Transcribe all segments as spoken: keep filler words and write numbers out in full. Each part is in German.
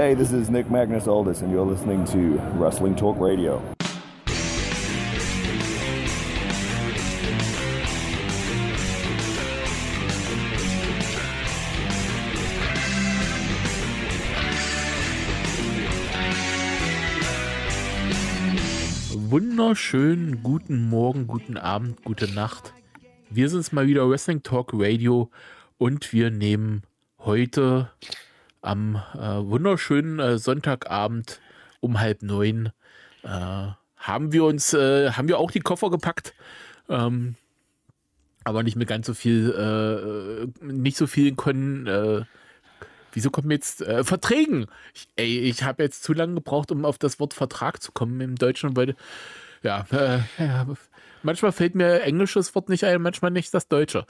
Hey, this is Nick Magnus Aldis, and you're listening to Wrestling Talk Radio. Wunderschönen guten Morgen, guten Abend, gute Nacht. Wir sind's mal wieder, Wrestling Talk Radio, und wir nehmen heute am äh, wunderschönen äh, Sonntagabend um halb neun äh, haben wir uns, äh, haben wir auch die Koffer gepackt, ähm, aber nicht mit ganz so viel, äh, nicht so vielen Kon- äh, wieso kommen jetzt äh, Verträgen? Ich, ey, ich habe jetzt zu lange gebraucht, um auf das Wort Vertrag zu kommen im Deutschen, weil ja, äh, ja manchmal fällt mir englisches Wort nicht ein, manchmal nicht das Deutsche.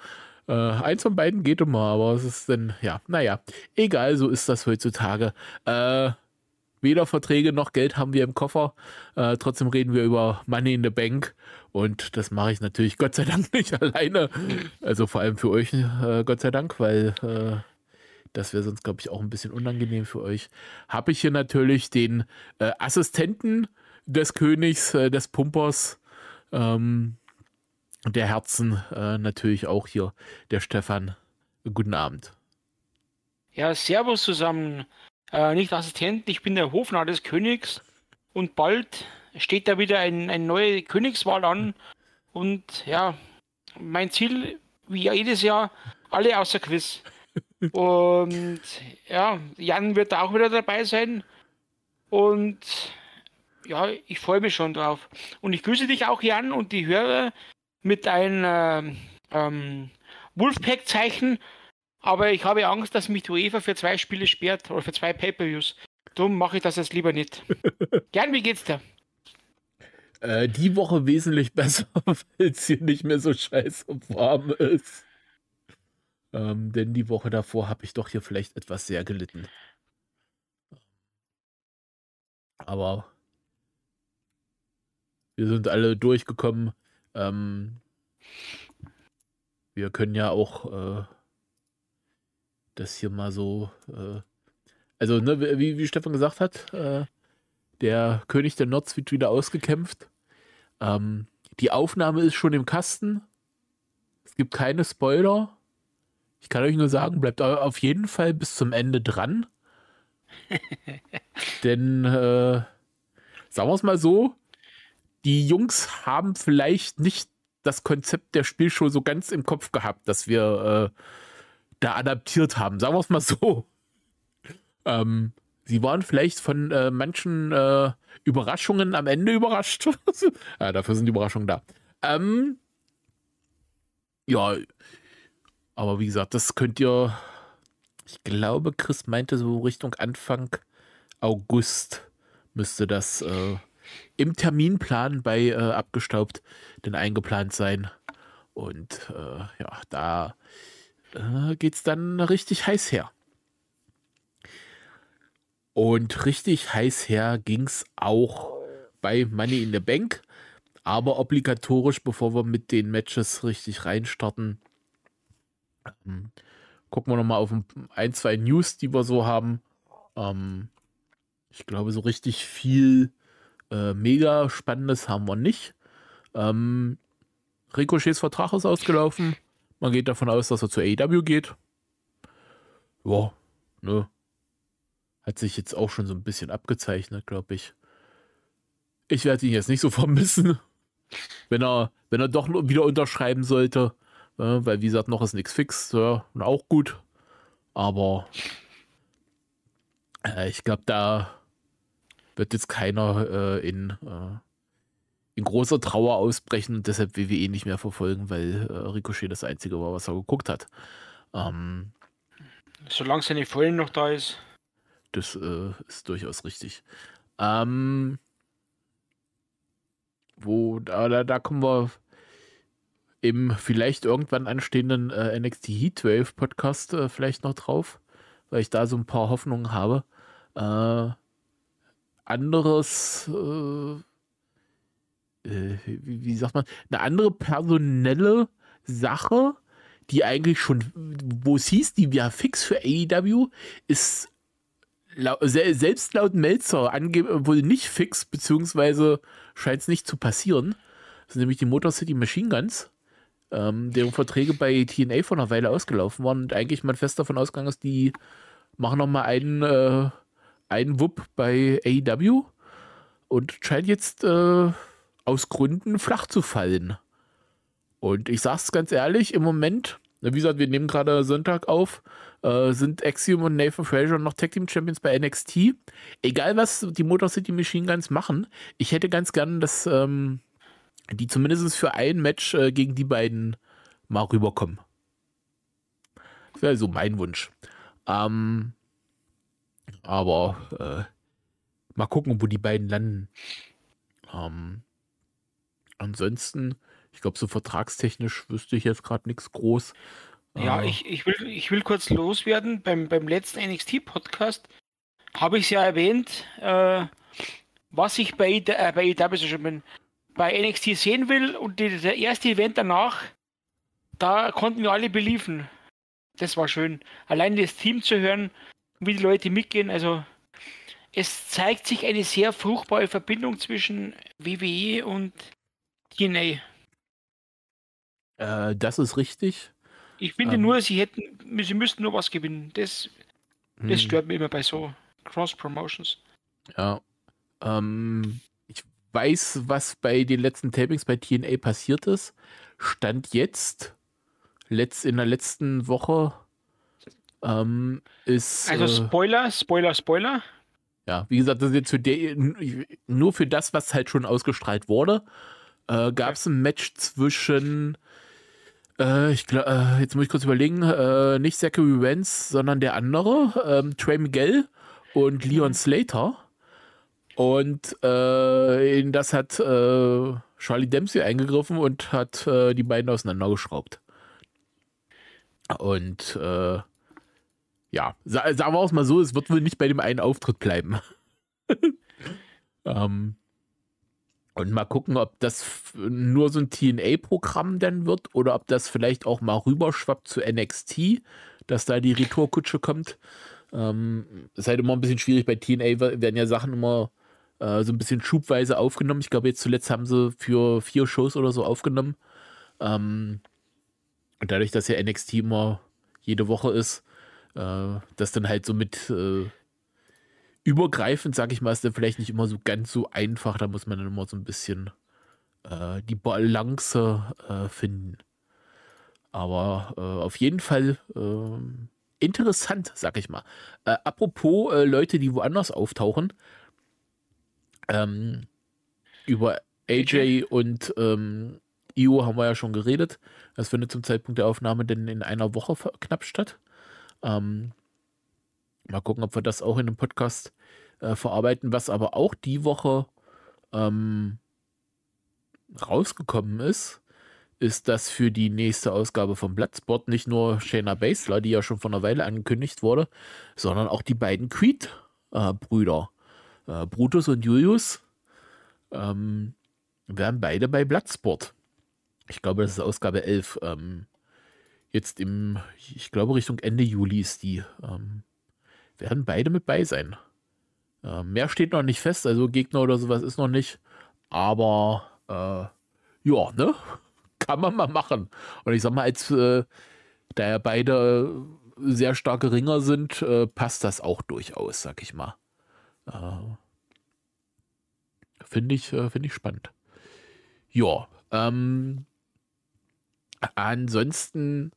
Äh, eins von beiden geht immer, aber es ist dann, ja, naja, egal, so ist das heutzutage. Äh, weder Verträge noch Geld haben wir im Koffer, äh, trotzdem reden wir über Money in the Bank, und das mache ich natürlich Gott sei Dank nicht alleine, also vor allem für euch äh, Gott sei Dank, weil äh, das wäre sonst, glaube ich, auch ein bisschen unangenehm für euch. Habe ich hier natürlich den äh, Assistenten des Königs, äh, des Pumpers, ähm, der Herzen, äh, natürlich auch hier, der Stefan. Guten Abend. Ja, servus zusammen. Äh, nicht Assistent, ich bin der Hofnarr des Königs. Und bald steht da wieder ein, eine neue Königswahl an. Und ja, mein Ziel, wie jedes Jahr, alle außer Quiz. Und ja, Jan wird da auch wieder dabei sein. Und ja, ich freue mich schon drauf. Und ich grüße dich auch, Jan, und die Hörer mit einem ähm, Wolfpack-Zeichen, aber ich habe Angst, dass mich die UEFA für zwei Spiele sperrt oder für zwei Pay-Per-Views. Darum mache ich das jetzt lieber nicht. Gern, wie geht's dir? Äh, die Woche wesentlich besser, weil es hier nicht mehr so scheiße warm ist. Ähm, denn die Woche davor habe ich doch hier vielleicht etwas sehr gelitten. Aber wir sind alle durchgekommen. Ähm, wir können ja auch äh, das hier mal so, äh, also ne, wie, wie Stefan gesagt hat, äh, der König der Nords wird wieder ausgekämpft. Ähm, die Aufnahme ist schon im Kasten. Es gibt keine Spoiler. Ich kann euch nur sagen, bleibt auf jeden Fall bis zum Ende dran. Denn, äh, sagen wir es mal so, die Jungs haben vielleicht nicht das Konzept der Spielshow so ganz im Kopf gehabt, das wir äh, da adaptiert haben. Sagen wir es mal so. Ähm, sie waren vielleicht von äh, manchen äh, Überraschungen am Ende überrascht. Ja, dafür sind Überraschungen da. Ähm, ja, aber wie gesagt, das könnt ihr, ich glaube, Chris meinte so Richtung Anfang August müsste das Äh, im Terminplan bei äh, Abgestaubt denn eingeplant sein. Und äh, ja, da äh, geht's dann richtig heiß her. Und richtig heiß her ging's auch bei Money in the Bank. Aber obligatorisch, bevor wir mit den Matches richtig reinstarten, ähm, gucken wir nochmal auf ein, zwei News, die wir so haben. Ähm, ich glaube, so richtig viel Äh, mega Spannendes haben wir nicht. Ähm, Ricochets Vertrag ist ausgelaufen. Man geht davon aus, dass er zu A E W geht. Ja, ne. Hat sich jetzt auch schon so ein bisschen abgezeichnet, glaube ich. Ich werde ihn jetzt nicht so vermissen, wenn er, wenn er doch wieder unterschreiben sollte. Äh, weil, wie gesagt, noch ist nichts fix. Ja, auch gut. Aber äh, ich glaube, da wird jetzt keiner äh, in, äh, in großer Trauer ausbrechen und deshalb W W E nicht mehr verfolgen, weil äh, Ricochet das Einzige war, was er geguckt hat. Ähm, Solange seine Vollen noch da ist. Das äh, ist durchaus richtig. Ähm, wo da, da, da kommen wir im vielleicht irgendwann anstehenden äh, N X T Heat zwölf Podcast äh, vielleicht noch drauf, weil ich da so ein paar Hoffnungen habe. Äh, anderes, äh, äh, wie, wie sagt man, eine andere personelle Sache, die eigentlich schon, wo es hieß, die wäre fix für A E W, ist selbst laut Meltzer wohl nicht fix, beziehungsweise scheint es nicht zu passieren. Das sind nämlich die Motor City Machine Guns, ähm, deren Verträge bei T N A vor einer Weile ausgelaufen waren und eigentlich man fest davon ausgegangen ist, die machen nochmal einen, äh, einen Wupp bei A E W und scheint jetzt äh, aus Gründen flach zu fallen. Und ich sag's ganz ehrlich, im Moment, wie gesagt, wir nehmen gerade Sonntag auf, äh, sind Axiom und Nathan Frazier noch Tag Team Champions bei N X T. Egal, was die Motor City Machine Guns machen, ich hätte ganz gern, dass ähm, die zumindest für ein Match äh, gegen die beiden mal rüberkommen. Das wäre so mein Wunsch. Ähm, aber äh, mal gucken, wo die beiden landen. Ähm, ansonsten, ich glaube, so vertragstechnisch wüsste ich jetzt gerade nichts groß. Ja, äh, ich, ich, will, ich will kurz loswerden. Beim, beim letzten N X T-Podcast habe ich es ja erwähnt, äh, was ich bei, äh, bei A E W bei N X T sehen will. Und die, der erste Event danach, da konnten wir alle beliefen. Das war schön. Allein das Team zu hören, wie die Leute mitgehen. Also es zeigt sich eine sehr fruchtbare Verbindung zwischen W W E und T N A. Äh, das ist richtig. Ich finde ähm, nur, sie hätten, sie müssten nur was gewinnen. Das, das hm. stört mich immer bei so Cross-Promotions. Ja. Ähm, ich weiß, was bei den letzten Tapings bei T N A passiert ist. Stand jetzt... Letzt, in der letzten Woche ähm, ist... Also Spoiler, äh, Spoiler, Spoiler. Ja, wie gesagt, das ist jetzt für der, nur für das, was halt schon ausgestrahlt wurde, äh, gab es ein Match zwischen, äh, ich glaub, äh, jetzt muss ich kurz überlegen, äh, nicht Zachary Wentz, sondern der andere, äh, Trey Miguel und Leon Slater. Und äh, in das hat äh, Charlie Dempsey eingegriffen und hat äh, die beiden auseinandergeschraubt. Und äh, ja, sagen wir auch mal so, es wird wohl nicht bei dem einen Auftritt bleiben. ähm, und mal gucken, ob das nur so ein T N A-Programm dann wird oder ob das vielleicht auch mal rüberschwappt zu N X T, dass da die Retourkutsche kommt. Ähm, ist halt immer ein bisschen schwierig, bei T N A werden ja Sachen immer äh, so ein bisschen schubweise aufgenommen. Ich glaube, jetzt zuletzt haben sie für vier Shows oder so aufgenommen. Ähm, Und dadurch, dass ja N X T immer jede Woche ist, äh, das dann halt so mit äh, übergreifend, sag ich mal, ist dann vielleicht nicht immer so ganz so einfach. Da muss man dann immer so ein bisschen äh, die Balance äh, finden. Aber äh, auf jeden Fall äh, interessant, sag ich mal. Äh, apropos äh, Leute, die woanders auftauchen, ähm, über A J und ähm, I O haben wir ja schon geredet. Das findet zum Zeitpunkt der Aufnahme denn in einer Woche knapp statt. Ähm, mal gucken, ob wir das auch in einem Podcast äh, verarbeiten. Was aber auch die Woche ähm, rausgekommen ist, ist, dass für die nächste Ausgabe von Bloodsport nicht nur Shayna Baszler, die ja schon vor einer Weile angekündigt wurde, sondern auch die beiden Creed-Brüder, äh, äh, Brutus und Julius, ähm, werden beide bei Bloodsport. Ich glaube, das ist Ausgabe elf. Ähm, jetzt im, ich glaube, Richtung Ende Juli ist die. Ähm, werden beide mit bei sein. Ähm, mehr steht noch nicht fest, also Gegner oder sowas ist noch nicht. Aber, äh, ja, ne? Kann man mal machen. Und ich sag mal, als, äh, da ja beide sehr starke Ringer sind, äh, passt das auch durchaus, sag ich mal. Äh, finde ich, äh, finde ich spannend. Ja, ähm, ansonsten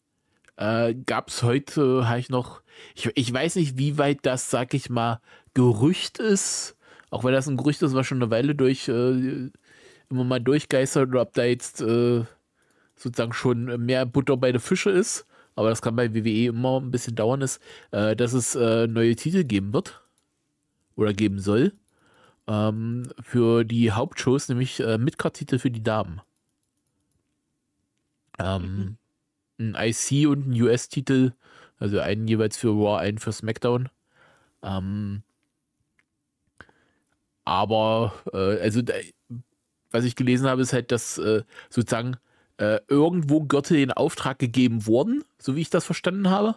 äh, gab es heute, habe ich noch, ich, ich weiß nicht, wie weit das, sag ich mal, Gerücht ist, auch weil das ein Gerücht ist, was schon eine Weile durch äh, immer mal durchgeistert, oder ob da jetzt äh, sozusagen schon mehr Butter bei den Fische ist, aber das kann bei W W E immer ein bisschen dauern, ist, äh, dass es äh, neue Titel geben wird oder geben soll ähm, für die Hauptshows, nämlich äh, Midcard-Titel für die Damen. Ähm, ein I C und ein U S-Titel, also einen jeweils für Raw, einen für SmackDown. Ähm, aber, äh, also, da, was ich gelesen habe, ist halt, dass äh, sozusagen äh, irgendwo Gürtel in Auftrag gegeben wurden, so wie ich das verstanden habe.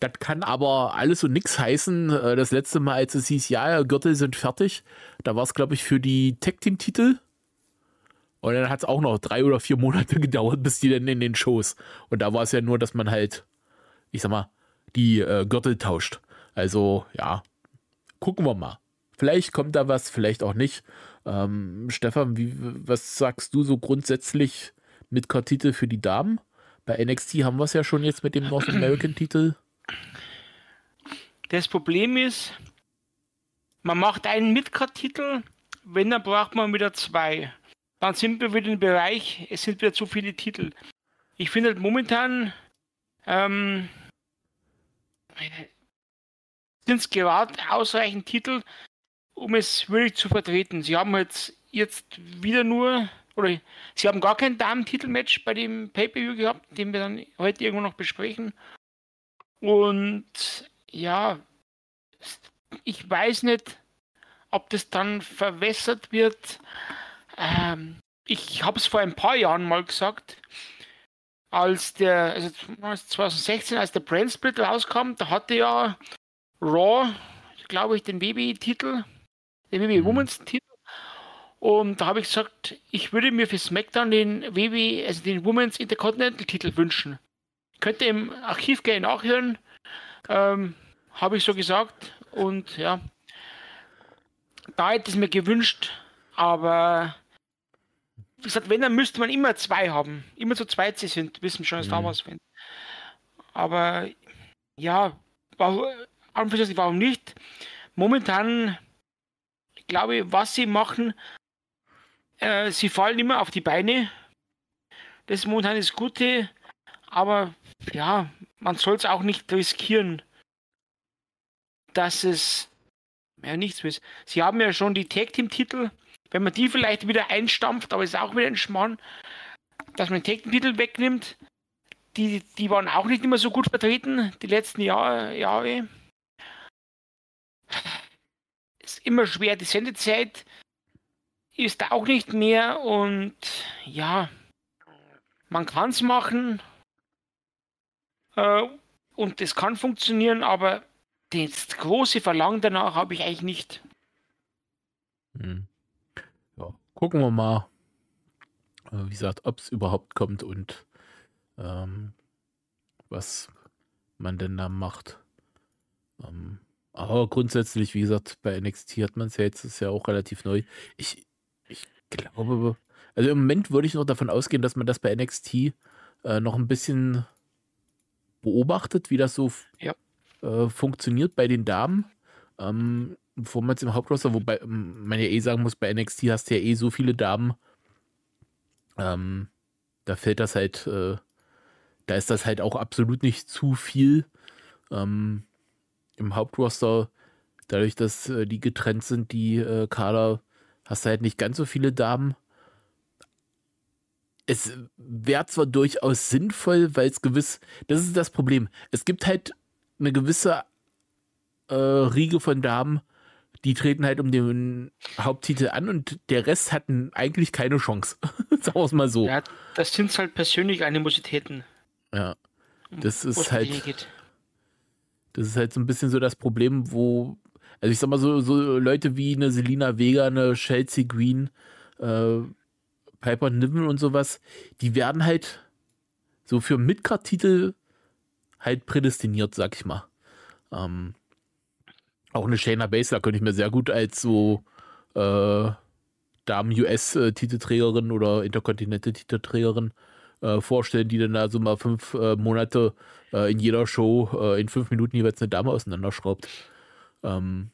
Das kann aber alles und nichts heißen. Das letzte Mal, als es hieß, ja, Gürtel sind fertig, da war es, glaube ich, für die Tag-Team-Titel. Und dann hat es auch noch drei oder vier Monate gedauert, bis die dann in den Shows. Und da war es ja nur, dass man halt, ich sag mal, die äh, Gürtel tauscht. Also, ja, gucken wir mal. Vielleicht kommt da was, vielleicht auch nicht. Ähm, Stefan, wie, was sagst du so grundsätzlich mit Titel für die Damen? Bei N X T haben wir es ja schon jetzt mit dem North American-Titel. Das Problem ist, man macht einen Midcard-Titel, wenn, dann braucht man wieder zwei. Dann sind wir wieder im Bereich, es sind wieder zu viele Titel. Ich finde halt momentan, ähm, sind es gerade ausreichend Titel, um es wirklich zu vertreten. Sie haben jetzt, jetzt wieder nur, oder sie haben gar kein Damen-Titel-Match bei dem Pay-Per-View gehabt, den wir dann heute irgendwo noch besprechen. Und ja, ich weiß nicht, ob das dann verwässert wird. Ähm, ich habe es vor ein paar Jahren mal gesagt, als der, also zwanzig sechzehn, als der Brand Split rauskam, da hatte ja Raw, glaube ich, den W W E-Titel, den W W E Women's-Titel. Und da habe ich gesagt, ich würde mir für SmackDown den W W E, also den Women's Intercontinental-Titel wünschen. Könnt ihr im Archiv gerne nachhören. Ähm, habe ich so gesagt, und ja, da hätte ich es mir gewünscht, aber wie gesagt, wenn, dann müsste man immer zwei haben, immer zu zweit sie sind, wissen schon, dass mhm. da was finden. Aber ja, warum, warum nicht? Momentan, ich glaube, was sie machen, äh, sie fallen immer auf die Beine, das ist momentan das Gute, aber ja, man soll es auch nicht riskieren, dass es ja nichts ist. Sie haben ja schon die Tag-Team-Titel, wenn man die vielleicht wieder einstampft, aber ist auch wieder ein Schmarrn, dass man den Tag-Team-Titel wegnimmt. Die, die waren auch nicht immer so gut vertreten, die letzten Jahr, Jahre. Ist immer schwer, die Sendezeit ist da auch nicht mehr und ja, man kann es machen. Und das kann funktionieren, aber das große Verlangen danach habe ich eigentlich nicht. Hm. Ja, gucken wir mal, wie gesagt, ob es überhaupt kommt und ähm, was man denn da macht. Ähm, aber grundsätzlich, wie gesagt, bei N X T hat man es ja jetzt, ist ja auch relativ neu. Ich, ich glaube, also im Moment würde ich noch davon ausgehen, dass man das bei N X T äh, noch ein bisschen beobachtet, wie das so ja. äh, funktioniert bei den Damen, ähm, bevor man jetzt im Hauptroster, wobei man ja eh sagen muss, bei N X T hast du ja eh so viele Damen, ähm, da fällt das halt, äh, da ist das halt auch absolut nicht zu viel. Ähm, im Hauptroster, dadurch, dass äh, die getrennt sind, die äh, Kader, hast du halt nicht ganz so viele Damen. Es wäre zwar durchaus sinnvoll, weil es gewiss, das ist das Problem, es gibt halt eine gewisse äh, Riege von Damen, die treten halt um den Haupttitel an und der Rest hat eigentlich keine Chance. Sagen wir es mal so. Ja, das sind halt persönliche Animositäten. Ja, das um, ist halt geht. Das ist halt so ein bisschen so das Problem, wo, also ich sag mal so, so Leute wie eine Selina Vega, eine Chelsea Green, äh, Piper Niven und sowas, die werden halt so für Midcard-Titel halt prädestiniert, sag ich mal. Ähm, auch eine Shayna Baszler könnte ich mir sehr gut als so äh, Damen-U S-Titelträgerin oder Intercontinental-Titelträgerin äh, vorstellen, die dann also mal fünf äh, Monate äh, in jeder Show äh, in fünf Minuten jeweils eine Dame auseinanderschraubt. Ähm,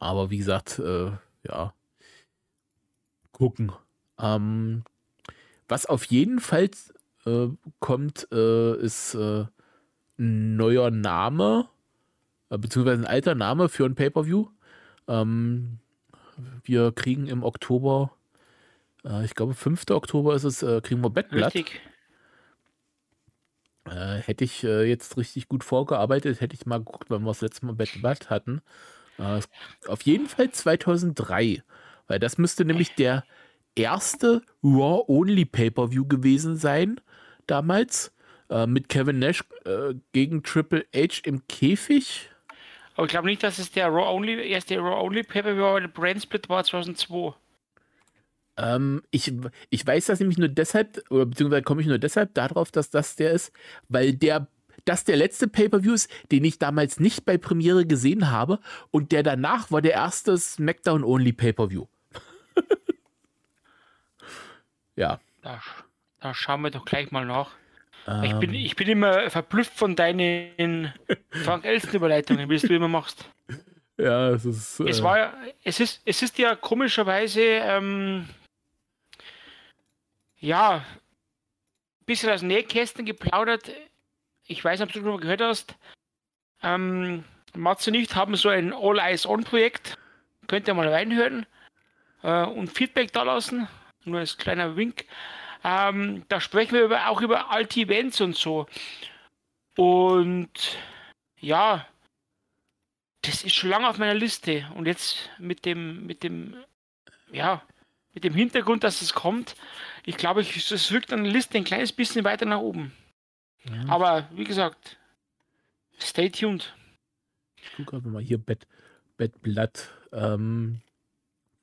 aber wie gesagt, äh, ja, gucken. Ähm, was auf jeden Fall äh, kommt, äh, ist äh, ein neuer Name, äh, beziehungsweise ein alter Name für ein Pay-Per-View. Ähm, wir kriegen im Oktober, äh, ich glaube fünfter Oktober ist es, äh, kriegen wir Bad Blood. Richtig. Äh, hätte ich äh, jetzt richtig gut vorgearbeitet, hätte ich mal geguckt, wann wir das letzte Mal Bad Blood hatten. Äh, auf jeden Fall zweitausenddrei. Weil das müsste nämlich der erste Raw-Only-Pay-Per-View gewesen sein damals. äh, mit Kevin Nash äh, gegen Triple H im Käfig. Aber ich glaube nicht, dass es der Raw Only, erste Raw Only Pay-Per-View, der Brand Split war zweitausendzwei. Ähm, ich, ich weiß das nämlich nur deshalb, oder beziehungsweise komme ich nur deshalb darauf, dass das der ist, weil der das der letzte Pay-Per-View ist, den ich damals nicht bei Premiere gesehen habe, und der danach war der erste Smackdown-Only Pay-Per-View. Ja. Da, da schauen wir doch gleich mal nach. Ähm. Ich, bin, ich bin immer verblüfft von deinen Frank Elstner-Überleitungen, wie du immer machst. Ja, es ist... Äh es, war ja, es, ist es ist ja komischerweise ähm, ja ein bisschen aus Nähkästen geplaudert. Ich weiß nicht, ob du schon mal gehört hast. Ähm, Matze und ich haben so ein All-Eyes-On-Projekt. Könnt ihr mal reinhören äh, und Feedback da lassen. Nur als kleiner Wink. Ähm, da sprechen wir über, auch über alte Events und so. Und ja, das ist schon lange auf meiner Liste. Und jetzt mit dem, mit dem, ja, mit dem Hintergrund, dass es kommt, ich glaube, ich, es rückt an der Liste ein kleines bisschen weiter nach oben. Ja. Aber wie gesagt, stay tuned. Ich gucke einfach mal hier, Bad, Bad Blood. Ähm,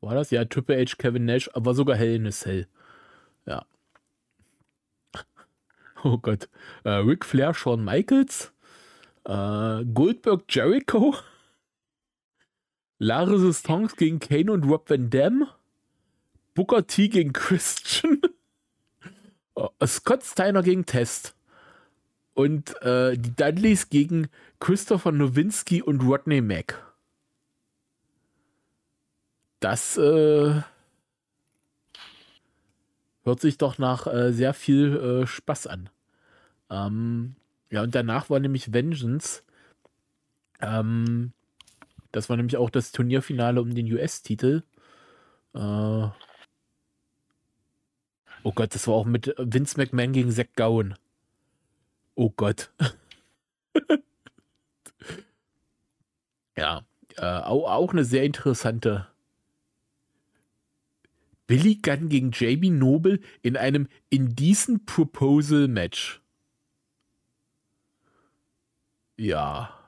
war das? Ja, Triple H, Kevin Nash, aber sogar Hell in a Cell. Ja. Oh Gott. Äh, Ric Flair, Shawn Michaels. Äh, Goldberg, Jericho. La Resistance gegen Kane und Rob Van Dam. Booker T gegen Christian. Oh, Scott Steiner gegen Test. Und äh, die Dudleys gegen Christopher Nowinski und Rodney Mack. Das äh, hört sich doch nach äh, sehr viel äh, Spaß an. Ähm, ja, und danach war nämlich Vengeance. Ähm, das war nämlich auch das Turnierfinale um den U S-Titel. Äh, oh Gott, das war auch mit Vince McMahon gegen Zack Gowen. Oh Gott. Ja, äh, auch eine sehr interessante. Billy Gunn gegen Jamie Noble in einem Indecent Proposal Match. Ja.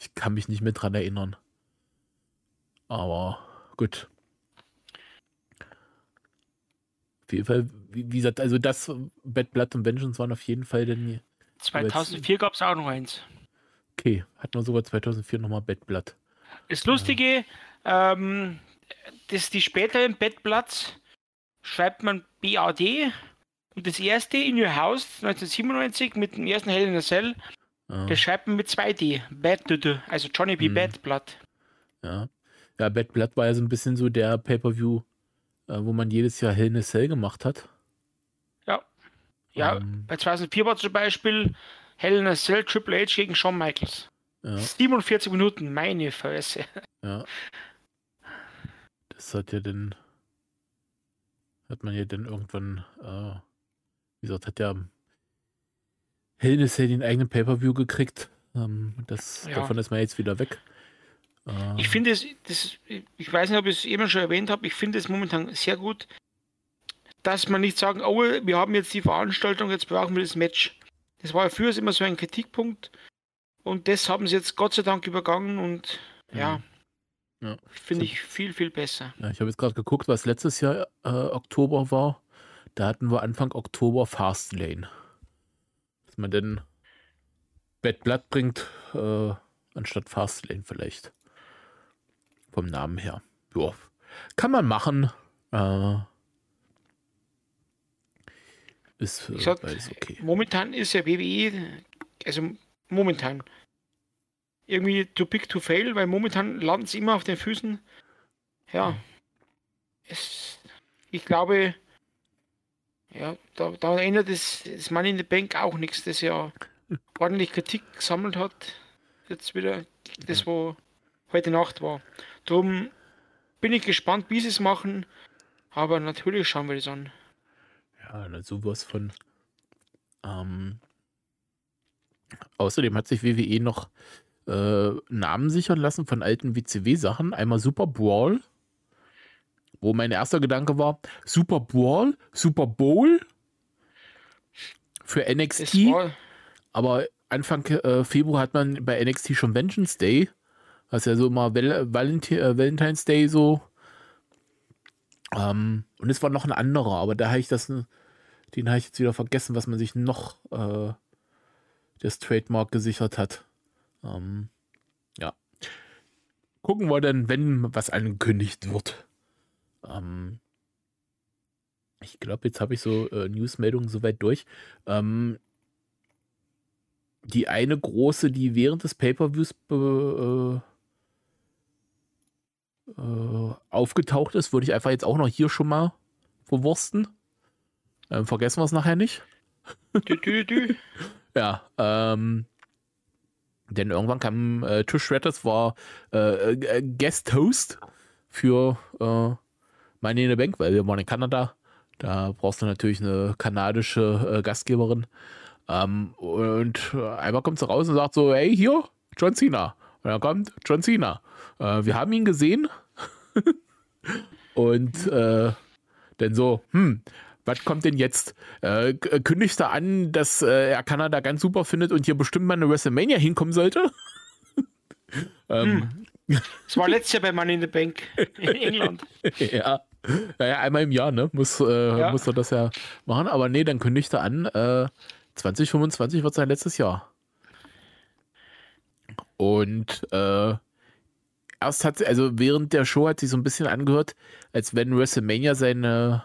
Ich kann mich nicht mehr dran erinnern. Aber gut. Auf jeden Fall, wie gesagt, also das Bad Blood und Vengeance waren auf jeden Fall denn zweitausendvier gab es auch noch eins. Okay, hatten wir sogar zweitausendvier nochmal Bad Blood. Das Lustige, ähm, dass die späteren Bad Bloods schreibt man B A D und das erste In Your House neunzehnhundertsiebenundneunzig mit dem ersten Hell in a Cell, ah. das schreibt man mit zwei D, Bad Dude, also Johnny B. Hm. Bad Blood. Ja. Ja, Bad Blood war ja so ein bisschen so der Pay-Per-View, äh, wo man jedes Jahr Hell in a Cell gemacht hat. Ja, ja ähm, bei zweitausendvier war zum Beispiel Hell in a Cell Triple H gegen Shawn Michaels. Ja. siebenundvierzig Minuten, meine Fresse. Ja. Das hat ja dann, hat man ja dann irgendwann, äh, wie gesagt, hat ja Hell in a Cell den eigenen Pay-Per-View gekriegt. Ähm, das, ja. Davon ist man jetzt wieder weg. Ähm, ich finde es, das, ich weiß nicht, ob ich es eben schon erwähnt habe, ich finde es momentan sehr gut, dass man nicht sagen, oh, wir haben jetzt die Veranstaltung, jetzt brauchen wir das Match. Das war ja früher immer so ein Kritikpunkt und das haben sie jetzt Gott sei Dank übergangen und ja. Mhm. Ja, finde ich viel, viel besser. Ja, ich habe jetzt gerade geguckt, was letztes Jahr äh, Oktober war. Da hatten wir Anfang Oktober Fastlane. Dass man denn Bad Blood bringt, äh, anstatt Fastlane vielleicht. Vom Namen her. Joa. Kann man machen. Äh, ist, äh, ich sag, ist okay. Momentan ist ja W W E, also momentan irgendwie too big to fail, weil momentan landen sie immer auf den Füßen. Ja, es, ich glaube, ja, da, da ändert es das Money in the Bank auch nichts, das ja ordentlich Kritik gesammelt hat. Jetzt wieder das, wo heute Nacht war. Darum bin ich gespannt, wie sie es machen, aber natürlich schauen wir das an. Ja, sowas von. Ähm, außerdem hat sich W W E noch Äh, Namen sichern lassen von alten W C W-Sachen. Einmal Super Brawl, wo mein erster Gedanke war, Super Brawl, Super Bowl, für N X T. Aber Anfang äh, Februar hat man bei N X T schon Vengeance Day, was ja so immer Val- Valenti- äh, Valentine's Day so. Ähm, und es war noch ein anderer, aber da habe ich das, den habe ich jetzt wieder vergessen, was man sich noch äh, das Trademark gesichert hat. Ähm, ja. Gucken wir dann, wenn was angekündigt wird. Ähm, ich glaube, jetzt habe ich so äh, Newsmeldungen soweit durch. Ähm, die eine große, die während des Pay-Per-Views be- äh, aufgetaucht ist, würde ich einfach jetzt auch noch hier schon mal verwursten. Ähm, vergessen wir es nachher nicht. Dü, dü, dü. Ja, ähm, denn irgendwann kam äh, Trish Stratus, war äh, äh, Guest Host für äh, Money in the Bank, weil wir waren in Kanada. Da brauchst du natürlich eine kanadische äh, Gastgeberin. Ähm, und einmal kommt sie raus und sagt so, hey, hier, John Cena. Und dann kommt John Cena. Äh, wir haben ihn gesehen. Und äh, dann so, hm, was kommt denn jetzt? Äh, kündigt er an, dass äh, er Kanada ganz super findet und hier bestimmt mal eine WrestleMania hinkommen sollte? ähm. hm. Das war letztes Jahr bei Money in the Bank in England. Ja, naja, einmal im Jahr, ne? Muss, äh, ja. muss er das ja machen. Aber nee, dann kündigt er an, äh, zwanzig fünfundzwanzig wird sein letztes Jahr. Und äh, erst hat sie, also während der Show hat sie so ein bisschen angehört, als wenn WrestleMania seine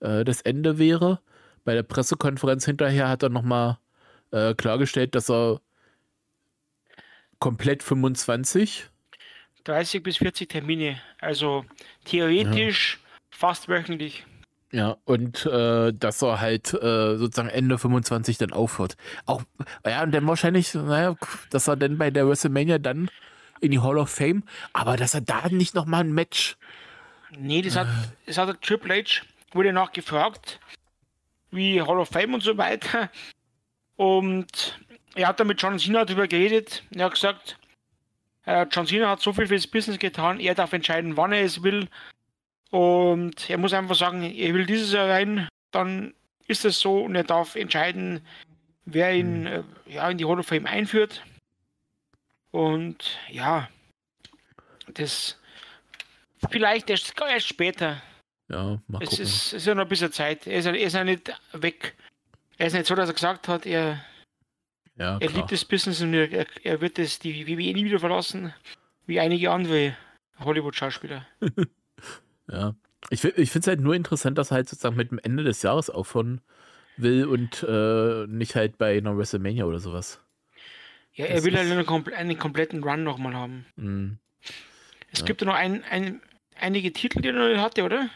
äh, das Ende wäre. Bei der Pressekonferenz hinterher hat er nochmal äh, klargestellt, dass er komplett fünfundzwanzig dreißig bis vierzig Termine, also theoretisch ja. fast wöchentlich. Ja, und äh, dass er halt äh, sozusagen Ende fünfundzwanzig dann aufhört. Auch, ja, und dann wahrscheinlich, naja, dass er dann bei der WrestleMania dann in die Hall of Fame, aber dass er da nicht nochmal ein Match... Nee, das hat, das hat der Triple H, wurde nachgefragt, wie Hall of Fame und so weiter. Und er hat dann mit John Cena darüber geredet. Er hat gesagt, äh, John Cena hat so viel fürs Business getan, er darf entscheiden, wann er es will. Und er muss einfach sagen, er will dieses Jahr rein, dann ist es so und er darf entscheiden, wer ihn hm. ja, in die Hall of Fame einführt. Und ja, das vielleicht erst, erst später. Ja, mal gucken. Es ist, ist ja noch ein bisschen Zeit. Er ist, er ist ja nicht weg. Er ist nicht so, dass er gesagt hat, er, ja, er liebt das Business und er, er wird das, die W W E nie wieder verlassen, wie einige andere Hollywood-Schauspieler. Ja, ich, ich finde es halt nur interessant, dass er halt sozusagen mit dem Ende des Jahres aufhören will und äh, nicht halt bei einer WrestleMania oder sowas. Ja, das er will halt einen, kompl- einen kompletten Run nochmal haben. Mm. Es ja. gibt ja noch ein, ein, einige Titel, die er noch nicht hatte, oder?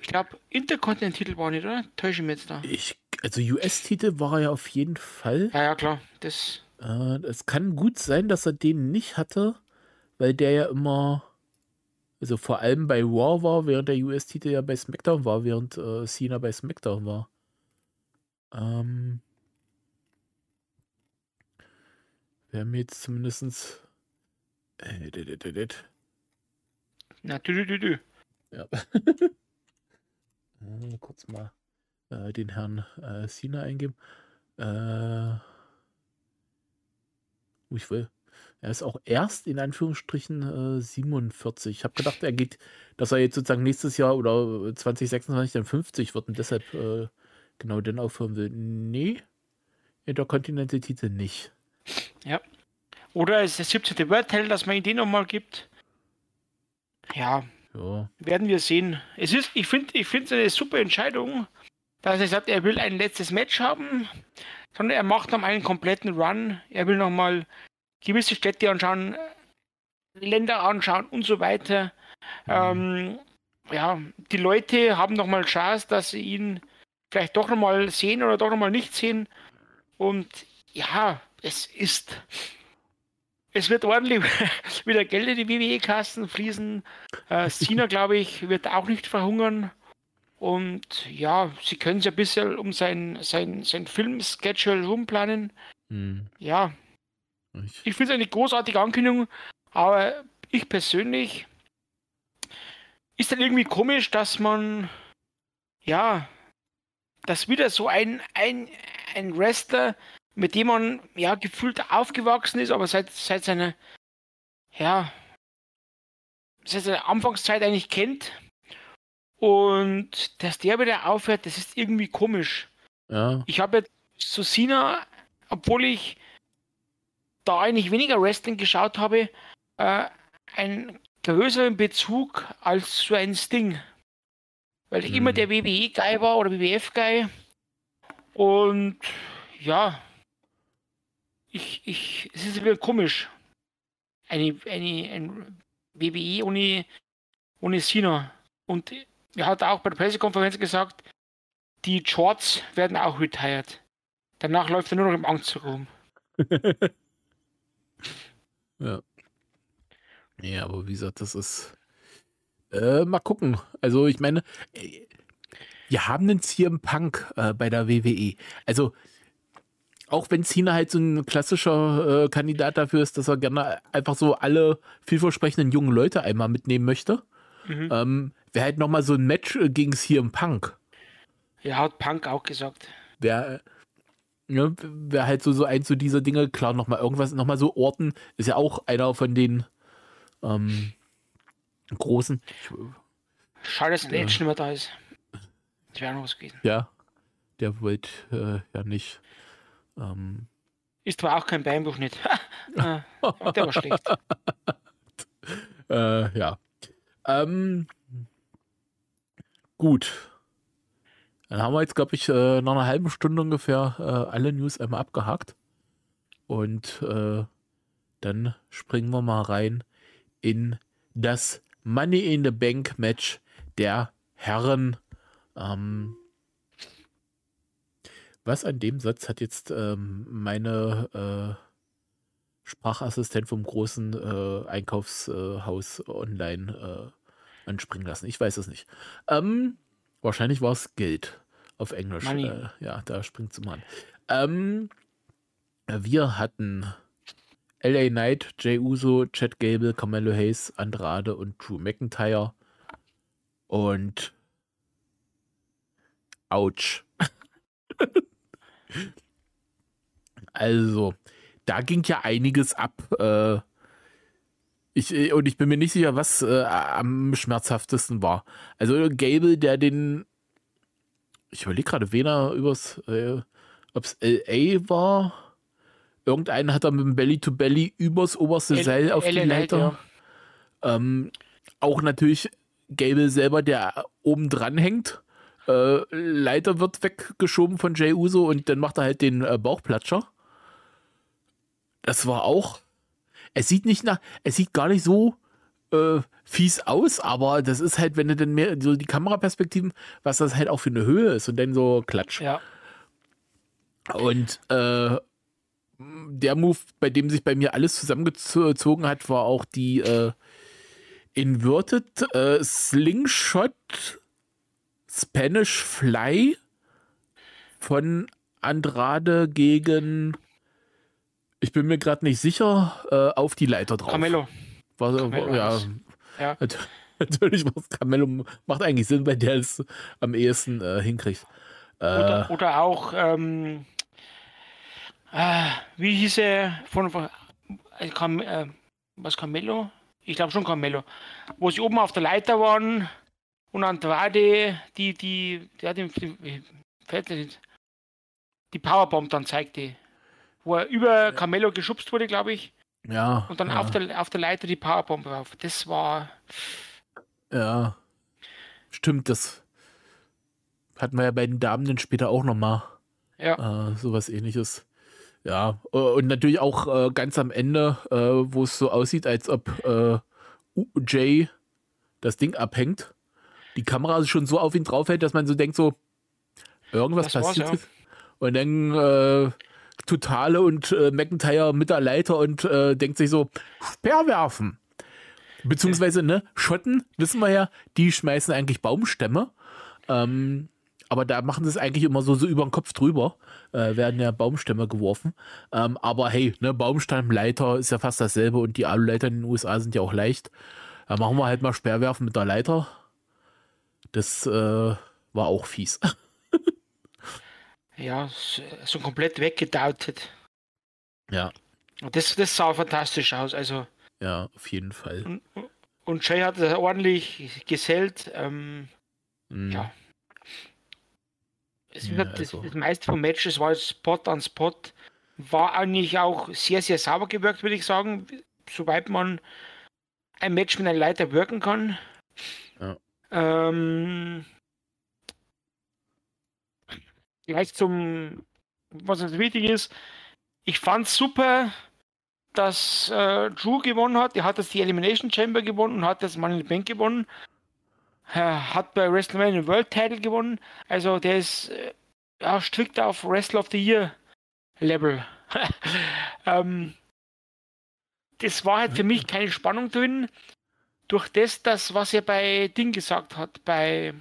Ich glaube, Intercontinental-Titel war nicht, oder? Täusche ich mich jetzt da. Ich, also U S-Titel war er ja auf jeden Fall. Ja, ja, klar. Das äh, es kann gut sein, dass er den nicht hatte, weil der ja immer... Also vor allem bei Raw war, während der U S-Titel ja bei SmackDown war, während äh, Cena bei SmackDown war. Ähm, wir haben jetzt zumindest... Äh, dit, dit, dit, dit. Na, dü, dü, dü. Ja. Kurz mal äh, den Herrn äh, Cena eingeben. Äh, ich will... Er ist auch erst in Anführungsstrichen äh, siebenundvierzig. Ich habe gedacht, er geht, dass er jetzt sozusagen nächstes Jahr oder zwanzig sechsundzwanzig dann fünfzig wird und deshalb äh, genau dann aufhören will. Nee, Intercontinental-Titel nicht. Ja. Oder ist der siebzehnte World Title, dass man ihn den nochmal gibt? Ja. ja. Werden wir sehen. Es ist, ich finde, ich finde es eine super Entscheidung, dass er sagt, er will ein letztes Match haben, sondern er macht nochmal einen kompletten Run. Er will nochmal gewisse Städte anschauen, Länder anschauen und so weiter. Mhm. Ähm, ja, die Leute haben nochmal Chance, dass sie ihn vielleicht doch nochmal sehen oder doch nochmal nicht sehen. Und ja, es ist, es wird ordentlich wieder Geld in die W W E-Kassen fließen. Äh, Cena, glaube ich, wird auch nicht verhungern. Und ja, sie können es ja ein bisschen um sein, sein, sein Film-Schedule rumplanen. Mhm. Ja, Ich, ich finde es eine großartige Ankündigung, aber ich persönlich ist dann irgendwie komisch, dass man ja, dass wieder so ein, ein, ein Wrestler, mit dem man ja gefühlt aufgewachsen ist, aber seit, seit seiner, ja, seit seiner Anfangszeit eigentlich kennt. Und dass der wieder aufhört, das ist irgendwie komisch. Ja. Ich habe jetzt zu Cena, obwohl ich da eigentlich weniger Wrestling geschaut habe, äh, einen größeren Bezug als zu einem Sting. Weil ich hm. immer der W W E-Guy war oder W W F-Guy. Und ja, ich, ich, es ist wieder komisch. Eine, eine, ein W W E ohne, ohne Cena. Und er hat auch bei der Pressekonferenz gesagt, die Shorts werden auch retired. Danach läuft er nur noch im Anzug rum. Ja. Ja, aber wie gesagt, das ist... Äh, mal gucken. Also ich meine, wir haben den C M Punk äh, bei der W W E. Also auch wenn Cena halt so ein klassischer äh, Kandidat dafür ist, dass er gerne einfach so alle vielversprechenden jungen Leute einmal mitnehmen möchte, mhm. ähm, wäre halt nochmal so ein Match äh, gegen C M Punk. Ja, hat Punk auch gesagt. Wäre ja, wär halt so, so eins so dieser Dinge, klar, nochmal irgendwas, nochmal so Orten, ist ja auch einer von den ähm, großen. Schade, dass ein Edge nicht mehr da ist. Das wäre noch was gewesen. Ja, der wollte äh, ja nicht. Ähm, ist zwar auch kein Beinbruchschnitt. Der war schlecht. äh, ja. Ähm, gut. Dann haben wir jetzt, glaube ich, äh, nach einer halben Stunde ungefähr äh, alle News einmal abgehakt. Und äh, dann springen wir mal rein in das Money in the Bank Match der Herren. Ähm, was an dem Satz hat jetzt ähm, meine äh, Sprachassistent vom großen äh, Einkaufshaus äh, online äh, anspringen lassen? Ich weiß es nicht. Ähm, wahrscheinlich war es Geld auf Englisch. Äh, ja, da springt es mal an. Ähm, wir hatten L A Knight, Jey Uso, Chad Gable, Carmelo Hayes, Andrade und Drew McIntyre. Und ouch. Also, da ging ja einiges ab. Äh, ich, und ich bin mir nicht sicher, was äh, am schmerzhaftesten war. Also Gable, der den... Ich überlege gerade, wen er übers... Äh, ob es L A war... Irgendeinen hat er mit dem Belly-to-Belly übers oberste L- Seil auf L- die Leiter. L- ja. ähm, auch natürlich Gable selber, der oben dran hängt. Äh, Leiter wird weggeschoben von Jey Uso und dann macht er halt den äh, Bauchplatscher. Das war auch... Es sieht nicht nach... Es sieht gar nicht so äh, fies aus, aber das ist halt, wenn du dann mehr... So die Kameraperspektiven, was das halt auch für eine Höhe ist und dann so Klatsch. Ja. Und... Äh, der Move, bei dem sich bei mir alles zusammengezogen hat, war auch die äh, Inverted äh, Slingshot Spanish Fly von Andrade gegen, ich bin mir gerade nicht sicher, äh, auf die Leiter drauf. Carmelo. War, Carmelo ja, ja. Natürlich war es Carmelo, macht eigentlich Sinn, weil der es am ehesten äh, hinkriegt. Äh, oder, oder auch ähm Ah, wie hieß er von, von Cam, äh, was Carmelo? Ich glaube schon Carmelo. Wo sie oben auf der Leiter waren und Andrade die die der den die Powerbomb dann zeigte, wo er über ja. Carmelo geschubst wurde, glaube ich. Ja. Und dann ja. auf der auf der Leiter die Powerbomb drauf. Das war ja. Stimmt, das hatten wir ja bei den Damen dann später auch nochmal. Ja. Äh, sowas Ähnliches. Ja, und natürlich auch äh, ganz am Ende, äh, wo es so aussieht, als ob äh, Jay das Ding abhängt. Die Kamera schon so auf ihn drauf hält, dass man so denkt, so irgendwas das passiert ist. Ja. Und dann äh, Totale und äh, McIntyre mit der Leiter und äh, denkt sich so, Speerwerfen. Beziehungsweise, ne, Schotten, wissen wir ja, die schmeißen eigentlich Baumstämme. Ähm, Aber da machen sie es eigentlich immer so, so über den Kopf drüber. Äh, werden ja Baumstämme geworfen. Ähm, aber hey, ne, Baumstammleiter ist ja fast dasselbe und die Aluleiter in den U S A sind ja auch leicht. Da machen wir halt mal Speerwerfen mit der Leiter. Das äh, war auch fies. ja, so komplett weggedautet. Ja. Und das, das sah fantastisch aus, also. Ja, auf jeden Fall. Und, und Jey hat das ordentlich gesellt. Ähm, mhm. Ja. Es ja, wird, also. Das, das meiste vom Match, das war jetzt Spot an Spot, war eigentlich auch sehr, sehr sauber gewirkt, würde ich sagen. Soweit man ein Match mit einem Leiter wirken kann. Ja. Ähm, gleich zum, was jetzt wichtig ist, ich fand es super, dass äh, Drew gewonnen hat. Er hat jetzt die Elimination Chamber gewonnen und hat das Money in the Bank gewonnen. Er hat bei WrestleMania den World Title gewonnen. Also der ist äh, ja, strikt auf Wrestler of the Year Level. ähm, das war halt für mich keine Spannung drin. Durch das, das was er bei Ding gesagt hat, bei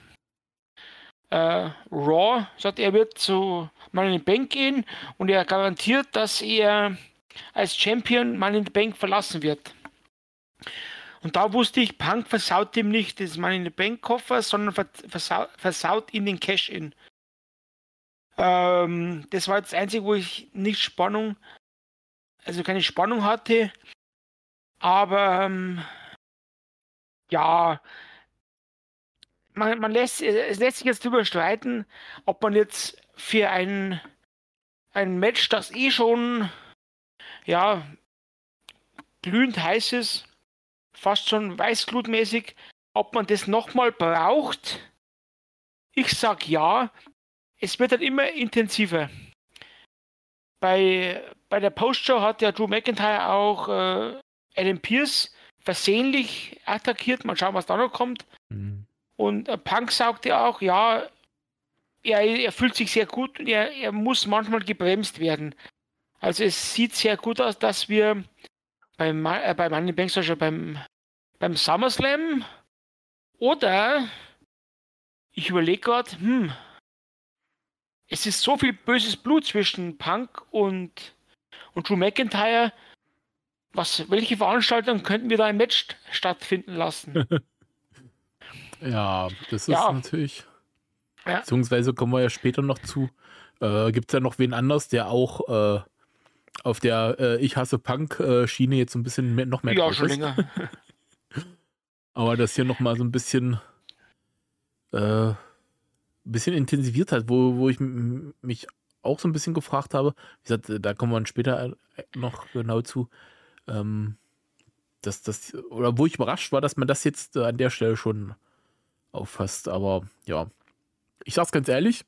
äh, Raw, sagt er wird zu Money in the Bank gehen und er garantiert, dass er als Champion Money in the Bank verlassen wird. Und da wusste ich, Punk versaut ihm nicht das Money in the Bank Koffer, sondern versau- versaut ihm den Cash-In. Ähm, das war das Einzige, wo ich nicht Spannung, also keine Spannung hatte, aber ähm, ja, man, man lässt, es lässt sich jetzt drüber streiten, ob man jetzt für ein, ein Match, das eh schon ja, glühend heiß ist, fast schon weißglutmäßig, ob man das nochmal braucht. Ich sag ja, es wird dann immer intensiver. Bei, bei der Postshow hat ja Drew McIntyre auch äh, Adam Pearce versehentlich attackiert. Mal schauen, was da noch kommt. Mhm. Und äh, Punk sagte auch, ja, er, er fühlt sich sehr gut und er, er muss manchmal gebremst werden. Also es sieht sehr gut aus, dass wir beim, äh, beim Money in the Bank, also beim, beim SummerSlam oder ich überlege gerade, hm, es ist so viel böses Blut zwischen Punk und, und Drew McIntyre. Was, welche Veranstaltung könnten wir da ein Match stattfinden lassen? Ja, das ist ja. natürlich. Ja. Beziehungsweise kommen wir ja später noch zu. Äh, Gibt es ja noch wen anders, der auch äh, auf der äh, Ich hasse Punk-Schiene jetzt so ein bisschen mehr, noch mehr ja, schon ist. Länger. Aber das hier nochmal so ein bisschen äh, bisschen intensiviert hat, wo, wo ich m- mich auch so ein bisschen gefragt habe. Wie gesagt, da kommen wir dann später noch genau zu. Ähm, dass das, oder wo ich überrascht war, dass man das jetzt äh, an der Stelle schon auffasst. Aber ja, ich sag's ganz ehrlich,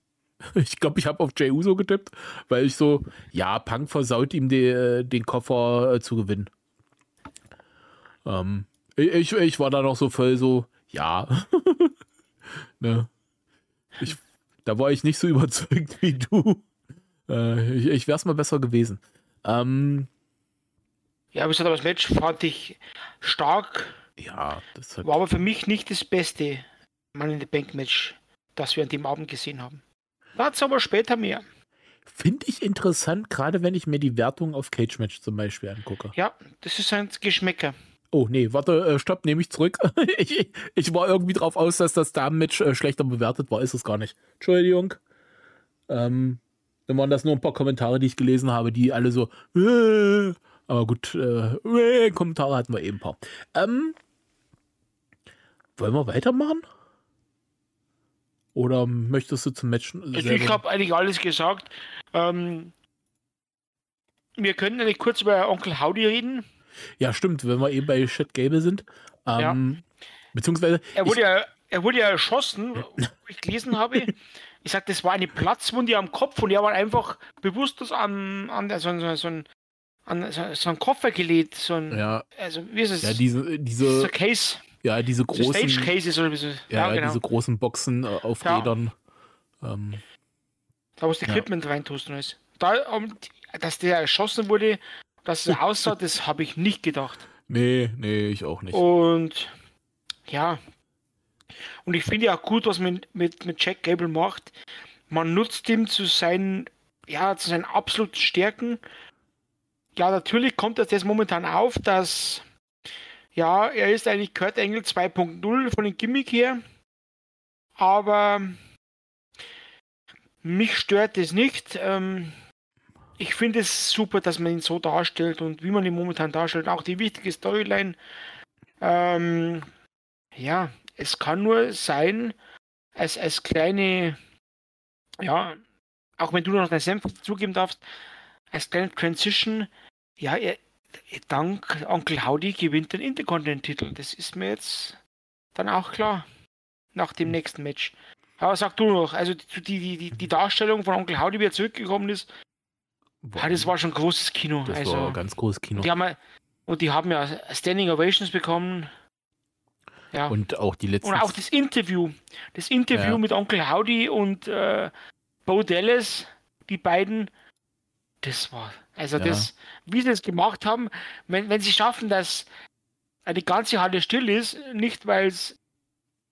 ich glaube, ich habe auf Jey Uso getippt, weil ich so, ja, Punk versaut ihm de, den Koffer äh, zu gewinnen. Ähm, ich, ich war da noch so voll so, ja. Ne? Ich, da war ich nicht so überzeugt wie du. Äh, ich ich wäre es mal besser gewesen. Ähm, ja, aber das Match fand ich stark. Ja, das hat war aber für mich nicht das beste Money in the Bank Match, das wir an dem Abend gesehen haben. Dazu aber später mehr. Finde ich interessant, gerade wenn ich mir die Wertung auf Cage Match zum Beispiel angucke. Ja, das ist ein Geschmäcker. Oh, nee, warte, stopp, nehme ich zurück. ich, ich war irgendwie drauf aus, dass das Damen-Match schlechter bewertet war. Ist es gar nicht. Entschuldigung. Ähm, dann waren das nur ein paar Kommentare, die ich gelesen habe, die alle so äh, aber gut, äh, äh, Kommentare hatten wir eben ein paar. Ähm, wollen wir weitermachen? Oder möchtest du zum Match? Also ich habe eigentlich alles gesagt. Ähm, wir können eigentlich kurz über Onkel Howdy reden. Ja, stimmt, wenn wir eben bei Chad Gable sind. Ähm, ja. Beziehungsweise. Er wurde, ich, ja, er wurde ja erschossen, wo ich gelesen habe. Ich sagte, das war eine Platzwunde am Kopf und er war einfach bewusstlos an, an so ein. So ein An so, so einen Koffer gelegt, so ein, ja. Also wie ist es? Ja, diese, diese, so Case. Ja, diese großen, so Stage Cases oder so. Ja, ja genau. Diese großen Boxen äh, auf ja. Rädern. Ähm, da muss das Equipment ja. reintusten ist. Da, um, dass der erschossen wurde, dass es aussah, das habe ich nicht gedacht. Nee, nee, ich auch nicht. Und ja. Und ich finde ja auch gut, was man mit, mit Chad Gable macht. Man nutzt ihn zu seinen, ja, zu seinen absoluten Stärken. Ja, natürlich kommt das jetzt momentan auf, dass ja, er ist eigentlich Kurt Angle zwei Punkt null von dem Gimmick her, aber Mich stört es nicht. Ähm, ich finde es super, dass man ihn so darstellt und wie man ihn momentan darstellt. Auch die wichtige Storyline. Ähm, ja, es kann nur sein, als, als kleine, ja, auch wenn du noch deinen Senf zugeben darfst, als kleine Transition, ja, er, dank Uncle Howdy gewinnt den Intercontinental-Titel. Das ist mir jetzt dann auch klar nach dem nächsten Match. Aber sag du noch, also die, die, die, die Darstellung von Uncle Howdy, wie er zurückgekommen ist, boah, das war schon großes Kino. Das also, war ein ganz großes Kino. Die haben, und die haben ja Standing Ovations bekommen. Ja. Und auch die letzten. Und auch das Interview. Das Interview ja. mit Uncle Howdy und äh, Bo Dallas, die beiden. Das war, also ja. das, wie sie das gemacht haben, wenn, wenn sie schaffen, dass eine ganze Halle still ist, nicht weil es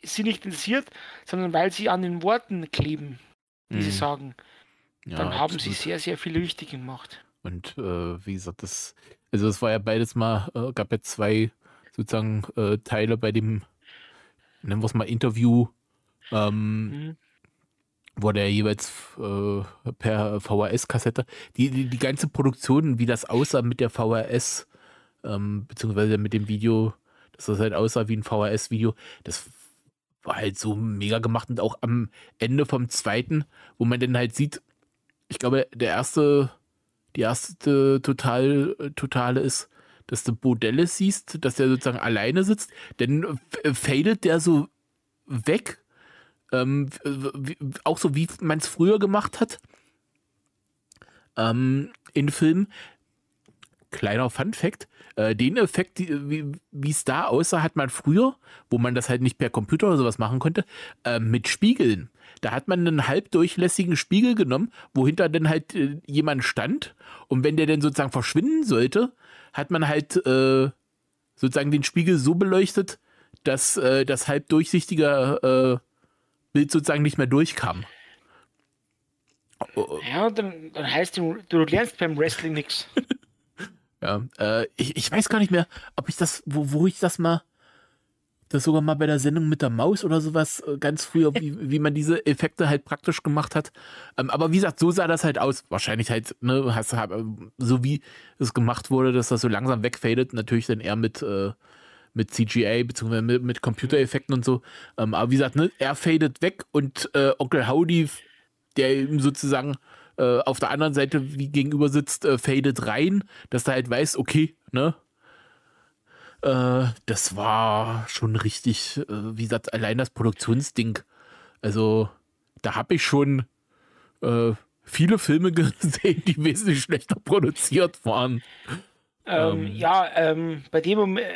sie nicht interessiert, sondern weil sie an den Worten kleben, die mhm. sie sagen, ja, dann haben absolut. sie sehr, sehr viel richtig gemacht. Und äh, wie gesagt, das, also das war ja beides mal, äh, gab ja zwei sozusagen äh, Teile bei dem, nennen wir es mal Interview, ähm, mhm. wurde ja jeweils äh, per V H S-Kassette. Die, die, die ganze Produktion, wie das aussah mit der V H S, ähm, beziehungsweise mit dem Video, dass das halt aussah wie ein V H S-Video, das war halt so mega gemacht. Und auch am Ende vom zweiten, wo man dann halt sieht, ich glaube, der erste, die erste total, totale ist, dass du Bo Dallas siehst, dass der sozusagen alleine sitzt, dann fadet der so weg, Ähm, wie, auch so wie man es früher gemacht hat ähm, in Filmen. Kleiner Funfact, äh, den Effekt, die, wie es da aussah, hat man früher, wo man das halt nicht per Computer oder sowas machen konnte, äh, mit Spiegeln. Da hat man einen halbdurchlässigen Spiegel genommen, wohinter dann halt äh, jemand stand, und wenn der dann sozusagen verschwinden sollte, hat man halt äh, sozusagen den Spiegel so beleuchtet, dass äh, das halbdurchsichtige äh, Bild sozusagen nicht mehr durchkam. Oh. Ja, dann, dann heißt du, du lernst beim Wrestling nichts. Ja, äh, ich, ich weiß gar nicht mehr, ob ich das, wo, wo ich das mal, das sogar mal bei der Sendung mit der Maus oder sowas, ganz früher, wie, wie man diese Effekte halt praktisch gemacht hat. Ähm, aber wie gesagt, so sah das halt aus. Wahrscheinlich halt, ne, hast, so wie es gemacht wurde, dass das so langsam wegfadet, natürlich dann eher mit, äh, mit C G I, beziehungsweise mit, mit Computereffekten und so. Ähm, aber wie gesagt, ne, er fadet weg und äh, Onkel Howdy, der ihm sozusagen äh, auf der anderen Seite wie gegenüber sitzt, äh, fadet rein, dass er halt weiß, okay, ne, äh, das war schon richtig, äh, wie gesagt, allein das Produktionsding. Also, da habe ich schon äh, viele Filme gesehen, die wesentlich schlechter produziert waren. Ähm, ähm, ja, ähm, bei dem Moment,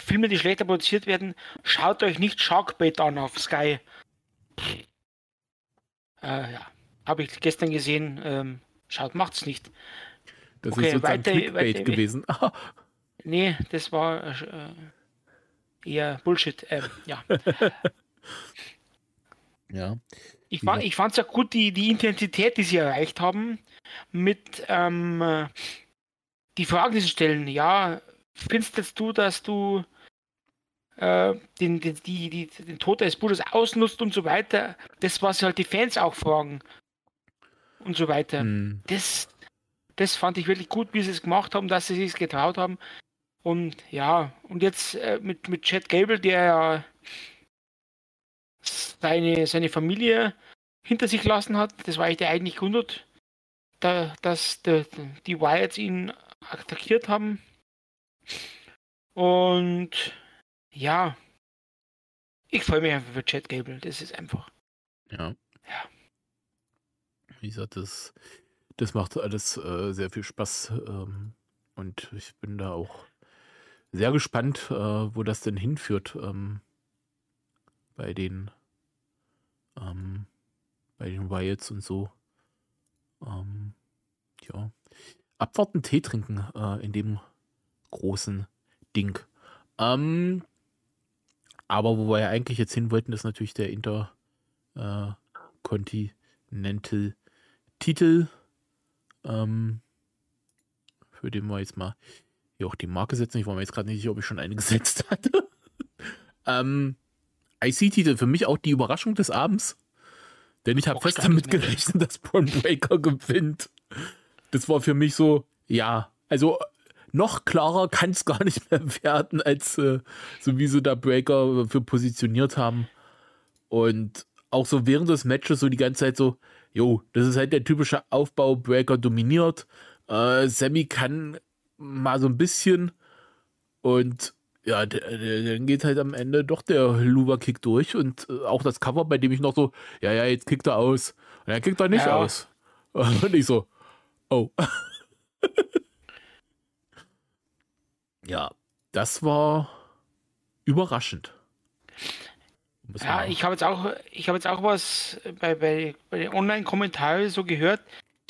Filme, die schlechter produziert werden, schaut euch nicht Sharkbait an auf Sky. Äh, ja, habe ich gestern gesehen. Ähm, schaut, macht's nicht. Das okay, ist sozusagen weiter, Clickbait weiter, gewesen. Nee, das war äh, eher Bullshit. Äh, ja. ja. Ich, ja. ich fand's ja gut, die, die Intensität, die sie erreicht haben, mit ähm, die Fragen, die sie stellen. Ja, findest du, dass du äh, den, den, die, die, den Tod des Bruders ausnutzt und so weiter? Das, was halt die Fans auch fragen und so weiter. Hm. Das, das fand ich wirklich gut, wie sie es gemacht haben, dass sie es getraut haben. Und ja, und jetzt äh, mit, mit Chad Gable, der ja seine, seine Familie hinter sich gelassen hat, das war eigentlich der eigentliche Grund, da, dass der, die Wyatts ihn attackiert haben. Und ja, ich freue mich einfach für Chad Gable, das ist einfach. Ja. ja. Wie gesagt, das, das macht alles äh, sehr viel Spaß ähm, und ich bin da auch sehr gespannt, äh, wo das denn hinführt ähm, bei den ähm, bei den Wyatts und so. Ähm, ja. Abwarten, Tee trinken äh, in dem großen Ding. Ähm, aber wo wir ja eigentlich jetzt hin wollten, ist natürlich der Intercontinental Titel, ähm, für den wir jetzt mal hier auch die Marke setzen. Ich war mir jetzt gerade nicht sicher, ob ich schon eine gesetzt hatte. ähm, I C-Titel, für mich auch die Überraschung des Abends. Denn ich habe fest damit gerechnet, dass Bron Breakker gewinnt. Das war für mich so, ja, also noch klarer kann es gar nicht mehr werden, als äh, so wie sie da Breakker für positioniert haben. Und auch so während des Matches so die ganze Zeit so, jo, das ist halt der typische Aufbau, Breakker dominiert, äh, Sammy kann mal so ein bisschen und ja, dann geht halt am Ende doch der Luva-Kick durch und auch das Cover, bei dem ich noch so, ja, ja, jetzt kickt er aus. Und dann kickt er nicht ja. aus. Und ich so, oh. Ja, das war überraschend. Ja, ich habe jetzt auch, ich habe jetzt auch was bei, bei, bei den Online-Kommentaren so gehört.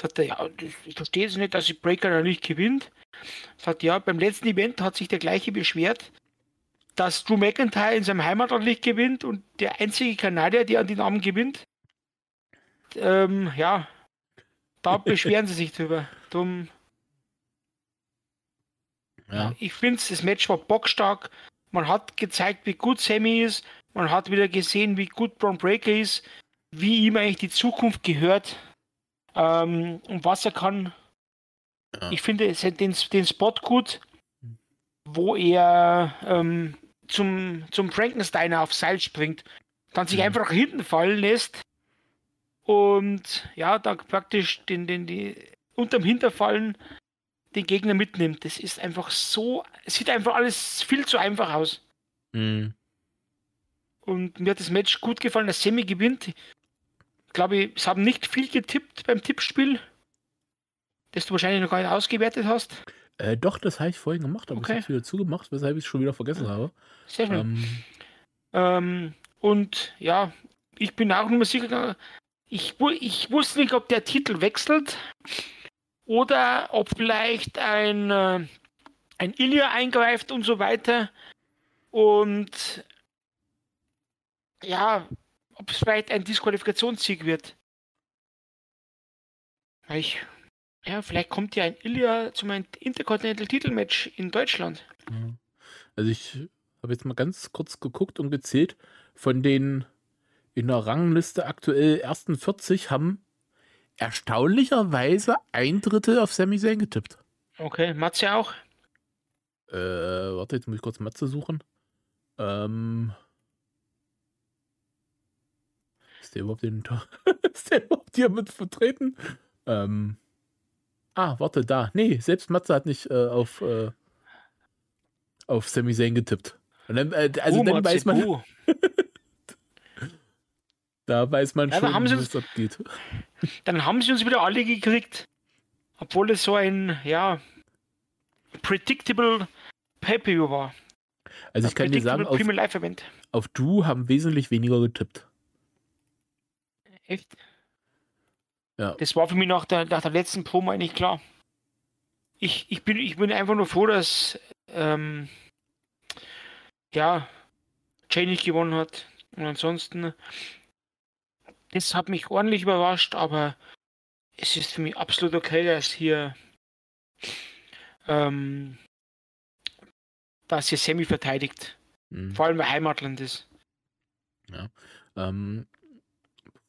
Sagte, ja, ich verstehe jetzt nicht, dass die Breakker da nicht gewinnt. Sagt, ja, beim letzten Event hat sich der gleiche beschwert, dass Drew McIntyre in seinem Heimatland nicht gewinnt und der einzige Kanadier, der an den Namen gewinnt, ähm, ja, da beschweren sie sich drüber. Drum, ja. Ich finde, das Match war bockstark. Man hat gezeigt, wie gut Sammy ist. Man hat wieder gesehen, wie gut Bron Breakker ist, wie ihm eigentlich die Zukunft gehört, ähm, und was er kann. Ja. Ich finde den, den Spot gut, wo er ähm, zum, zum Frankensteiner aufs Seil springt, dann sich mhm. einfach nach hinten fallen lässt und ja, dann praktisch den, den, die, unterm Hinterfallen den Gegner mitnimmt. Das ist einfach so, es sieht einfach alles viel zu einfach aus. Mhm. Und mir hat das Match gut gefallen, dass Sammy gewinnt. Ich glaube, es haben nicht viel getippt beim Tippspiel, das du wahrscheinlich noch gar nicht ausgewertet hast. Äh, doch, das habe ich vorhin gemacht, aber okay. Ich habe es wieder zugemacht, weshalb ich es schon wieder vergessen habe. Sehr schön. Ähm. Ähm, und ja, ich bin auch nicht mehr sicher, ich, ich wusste nicht, ob der Titel wechselt oder ob vielleicht ein, ein Ilya eingreift und so weiter. Und ja, ob es vielleicht ein Disqualifikationssieg wird. Ich... Ja, vielleicht kommt ja ein Ilya zu meinem Intercontinental-Titelmatch in Deutschland. Also ich habe jetzt mal ganz kurz geguckt und gezählt, von den in der Rangliste aktuell ersten vierzig haben erstaunlicherweise ein Drittel auf Sammy Zayn getippt. Okay, Matze auch? Äh, warte, jetzt muss ich kurz Matze suchen. Ähm... Ist der überhaupt, den ist der überhaupt hier mit vertreten? Ähm... Ah, warte, da. Nee, selbst Matze hat nicht äh, auf, äh, auf Sammy Zayn getippt. Und dann, äh, also oh, dann Matze, weiß man... Oh. Da weiß man ja, schon, wie es abgeht. Dann haben sie uns wieder alle gekriegt. Obwohl es so ein, ja, predictable Pay-Per-View war. Also ich kann dir sagen, auf, auf Du haben wesentlich weniger getippt. Echt? Ja. Das war für mich nach der, nach der letzten Promo eigentlich klar. Ich, ich, bin, ich bin einfach nur froh, dass ähm, ja, Jey nicht gewonnen hat. Und ansonsten, das hat mich ordentlich überrascht, aber es ist für mich absolut okay, dass hier ähm, dass hier Sammy verteidigt. Mhm. Vor allem bei Heimatland ist. Ja, ähm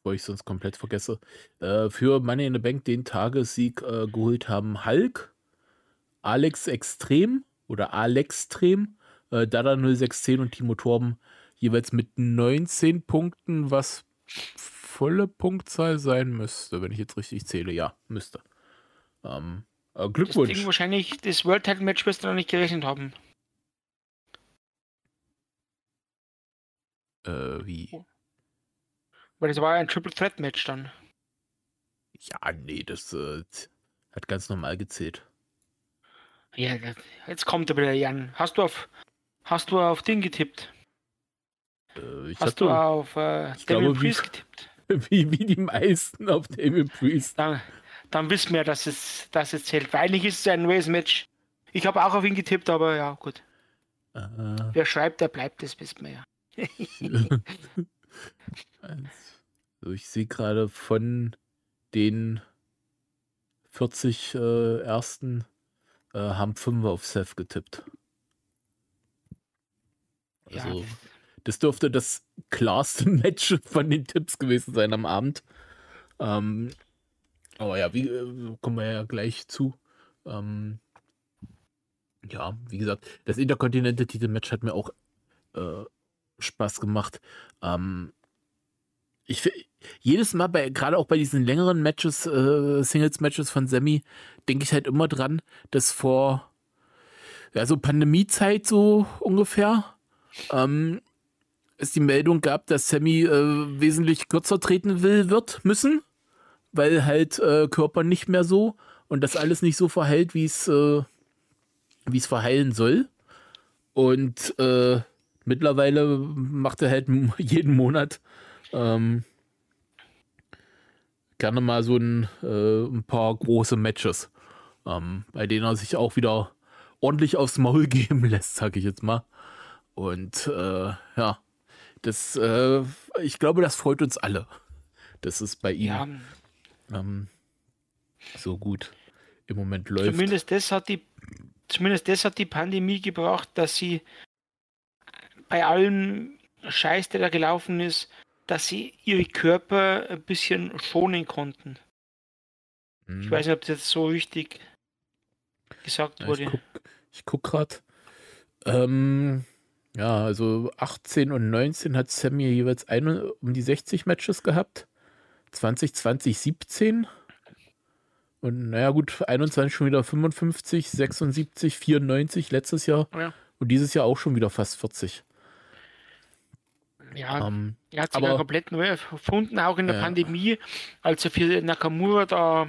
wo ich sonst komplett vergesse, äh, für Money in the Bank den Tagessieg äh, geholt haben Hulk, Alex Extrem oder Alextrem, äh, Dada null sechs zehn und Timo Torben, jeweils mit neunzehn Punkten, was volle Punktzahl sein müsste, wenn ich jetzt richtig zähle. Ja, müsste. Ähm, äh, Glückwunsch. Deswegen wahrscheinlich das World Title Match wirst du noch nicht gerechnet haben. Äh, wie? Oh. Weil das war ja ein Triple Threat Match dann. Ja, nee, das äh, hat ganz normal gezählt. Ja, jetzt kommt er wieder, Jan. Hast du auf, hast du auf den getippt? Äh, ich hast du auf äh, Damian Priest getippt? Wie, wie die meisten auf Damian Priest. Dann, dann wissen wir, dass es, dass es zählt. Weil eigentlich ist es ein neues Match. Ich habe auch auf ihn getippt, aber ja, gut. Äh, Wer schreibt, der bleibt, das wissen wir ja. Also ich sehe gerade von den vierzig äh, ersten äh, haben fünf auf Seth getippt. Also ja. Das dürfte das klarste Match von den Tipps gewesen sein am Abend. Ähm, aber ja, wie, kommen wir ja gleich zu. Ähm, ja, wie gesagt, das Intercontinental-Titel-Match hat mir auch äh, Spaß gemacht. Ähm, ich jedes Mal, bei gerade auch bei diesen längeren Matches, äh, Singles-Matches von Sammy, denke ich halt immer dran, dass vor ja, so Pandemiezeit so ungefähr ähm, es die Meldung gab, dass Sammy äh, wesentlich kürzer treten will, wird, müssen, weil halt äh, Körper nicht mehr so und das alles nicht so verheilt, wie es äh, wie es verheilen soll. Und äh, mittlerweile macht er halt jeden Monat ähm, gerne mal so ein, äh, ein paar große Matches, ähm, bei denen er sich auch wieder ordentlich aufs Maul geben lässt, sag ich jetzt mal. Und äh, ja, das, äh, ich glaube, das freut uns alle. Das ist bei ihm ja. ähm, so gut im Moment läuft. Zumindest das hat die Zumindest das hat die Pandemie gebracht, dass sie bei allem Scheiß, der da gelaufen ist, dass sie ihre Körper ein bisschen schonen konnten. Hm. Ich weiß nicht, ob das jetzt so richtig gesagt ja, wurde. Ich guck gerade. Ähm, ja, also achtzehn und neunzehn hat Sammy jeweils ein, um die sechzig Matches gehabt. zwanzig, zwanzig, siebzehn. Und naja gut, einundzwanzig schon wieder fünfundfünfzig, sechsundsiebzig, vierundneunzig letztes Jahr. Ja. Und dieses Jahr auch schon wieder fast vierzig. Ja, um, er hat sich aber, ja komplett neu erfunden, auch in der ja. Pandemie, als er für Nakamura da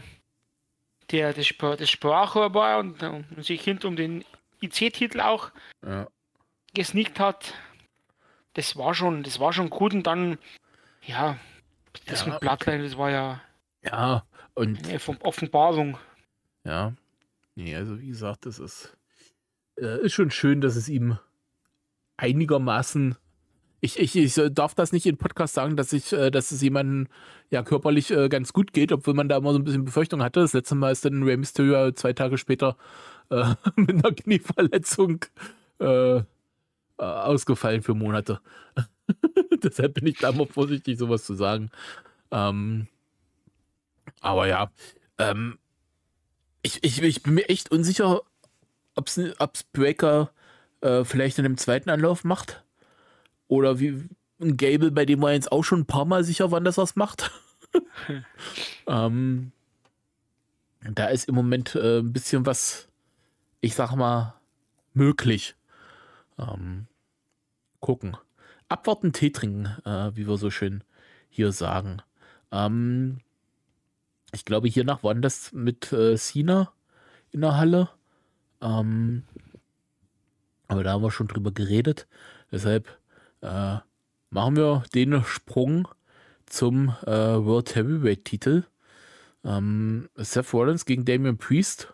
der das, das Sprachrohr war und, und sich hinter um den I C-Titel auch ja. gesneakt hat. Das war schon, das war schon gut und dann, ja, das ja. mit Bloodline, das war ja. Ja. Und nee, von Offenbarung. Ja. Nee, also wie gesagt, das ist, äh, ist schon schön, dass es ihm einigermaßen. Ich, ich, ich darf das nicht in Podcast sagen, dass ich, äh, dass es jemandem ja körperlich äh, ganz gut geht, obwohl man da immer so ein bisschen Befürchtung hatte. Das letzte Mal ist dann Rey Mysterio zwei Tage später äh, mit einer Knieverletzung äh, ausgefallen für Monate. Deshalb bin ich da immer vorsichtig, sowas zu sagen. Ähm. Aber ja, ähm, ich, ich, ich bin mir echt unsicher, ob es Breakker äh, vielleicht in dem zweiten Anlauf macht. Oder wie ein Gable, bei dem war jetzt auch schon ein paar Mal sicher, wann das was macht. hm. ähm, da ist im Moment äh, ein bisschen was, ich sag mal, möglich. Ähm, gucken. Abwarten, Tee trinken, äh, wie wir so schön hier sagen. Ähm, Ich glaube, hiernach waren das mit äh, Cena in der Halle. Ähm, aber da haben wir schon drüber geredet. Deshalb äh, machen wir den Sprung zum äh, World Heavyweight-Titel. Ähm, Seth Rollins gegen Damian Priest.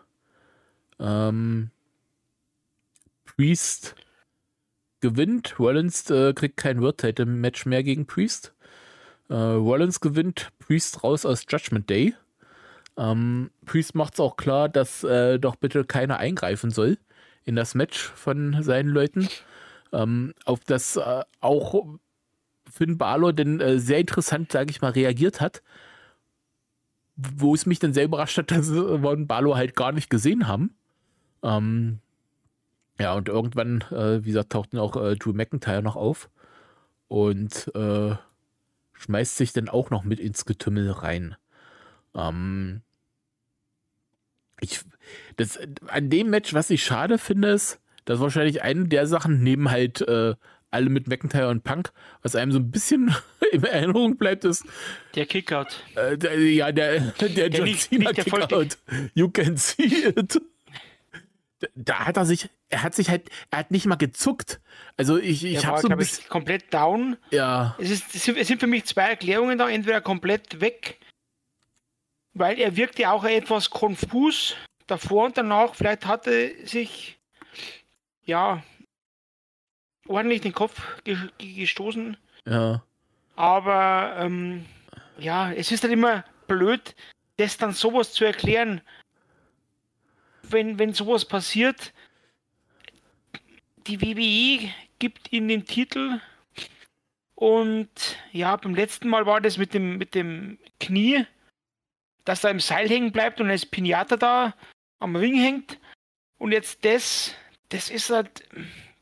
Ähm, Priest gewinnt. Rollins äh, kriegt kein World Title-Match mehr gegen Priest. Äh, Rollins gewinnt. Priest raus aus Judgment Day. Ähm, Priest macht es auch klar, dass äh, doch bitte keiner eingreifen soll in das Match von seinen Leuten, ähm, auf das äh, auch Finn Balor denn äh, sehr interessant, sage ich mal, reagiert hat, wo es mich dann sehr überrascht hat, dass wir Balor halt gar nicht gesehen haben. Ähm, ja, und irgendwann, äh, wie gesagt, taucht dann auch äh, Drew McIntyre noch auf und äh, schmeißt sich dann auch noch mit ins Getümmel rein. Ähm, ich, das, an dem Match, was ich schade finde, ist, dass wahrscheinlich eine der Sachen, neben halt äh, alle mit McIntyre und Punk, was einem so ein bisschen in Erinnerung bleibt, ist der Kickout. Äh, der, ja, der, der, der John Cena Kickout. You can see it. Da, da hat er sich, er hat sich halt, er hat nicht mal gezuckt. Also ich, ich habe so ein bisschen... komplett down. Ja. Es, ist, es sind für mich zwei Erklärungen da, entweder komplett weg, weil er wirkte auch etwas konfus davor und danach. Vielleicht hatte sich ja ordentlich den Kopf gestoßen. Ja. Aber ähm, ja, es ist halt immer blöd, das dann sowas zu erklären. Wenn, wenn sowas passiert, die W W E gibt ihm den Titel Und ja, beim letzten Mal war das mit dem, mit dem Knie, dass da im Seil hängen bleibt und als Pinata da am Ring hängt. Und jetzt das, das ist halt,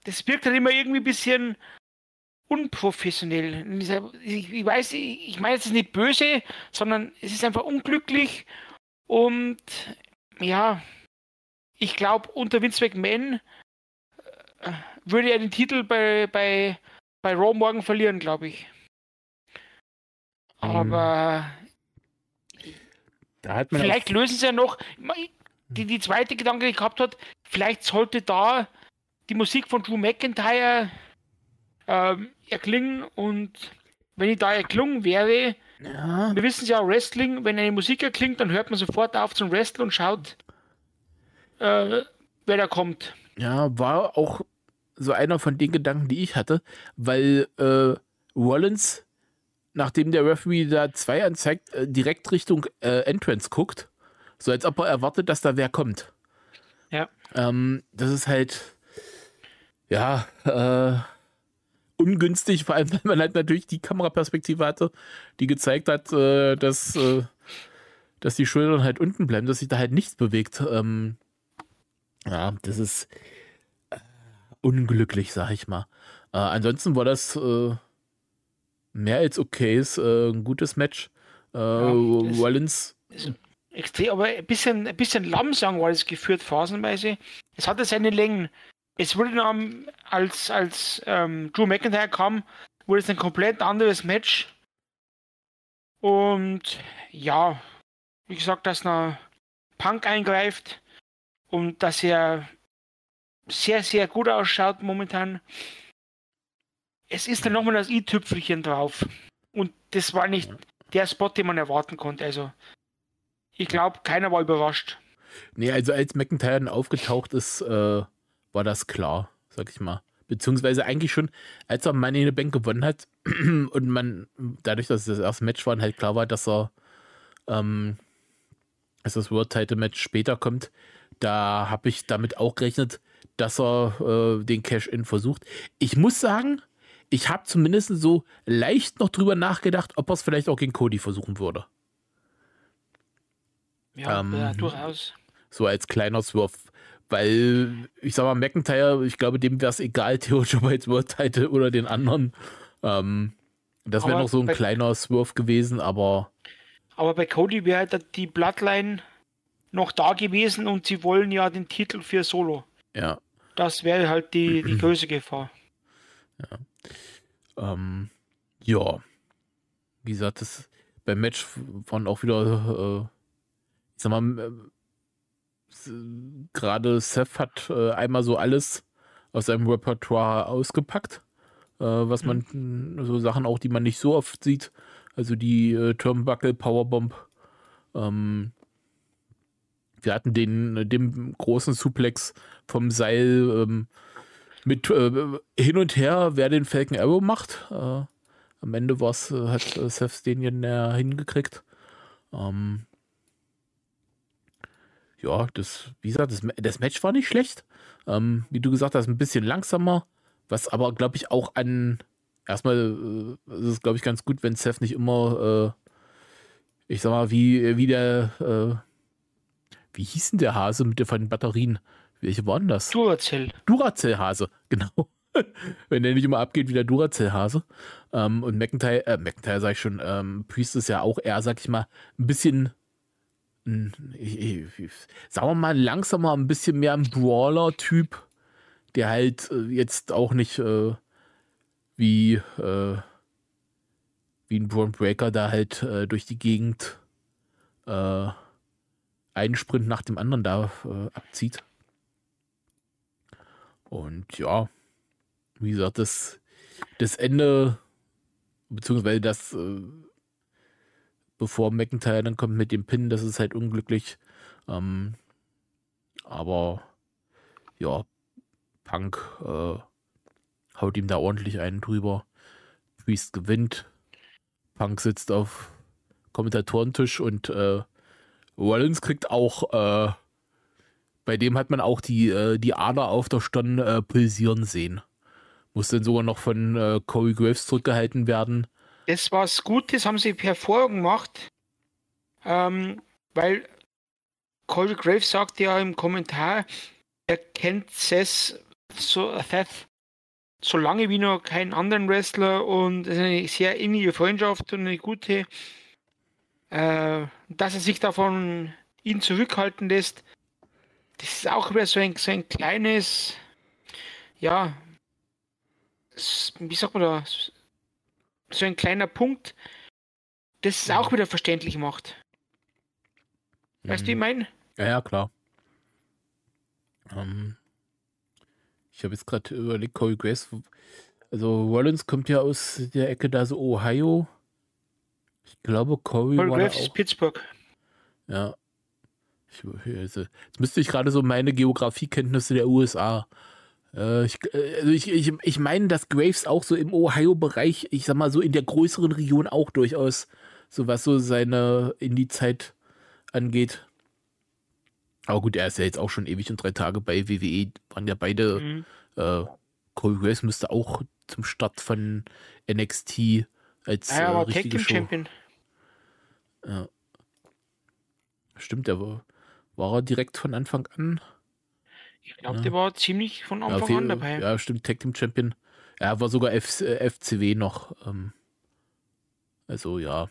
das wirkt halt immer irgendwie ein bisschen unprofessionell. Ich, ich weiß, ich, ich meine, es ist nicht böse, sondern es ist einfach unglücklich. Und ja, ich glaube, unter Vince McMahon würde er den Titel bei, bei, bei Raw morgen verlieren, glaube ich. Aber um, da hat man vielleicht lösen sie ja noch, die, die zweite Gedanke, die ich gehabt hat, vielleicht sollte da die Musik von Drew McIntyre ähm, erklingen, und wenn die da erklungen wäre, ja. Wir wissen ja, Wrestling, wenn eine Musik erklingt, dann hört man sofort auf zum Wrestling und schaut, äh, wer da kommt. Ja, war auch so einer von den Gedanken, die ich hatte, weil äh, Rollins, nachdem der Referee da zwei anzeigt, äh, direkt Richtung äh, Entrance guckt, so als ob er erwartet, dass da wer kommt. Ja. Ähm, das ist halt, ja, äh, ungünstig, vor allem, weil man halt natürlich die Kameraperspektive hatte, die gezeigt hat, äh, dass, äh, dass die Schultern halt unten bleiben, dass sich da halt nichts bewegt. Ähm, ja, das ist unglücklich, sag ich mal. Äh, ansonsten war das äh, mehr als okayes, äh, ein gutes Match. Äh, ja, Rollins. Extrem, aber ein bisschen, ein bisschen Lammsang war das geführt, phasenweise. Es hatte seine Längen. Es wurde dann, als, als ähm, Drew McIntyre kam, wurde es ein komplett anderes Match. Und ja, wie gesagt, dass noch Punk eingreift und dass er sehr, sehr gut ausschaut momentan. Es ist dann nochmal das i-Tüpfelchen drauf. Und das war nicht der Spot, den man erwarten konnte. Also, ich glaube, keiner war überrascht. Nee, also als McIntyre dann aufgetaucht ist, äh, war das klar, sag ich mal. Beziehungsweise eigentlich schon, als er Money in the Bank gewonnen hat und man, dadurch, dass das erste Match war, halt klar war, dass er ähm, dass das World Title Match später kommt, da habe ich damit auch gerechnet, dass er äh, den Cash-In versucht. Ich muss sagen, ich habe zumindest so leicht noch drüber nachgedacht, ob er es vielleicht auch gegen Cody versuchen würde. Ja, ähm, ja, durchaus. So als kleiner Swerve. Weil, ich sag mal, McIntyre, ich glaube, dem wäre es egal, theoretisch, ob er jetzt World Title oder den anderen. Ähm, das wäre noch so ein bei, kleiner Swerve gewesen, aber... Aber bei Cody wäre halt die Bloodline noch da gewesen und sie wollen ja den Titel für Solo. Ja. Das wäre halt die, die größte Gefahr. Ja. Ähm, ja. Wie gesagt, das, beim Match waren auch wieder, äh, ich sag mal, äh, gerade Seth hat äh, einmal so alles aus seinem Repertoire ausgepackt, äh, was man, mhm. so Sachen auch, die man nicht so oft sieht, also die äh, Turnbuckle, Powerbomb, ähm, wir hatten den, den großen Suplex vom Seil ähm, mit äh, hin und her, wer den Falcon Arrow macht. Äh, am Ende war's, äh, hat äh, Seth den ja hingekriegt. Ähm, ja, das, wie gesagt, das, das Match war nicht schlecht. Ähm, wie du gesagt hast, ein bisschen langsamer. Was aber, glaube ich, auch an... Erstmal äh, ist es, glaube ich, ganz gut, wenn Seth nicht immer, äh, ich sag mal, wie, wie der... Äh, Wie hieß denn der Hase mit den Batterien? Welche waren das? Duracell. Duracell-Hase, genau. Wenn der nicht immer abgeht wie der Duracell-Hase. Ähm, und McIntyre, äh, McIntyre sag ich schon, ähm, Priest ist ja auch eher, sag ich mal, ein bisschen, ein, sagen wir mal, langsamer, ein bisschen mehr ein Brawler-Typ, der halt äh, jetzt auch nicht äh, wie, äh, wie ein Bron Breakker da halt äh, durch die Gegend äh, einen Sprint nach dem anderen da äh, abzieht. Und ja, wie gesagt, das, das Ende, beziehungsweise das, äh, bevor McIntyre dann kommt mit dem Pin, das ist halt unglücklich. Ähm, aber ja, Punk äh, haut ihm da ordentlich einen drüber. Priest gewinnt. Punk sitzt auf Kommentatorentisch und äh, Rollins kriegt auch, äh, bei dem hat man auch die, äh, die Ader auf der Stirn äh, pulsieren sehen. Muss dann sogar noch von äh, Corey Graves zurückgehalten werden. Das war was Gutes, haben sie hervorgemacht, ähm, weil Corey Graves sagte ja im Kommentar, er kennt Seth so, Seth so lange wie noch keinen anderen Wrestler und es ist eine sehr innige Freundschaft und eine gute, äh, dass er sich davon ihn zurückhalten lässt. Das ist auch wieder so ein, so ein kleines, ja, wie sagt man da, so ein kleiner Punkt, das es auch wieder verständlich macht. Weißt du, wie ich meine? Ja, ja, klar. Ähm, ich habe jetzt gerade überlegt, Corey Graves, also Rollins kommt ja aus der Ecke da so Ohio. Ich glaube, Corey Corey Graves ist Pittsburgh. Ja. Ich, also, jetzt müsste ich gerade so meine Geografiekenntnisse der U S A. Ich, also ich, ich, ich meine, dass Graves auch so im Ohio-Bereich, ich sag mal so in der größeren Region auch durchaus, so was so seine Indie-Zeit angeht. Aber gut, er ist ja jetzt auch schon ewig und drei Tage bei W W E, waren ja beide, mhm. äh, Corey Graves müsste auch zum Start von N X T als ja, äh, richtige Show. Champion. Ja. Stimmt, der war, war er direkt von Anfang an? Ich glaube, ja. Der war ziemlich von Anfang ja, an dabei. Ja, stimmt, Tag Team Champion. Er ja, war sogar F- F C W noch. Ähm, also, ja.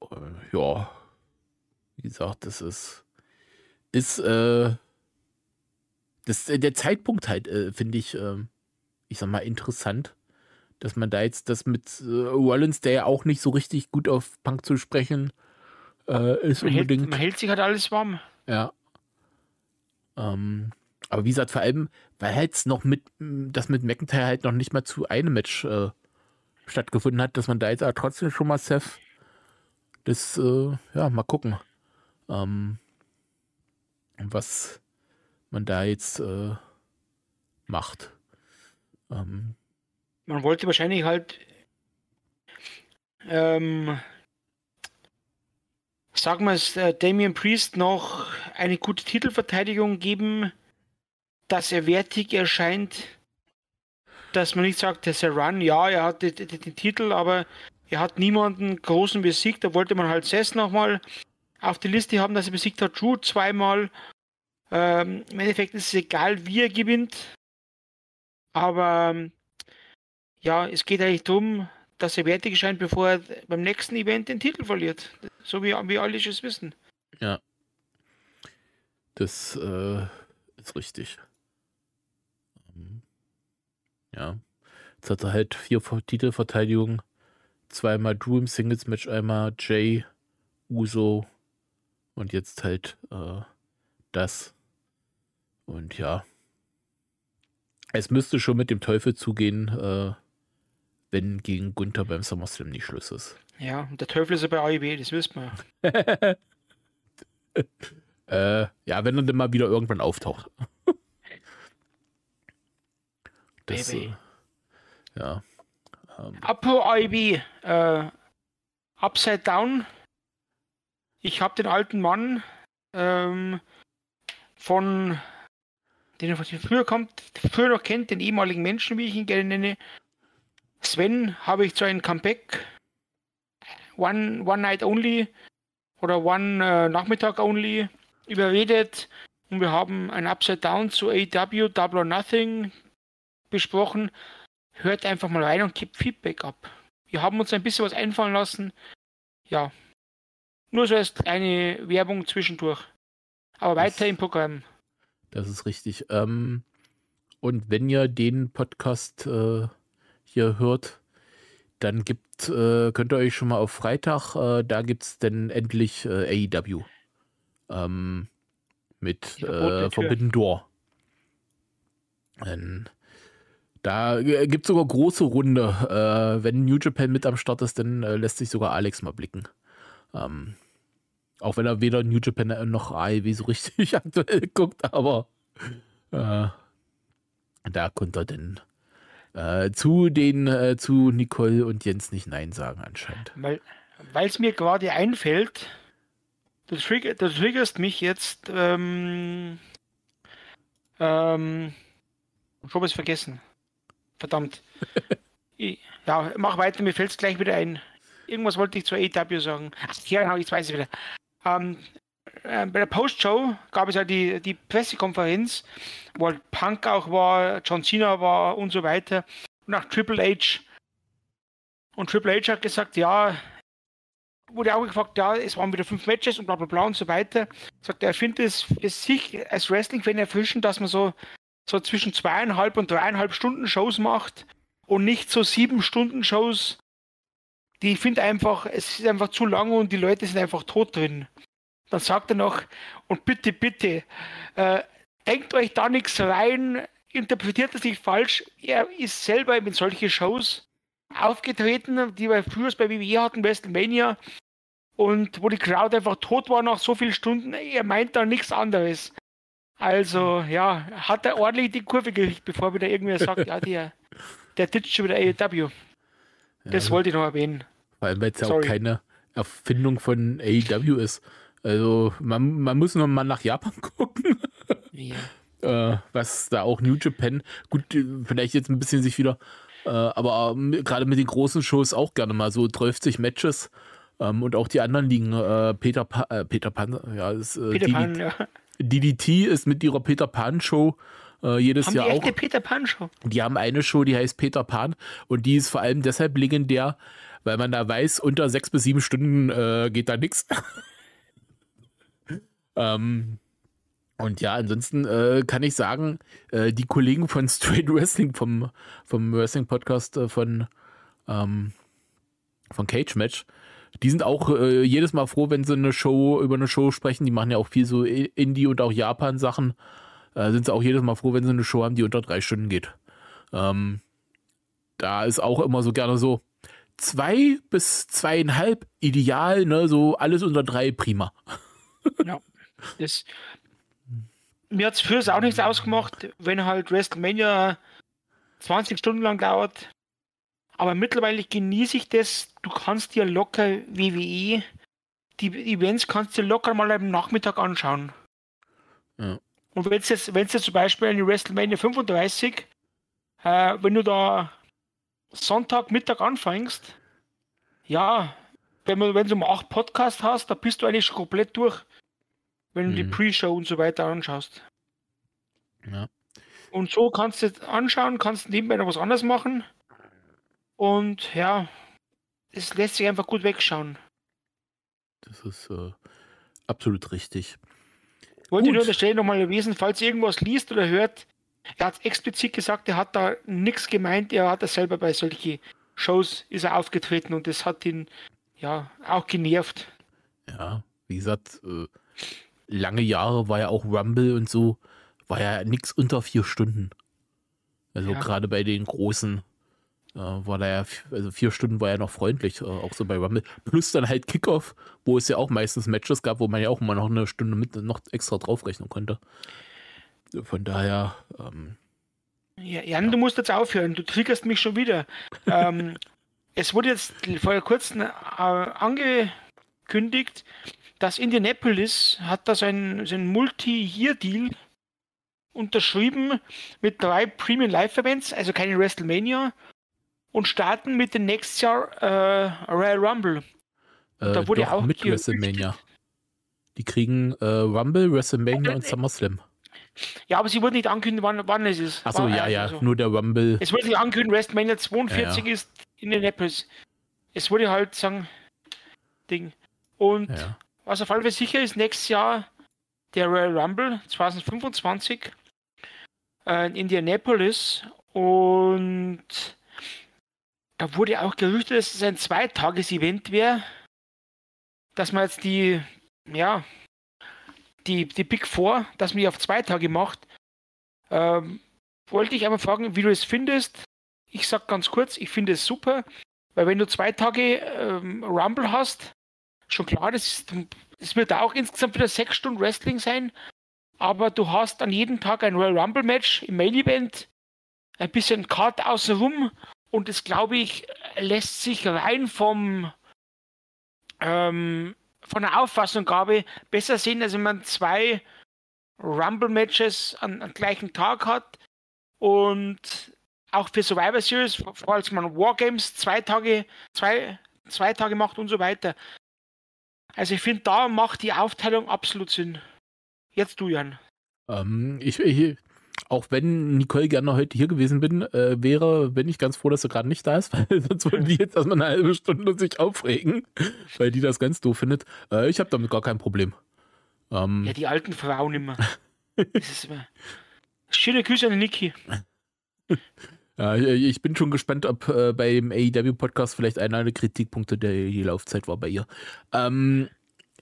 Äh, ja. Wie gesagt, das ist. Ist, äh. Das, äh, der Zeitpunkt halt, äh, finde ich, äh, ich sag mal, interessant, dass man da jetzt das mit äh, Rollins, der ja auch nicht so richtig gut auf Punk zu sprechen äh, ist, man unbedingt. Hält, man hält sich halt alles warm. Ja. Ähm, aber wie gesagt, vor allem, weil halt noch mit, das mit McIntyre halt noch nicht mal zu einem Match äh, stattgefunden hat, dass man da jetzt aber trotzdem schon mal Seth, das, äh, ja, mal gucken, ähm, was man da jetzt äh, macht. Ähm, man wollte wahrscheinlich halt, ähm, sagen wir es, äh, Damian Priest noch eine gute Titelverteidigung geben, dass er wertig erscheint, dass man nicht sagt, dass er Run, ja, er hat den, den, den Titel, aber er hat niemanden großen besiegt, da wollte man halt Seth nochmal auf die Liste haben, dass er besiegt hat, Drew zweimal, ähm, im Endeffekt ist es egal, wie er gewinnt, aber ähm, ja, es geht eigentlich darum, dass er wertig erscheint, bevor er beim nächsten Event den Titel verliert. So wie wir alle es wissen. Ja. Das äh, ist richtig. Ja. Jetzt hat er halt vier Titelverteidigungen. Zweimal Drew im Singles-Match, einmal Jay, Uso und jetzt halt äh, das. Und ja. Es müsste schon mit dem Teufel zugehen, äh, wenn gegen Gunther beim SummerSlam nicht Schluss ist. Ja, und der Teufel ist ja bei A E W, das wissen wir. äh, ja, wenn er dann mal wieder irgendwann auftaucht. Das, Baby. Äh, ja. Ähm, Apropos A E W, äh, Upside Down. Ich habe den alten Mann ähm, von, den er früher kommt, früher noch kennt, den ehemaligen Menschen, wie ich ihn gerne nenne. Sven, habe ich zu einem Comeback. One, one Night Only oder One äh, Nachmittag Only überredet und wir haben ein Upside Down zu A E W, Double or Nothing besprochen. Hört einfach mal rein und gebt Feedback ab. Wir haben uns ein bisschen was einfallen lassen. Ja, nur so als kleine Werbung zwischendurch. Aber weiter das, im Programm. Das ist richtig. Ähm, und wenn ihr den Podcast äh, hier hört, dann gibt, äh, könnt ihr euch schon mal auf Freitag, äh, da gibt es dann endlich äh, A E W ähm, mit äh, Forbidden Door. Ähm, da äh, gibt es sogar große Runde. Äh, wenn New Japan mit am Start ist, dann äh, lässt sich sogar Alex mal blicken. Ähm, auch wenn er weder New Japan noch A E W so richtig aktuell guckt, aber äh, da konnte er dann Äh, zu den, äh, zu Nicole und Jens nicht Nein sagen anscheinend. Weil es mir gerade einfällt, du, trigger, du triggerst mich jetzt, ähm, ähm, Ich habe es vergessen. Verdammt. ich, ja, mach weiter, mir fällt es gleich wieder ein. Irgendwas wollte ich zur A E W sagen. Ach, ja, jetzt weiß ich wieder. Ähm, äh, bei der Postshow gab es ja die, die Pressekonferenz, wo halt Punk auch war, John Cena war und so weiter. Und auch Triple H. Und Triple H hat gesagt, ja, wurde auch gefragt, ja, es waren wieder fünf Matches und bla bla bla und so weiter. Sagt er, er findet es für sich als Wrestling-Fan erfrischend, dass man so, so zwischen zweieinhalb und dreieinhalb Stunden Shows macht und nicht so sieben Stunden Shows. Die, ich finde einfach, es ist einfach zu lange und die Leute sind einfach tot drin. Dann sagt er noch, und bitte, bitte, äh, denkt euch da nichts rein, interpretiert das nicht falsch. Er ist selber in solche Shows aufgetreten, die wir früher bei W W E hatten, WrestleMania, und wo die Crowd einfach tot war nach so vielen Stunden. Er meint da nichts anderes. Also, ja, hat er ordentlich die Kurve gekriegt, bevor wieder irgendwer sagt, ja, der, der ditcht schon wieder A E W. Ja, das wollte ich noch erwähnen. Vor allem, weil es ja auch keine Erfindung von A E W ist. Also, man, man muss noch mal nach Japan gucken. Ja. äh, was da auch New Japan, gut, vielleicht jetzt ein bisschen sich wieder, äh, aber äh, gerade mit den großen Shows auch gerne mal so dreißig Matches ähm, und auch die anderen liegen. Äh, Peter, pa- äh, Peter Pan, ja, ist, äh, Peter D D T, Pan, ja. D D T ist mit ihrer Peter Pan Show. Äh, jedes haben Jahr die auch. Eine Peter Pan Show? Die haben eine Show, die heißt Peter Pan, und die ist vor allem deshalb legendär, weil man da weiß, unter sechs bis sieben Stunden äh, geht da nichts. ähm, und ja, ansonsten äh, kann ich sagen, äh, die Kollegen von Straight Wrestling, vom, vom Wrestling-Podcast äh, von, ähm, von Cage Match, die sind auch äh, jedes Mal froh, wenn sie eine Show über eine Show sprechen. Die machen ja auch viel so Indie- und auch Japan-Sachen. Sind sie auch jedes Mal froh, wenn sie eine Show haben, die unter drei Stunden geht. Ähm, da ist auch immer so gerne so zwei bis zweieinhalb ideal, ne, so alles unter drei prima. Ja, das, mir hat es früher auch nichts ausgemacht, wenn halt WrestleMania zwanzig Stunden lang dauert. Aber mittlerweile genieße ich das. Du kannst dir locker W W E, die Events kannst du dir locker mal am Nachmittag anschauen. Ja. Und wenn es jetzt, wenn es jetzt zum Beispiel in WrestleMania fünfunddreißig, äh, wenn du da Sonntagmittag anfängst, ja, wenn du, wenn du um acht Podcasts hast, da bist du eigentlich schon komplett durch, wenn du mhm. die Pre-Show und so weiter anschaust. Ja. Und so kannst du es anschauen, kannst nebenbei noch was anderes machen. Und ja, es lässt sich einfach gut wegschauen. Das ist äh, absolut richtig. Wollte ich nur an der Stelle nochmal erwähnen, falls ihr irgendwas liest oder hört, er hat explizit gesagt, er hat da nichts gemeint, er hat das selber bei solchen Shows ist er aufgetreten und das hat ihn ja auch genervt. Ja, wie gesagt, lange Jahre war ja auch Rumble und so, war ja nichts unter vier Stunden. Also ja. Gerade bei den Großen war da ja, also vier Stunden war ja noch freundlich, auch so bei Rumble. Plus dann halt Kickoff, wo es ja auch meistens Matches gab, wo man ja auch immer noch eine Stunde mit noch extra draufrechnen konnte. Von daher. Ähm, ja, Jan, ja. Du musst jetzt aufhören, du triggerst mich schon wieder. ähm, es wurde jetzt vor kurzem äh, angekündigt, dass Indianapolis hat da seinen so so Multi-Year-Deal unterschrieben mit drei Premium Live Events, also keine WrestleMania. Und starten mit dem nächstes Jahr äh, Royal Rumble. Äh, da wurde doch auch mit WrestleMania. Die kriegen äh, Rumble, WrestleMania äh, äh, und SummerSlam. Ja, aber sie wurden nicht ankündigen, wann, wann es ist. Achso, ja, ja, also. Nur der Rumble. Es wurde nicht ankündigen, WrestleMania zweiundvierzig ja, ja. ist in Indianapolis. Es wurde halt sagen, Ding. Und ja. was auf alle Fälle sicher ist, nächstes Jahr der Royal Rumble zwanzig fünfundzwanzig äh, in Indianapolis. Und da wurde auch gerüchtet, dass es ein Zweitages-Event wäre, dass man jetzt die, ja, die, die Big Four, dass man die auf zwei Tage macht. Ähm, wollte ich einmal fragen, wie du es findest. Ich sag ganz kurz, ich finde es super, weil wenn du zwei Tage ähm, Rumble hast, schon klar, das ist, es wird auch insgesamt wieder sechs Stunden Wrestling sein, aber du hast an jedem Tag ein Royal Rumble Match im Main Event, ein bisschen Card außenrum. Und das, glaube ich, lässt sich rein vom ähm, von der Auffassung, glaube ich, besser sehen, als wenn man zwei Rumble-Matches an, am gleichen Tag hat Und auch für Survivor Series, falls man Wargames zwei Tage, zwei, zwei Tage macht und so weiter. Also ich finde, da macht die Aufteilung absolut Sinn. Jetzt du, Jan. Ähm, ich, ich, auch wenn Nicole gerne heute hier gewesen bin, äh, wäre, bin ich ganz froh, dass sie gerade nicht da ist, weil sonst würden die jetzt erstmal eine halbe Stunde sich aufregen, weil die das ganz doof findet. Äh, ich habe damit gar kein Problem. Ähm, ja, die alten Frauen immer. Das ist immer. Schöne Grüße an Niki. Ja, ich bin schon gespannt, ob äh, beim A E W-Podcast vielleicht einer der Kritikpunkte der die Laufzeit war bei ihr. Ähm,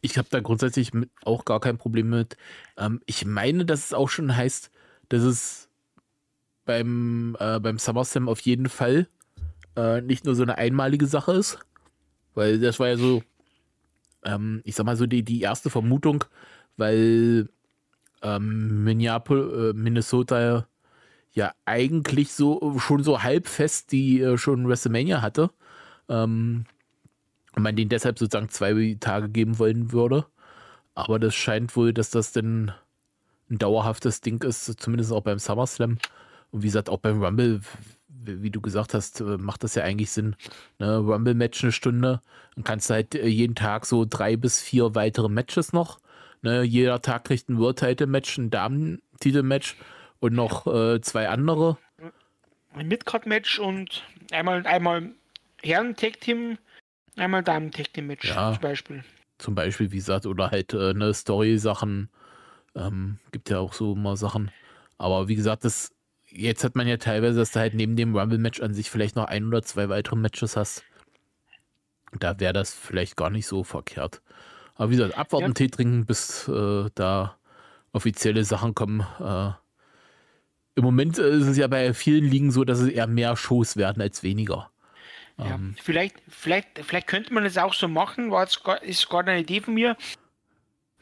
ich habe da grundsätzlich mit, auch gar kein Problem mit. Ähm, ich meine, dass es auch schon heißt, dass es beim, äh, beim SummerSlam auf jeden Fall äh, nicht nur so eine einmalige Sache ist, weil das war ja so, ähm, ich sag mal so, die, die erste Vermutung, weil ähm, Minneapolis, äh, Minnesota ja eigentlich so schon so halbfest, die äh, schon WrestleMania hatte. Ähm, und man den deshalb sozusagen zwei Tage geben wollen würde. Aber das scheint wohl, dass das denn ein dauerhaftes Ding ist, zumindest auch beim SummerSlam. Und wie gesagt, auch beim Rumble, wie du gesagt hast, macht das ja eigentlich Sinn. Ne? Rumble-Match eine Stunde, dann kannst du halt jeden Tag so drei bis vier weitere Matches noch. Ne? Jeder Tag kriegt ein World-Title-Match, ein Damen-Titel-Match und noch äh, zwei andere. Ein Midcard-Match und einmal, einmal Herren-Tag-Team, einmal Damen-Tag-Team-Match, ja, zum Beispiel. Zum Beispiel, wie gesagt, oder halt äh, ne, Story-Sachen. Ähm, gibt ja auch so mal Sachen. Aber wie gesagt, das, jetzt hat man ja teilweise, dass du halt neben dem Rumble-Match an sich vielleicht noch ein oder zwei weitere Matches hast. Da wäre das vielleicht gar nicht so verkehrt. Aber wie gesagt, abwarten, ja. Tee trinken, bis äh, da offizielle Sachen kommen. Äh, Im Moment ist es ja bei vielen Ligen so, dass es eher mehr Shows werden als weniger. Ja, ähm, vielleicht, vielleicht, vielleicht könnte man das auch so machen, war jetzt gar, ist gerade eine Idee von mir.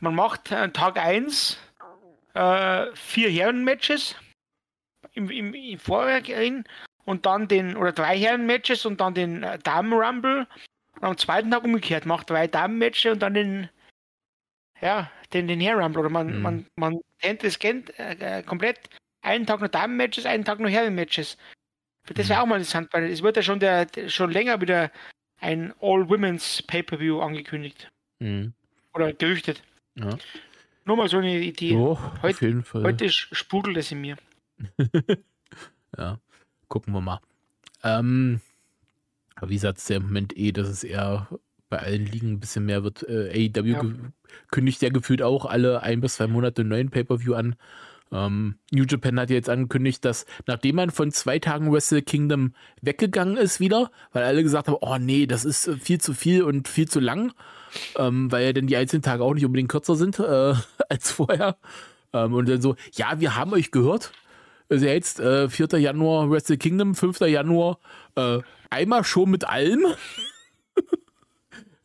Man macht äh, Tag eins äh, vier Herren-Matches im, im, im Vorhinein und dann den, oder drei Herren-Matches und dann den äh, Damen-Rumble. Und am zweiten Tag umgekehrt, macht drei Damen-Matches und dann den, ja, den, den Herren-Rumble. Oder man, mhm. man, man kennt das kennt, äh, komplett. Einen Tag nur Damen-Matches, einen Tag nur Herren-Matches. Das wäre mhm. auch mal interessant, weil es wird ja schon, der, schon länger wieder ein All-Women's-Pay-Per-View angekündigt. Mhm. Oder gerüchtet. Ja. Nur mal so eine Idee. Oh, heute, auf jeden Fall. Heute sprudelt es in mir. Ja, gucken wir mal. Ähm, aber wie gesagt, der Moment eh, dass es eher bei allen Ligen ein bisschen mehr wird. Äh, A E W ja. ge- kündigt ja gefühlt auch alle ein bis zwei Monate einen neuen Pay-Per-View an. Ähm, New Japan hat ja jetzt angekündigt, dass nachdem man von zwei Tagen Wrestle Kingdom weggegangen ist wieder, weil alle gesagt haben, oh nee, das ist viel zu viel und viel zu lang, ähm, weil ja dann die einzelnen Tage auch nicht unbedingt kürzer sind äh, als vorher. Ähm, und dann so, ja, wir haben euch gehört. Also jetzt äh, vierten Januar Wrestle Kingdom, fünften Januar äh, einmal schon mit allem.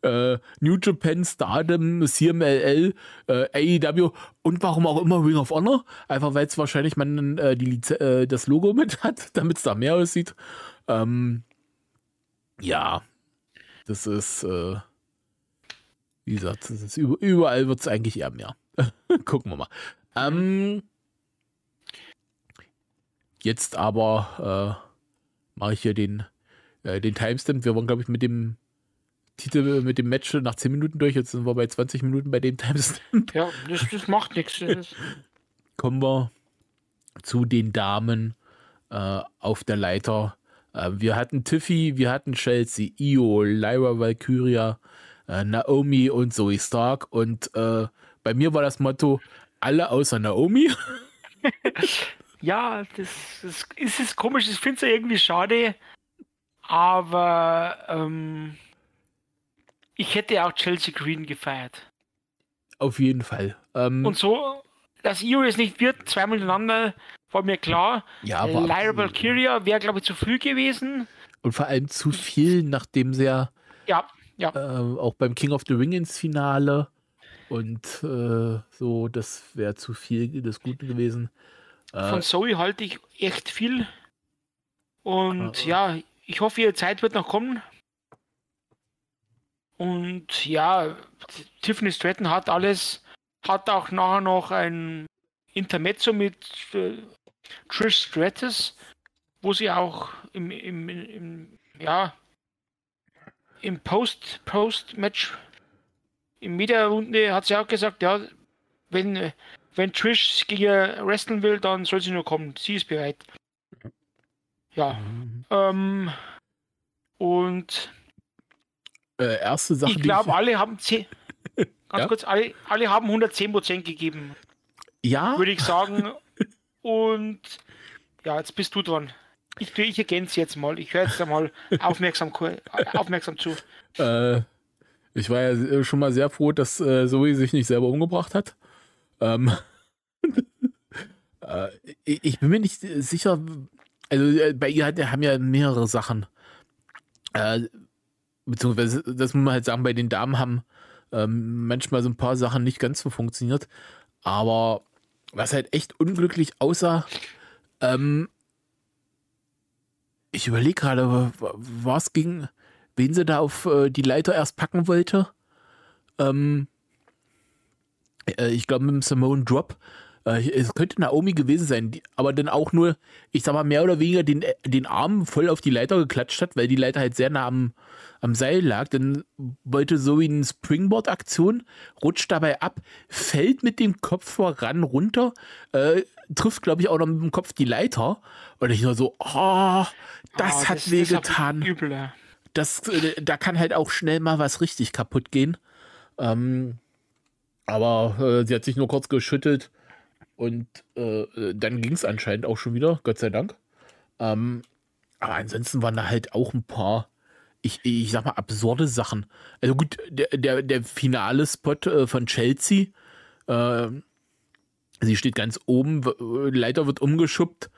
Äh, New Japan, Stardom, C M L L, äh, A E W und warum auch immer Ring of Honor. Einfach weil es wahrscheinlich man äh, die Lize- äh, das Logo mit hat, damit es da mehr aussieht. Ähm, ja, das ist, äh, wie gesagt, das ist über- überall wird es eigentlich eher mehr. Gucken wir mal. Ähm, jetzt aber äh, mache ich hier den, äh, den Timestamp. Wir wollen, glaube ich, mit dem Titel mit dem Match nach zehn Minuten durch, jetzt sind wir bei zwanzig Minuten bei dem Timestamp. Ja, das, das macht nichts. Kommen wir zu den Damen äh, auf der Leiter. Äh, wir hatten Tiffy, wir hatten Chelsea, Io, Lyra Valkyria, äh, Naomi und Zoe Stark und äh, bei mir war das Motto, alle außer Naomi. Ja, das, das ist, ist komisch, ich finde es ja irgendwie schade, aber ähm ich hätte auch Chelsea Green gefeiert. Auf jeden Fall. Ähm, und so, dass Io es nicht wird, zweimal hintereinander, war mir klar. Ja, Lyra Valkyria wäre, glaube ich, zu früh gewesen. Und vor allem zu viel, nachdem sie ja, ja, ja. Äh, auch beim King of the Ring ins Finale und äh, so, das wäre zu viel des Guten gewesen. Äh, Von Zoe halte ich echt viel. Und äh, ja, ich hoffe, ihre Zeit wird noch kommen. Und ja, Tiffany Stratton hat alles, hat auch nachher noch ein Intermezzo mit äh, Trish Stratus, wo sie auch im, im, im ja, im Post, Post-Match, in Media-Runde hat sie auch gesagt, ja, wenn, wenn Trish gegen wrestlen will, dann soll sie nur kommen. Sie ist bereit. Ja. Mhm. Ähm, und äh, erste Sache, ich glaube, alle haben zehn, ganz ja? kurz, alle, alle haben hundertzehn Prozent gegeben. Ja? Würde ich sagen. Und ja, jetzt bist du dran. Ich, ich ergänze jetzt mal. Ich höre jetzt einmal aufmerksam, aufmerksam zu. Äh, ich war ja schon mal sehr froh, dass äh, Zoe sich nicht selber umgebracht hat. Ähm, äh, ich, ich bin mir nicht sicher. Also äh, bei ihr hat, haben ja mehrere Sachen. Äh, beziehungsweise, das muss man halt sagen, bei den Damen haben äh, manchmal so ein paar Sachen nicht ganz so funktioniert. Aber was halt echt unglücklich aussah, ähm, ich überlege gerade, was ging, wen sie da auf äh, die Leiter erst packen wollte. Ähm, äh, ich glaube, mit dem Simone Drop. Äh, es könnte Naomi gewesen sein, die, aber dann auch nur, ich sag mal, mehr oder weniger den, den Arm voll auf die Leiter geklatscht hat, weil die Leiter halt sehr nah am, am Seil lag. Dann wollte so wie eine Springboard-Aktion, rutscht dabei ab, fällt mit dem Kopf voran runter, äh, trifft, glaube ich, auch noch mit dem Kopf die Leiter. Und ich nur so, oh, das oh, hat wehgetan. Übel, ja. Das, äh, da kann halt auch schnell mal was richtig kaputt gehen. Ähm, aber äh, sie hat sich nur kurz geschüttelt und äh, dann ging es anscheinend auch schon wieder, Gott sei Dank. Ähm, aber ansonsten waren da halt auch ein paar, ich, ich sag mal, absurde Sachen. Also gut, der, der, der finale Spot äh, von Chelsea, äh, sie steht ganz oben, Leiter wird umgeschubbt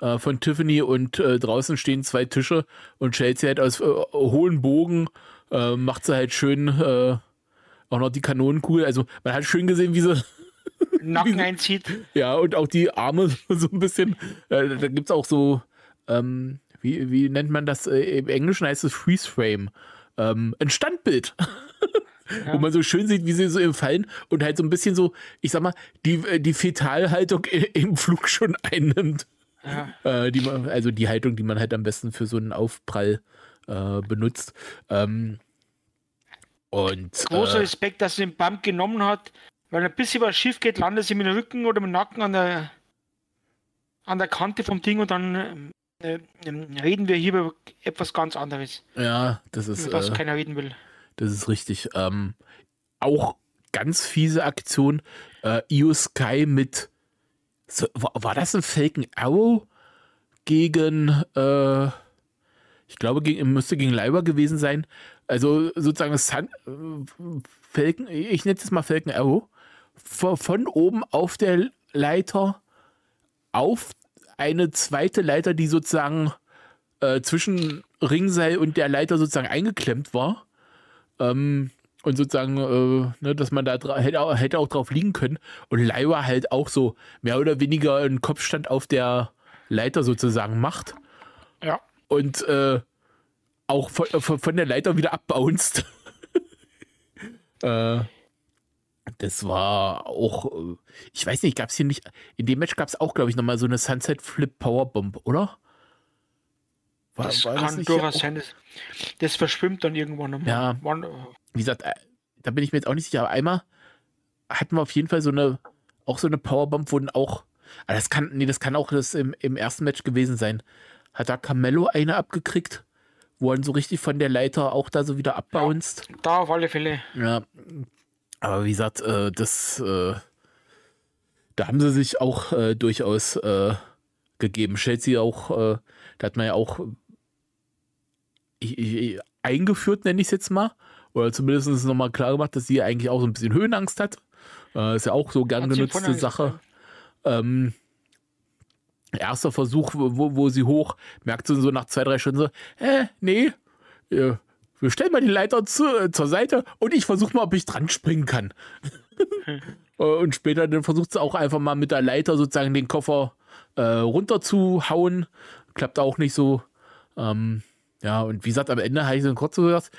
äh, von Tiffany und äh, draußen stehen zwei Tische und Chelsea halt aus äh, hohen Bogen äh, macht sie halt schön äh, auch noch die Kanonenkugel. Also man hat schön gesehen, wie sie Nacken einzieht. Ja, und auch die Arme so ein bisschen. Äh, da gibt es auch so, ähm, wie, wie nennt man das? Äh, im Englischen heißt es Freeze Frame. Ähm, ein Standbild. Ja. Wo man so schön sieht, wie sie so im Fallen und halt so ein bisschen so, ich sag mal, die, die Fetalhaltung im Flug schon einnimmt. Ja. Äh, die man, also die Haltung, die man halt am besten für so einen Aufprall äh, benutzt. Ähm, und, Großer äh, Respekt, dass sie den Bump genommen hat, weil ein bisschen was schief geht, landet sie mit dem Rücken oder mit dem Nacken an der, an der Kante vom Ding und dann äh, reden wir hier über etwas ganz anderes. Ja, das ist... Was äh, keiner reden will. Das ist richtig. Ähm, auch ganz fiese Aktion. Äh, Io Sky mit. So, war, war das ein Falcon Arrow gegen. Äh, ich glaube, gegen, müsste gegen Leiber gewesen sein. Also sozusagen das Sun, äh, Falcon. Ich nenne es mal Falcon Arrow. Von, von oben auf der Leiter auf eine zweite Leiter, die sozusagen äh, zwischen Ringseil und der Leiter sozusagen eingeklemmt war. Ähm, und sozusagen, äh, ne, dass man da dra- hätte, auch, hätte auch drauf liegen können. Und Laiwa halt auch so mehr oder weniger einen Kopfstand auf der Leiter sozusagen macht. Ja. Und äh, auch von, von, von der Leiter wieder abbounced. äh, das war auch, ich weiß nicht, gab es hier nicht, in dem Match gab es auch, glaube ich, nochmal so eine Sunset Flip Powerbomb, oder? War, das war kann durchaus sein. Das, das verschwimmt dann irgendwann nochmal. Ja, wie gesagt, da bin ich mir jetzt auch nicht sicher. Aber einmal hatten wir auf jeden Fall so eine, auch so eine Powerbomb, wurden auch, aber das kann, nee, das kann auch das im, im ersten Match gewesen sein. Hat da Carmelo eine abgekriegt, wo er so richtig von der Leiter auch da so wieder abbounced. Ja, da auf alle Fälle. Ja, aber wie gesagt, äh, das, äh, da haben sie sich auch äh, durchaus äh, gegeben. Chelsea auch, äh, da hat man ja auch Ich, ich, ich, eingeführt, nenne ich es jetzt mal. Oder zumindest nochmal klar gemacht, dass sie eigentlich auch so ein bisschen Höhenangst hat. Äh, ist ja auch so gern genutzte Sache. Ähm, erster Versuch, wo, wo sie hoch, merkt sie so nach zwei, drei Stunden so, hä, nee, wir stellen mal die Leiter zu, äh, zur Seite und ich versuche mal, ob ich dran springen kann. Und später dann versucht sie auch einfach mal mit der Leiter sozusagen den Koffer äh, runter zu hauen. Klappt auch nicht so. Ähm, Ja, und wie gesagt, am Ende habe ich so kurz so gesagt,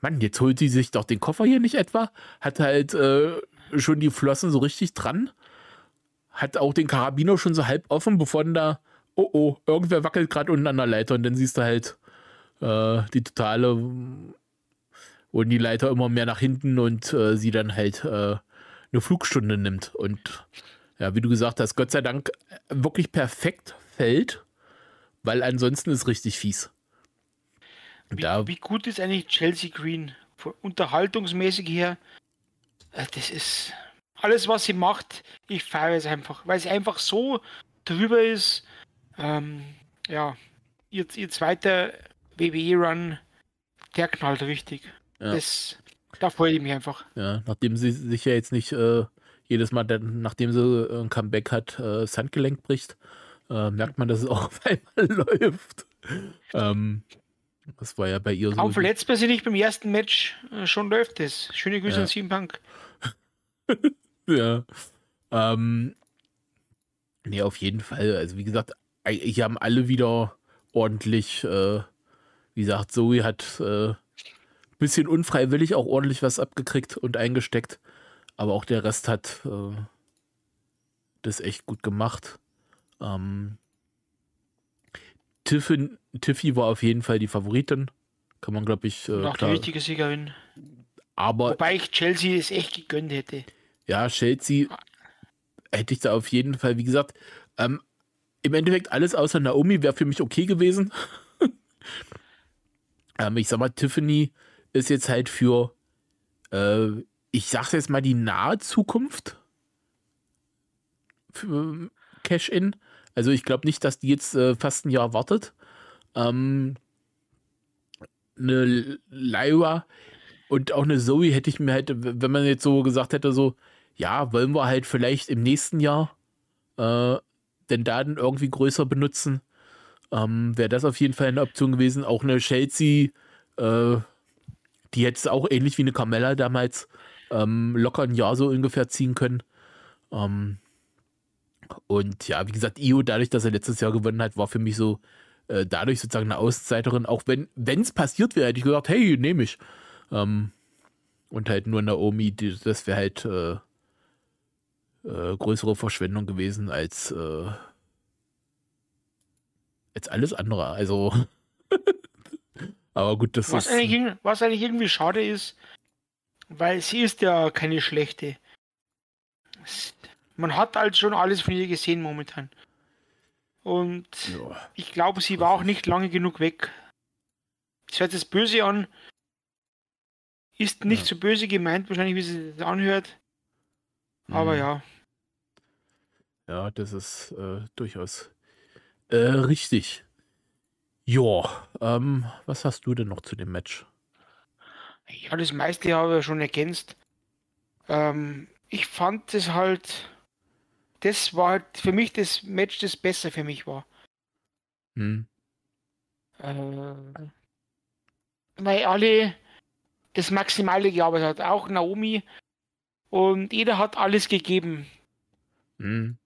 Mann, jetzt holt sie sich doch den Koffer hier nicht etwa, hat halt äh, schon die Flossen so richtig dran, hat auch den Karabiner schon so halb offen, bevor dann da, oh oh, irgendwer wackelt gerade unten an der Leiter, und dann siehst du halt äh, die totale und die Leiter immer mehr nach hinten und äh, sie dann halt äh, eine Flugstunde nimmt. Und ja, wie du gesagt hast, Gott sei Dank wirklich perfekt fällt, weil ansonsten ist richtig fies. Wie, da, wie gut ist eigentlich Chelsea Green? Von unterhaltungsmäßig her, das ist alles, was sie macht, ich feiere es einfach, weil sie einfach so drüber ist. Ähm, ja, ihr, ihr zweiter W W E-Run, der knallt richtig. Ja. Das, da freue ich mich einfach. Ja, nachdem sie sich ja jetzt nicht äh, jedes Mal, dann, nachdem sie ein Comeback hat, äh, das Handgelenk bricht, äh, merkt man, dass es auch auf einmal läuft. ähm, Das war ja bei ihr so. Auch verletzt bei sie nicht beim ersten Match, äh, schon läuft es. Schöne Grüße ja. an C M Punk. ja. Ähm, nee, auf jeden Fall. Also wie gesagt, hier haben alle wieder ordentlich, äh, wie gesagt, Zoe hat ein äh, bisschen unfreiwillig auch ordentlich was abgekriegt und eingesteckt. Aber auch der Rest hat äh, das echt gut gemacht. Ähm, Tiffin, Tiffy war auf jeden Fall die Favoritin. Kann man, glaube ich, äh, auch klar, die richtige Siegerin. Aber wobei ich Chelsea es echt gegönnt hätte. Ja, Chelsea hätte ich da auf jeden Fall, wie gesagt, ähm, im Endeffekt alles außer Naomi wäre für mich okay gewesen. ähm, ich sag mal, Tiffany ist jetzt halt für, äh, ich sag's jetzt mal, die nahe Zukunft für Cash-In. Also ich glaube nicht, dass die jetzt äh, fast ein Jahr wartet. Ähm, eine Lyra und auch eine Zoe hätte ich mir halt, wenn man jetzt so gesagt hätte, so, ja, wollen wir halt vielleicht im nächsten Jahr äh, den Daten irgendwie größer benutzen, ähm, wäre das auf jeden Fall eine Option gewesen. Auch eine Chelsea, äh, die hätte es auch ähnlich wie eine Carmella damals ähm, locker ein Jahr so ungefähr ziehen können. Ähm, Und ja, wie gesagt, Io, dadurch, dass er letztes Jahr gewonnen hat, war für mich so, äh, dadurch sozusagen eine Auszeiterin. Auch wenn es passiert wäre, hätte ich gesagt, hey, nehme ich. Ähm, und halt nur Naomi, die, das wäre halt äh, äh, größere Verschwendung gewesen als, äh, als alles andere. Also, aber gut, das was ist... Eigentlich, was eigentlich irgendwie schade ist, weil sie ist ja keine schlechte. Das Man hat halt schon alles von ihr gesehen momentan. Und ja, ich glaube, sie war auch nicht lange genug weg. Das hört das Böse an. Ist nicht ja. so böse gemeint, wahrscheinlich, wie sie das anhört. Aber mhm. ja. Ja, das ist äh, durchaus äh, richtig. Ja, ähm, was hast du denn noch zu dem Match? Ja, das meiste habe ich schon ergänzt. Ähm, ich fand es halt... Das war halt für mich das Match, das besser für mich war. Hm. Äh, weil alle das Maximale gearbeitet hat, auch Naomi. Und jeder hat alles gegeben. Hm.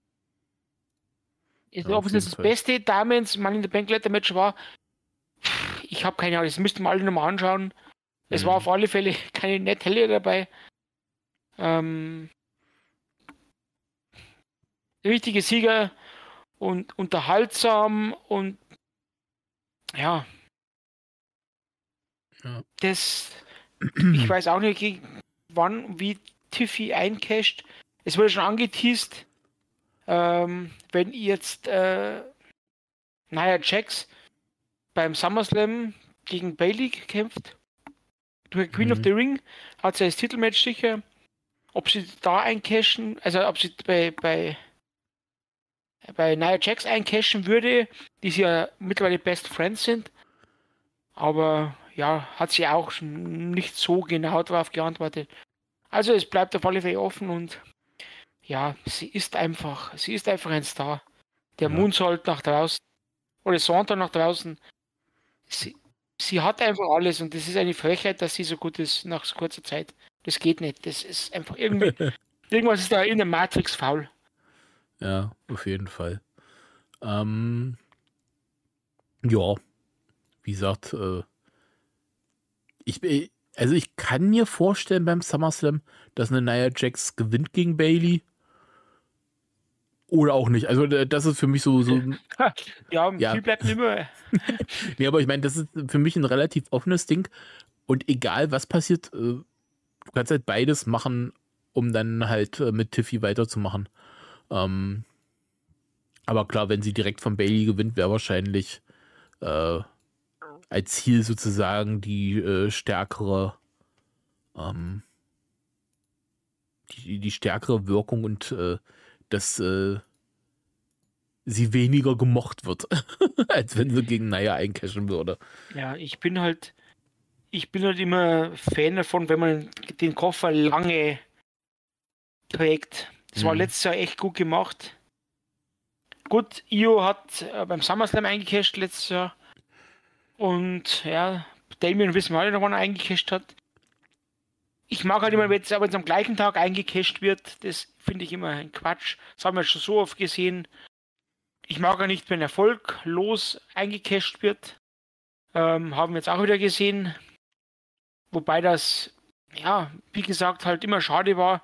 Ich glaube, ja, das, das beste Diamonds Money in the Bank Letter Match war, ich habe keine Ahnung, das müssten wir alle nochmal anschauen. Es hm. war auf alle Fälle keine Natalia dabei. Ähm... Richtige Sieger und unterhaltsam und ja. ja. Das, ich weiß auch nicht, wann, wie Tiffy eincasht. Es wurde schon angeteast, ähm, wenn jetzt äh, Nia Jax beim SummerSlam gegen Bayley kämpft, durch Queen mhm. of the Ring, hat sie als Titelmatch sicher. Ob sie da eincashen, also ob sie bei, bei bei Nia Jax eincashen würde, die sie ja mittlerweile Best Friends sind. Aber ja, hat sie auch nicht so genau darauf geantwortet. Also es bleibt auf alle Fälle offen und ja, sie ist einfach, sie ist einfach ein Star. Der ja. Moonsault nach draußen oder Sonntag nach draußen. Sie, sie hat einfach alles und das ist eine Frechheit, dass sie so gut ist nach so kurzer Zeit. Das geht nicht. Das ist einfach irgendwie, irgendwas ist da in der Matrix faul. Ja, auf jeden Fall. Ähm, ja, wie gesagt, äh, ich, also ich kann mir vorstellen beim SummerSlam, dass eine Nia Jax gewinnt gegen Bayley Oder auch nicht. Also das ist für mich so... so ja, viel ja. bleibt nimmer. Nee, aber ich meine, das ist für mich ein relativ offenes Ding. Und egal, was passiert, du kannst halt beides machen, um dann halt mit Tiffy weiterzumachen. Ähm, aber klar, wenn sie direkt von Bayley gewinnt, wäre wahrscheinlich äh, als Ziel sozusagen die äh, stärkere... Ähm, die, die stärkere Wirkung und... Äh, dass äh, sie weniger gemocht wird, als wenn sie gegen Naya eincashen würde. Ja, ich bin halt, ich bin halt immer Fan davon, wenn man den Koffer lange trägt. Das hm. war letztes Jahr echt gut gemacht. Gut, Io hat äh, beim SummerSlam eingecasht letztes Jahr. Und ja, Damian wissen wir alle noch, wann er eingecasht hat. Ich mag halt immer, wenn es aber am gleichen Tag eingecasht wird, das finde ich immer ein Quatsch. Das haben wir schon so oft gesehen. Ich mag ja nicht, wenn erfolglos eingecasht wird. Ähm, haben wir jetzt auch wieder gesehen. Wobei das, ja, wie gesagt, halt immer schade war,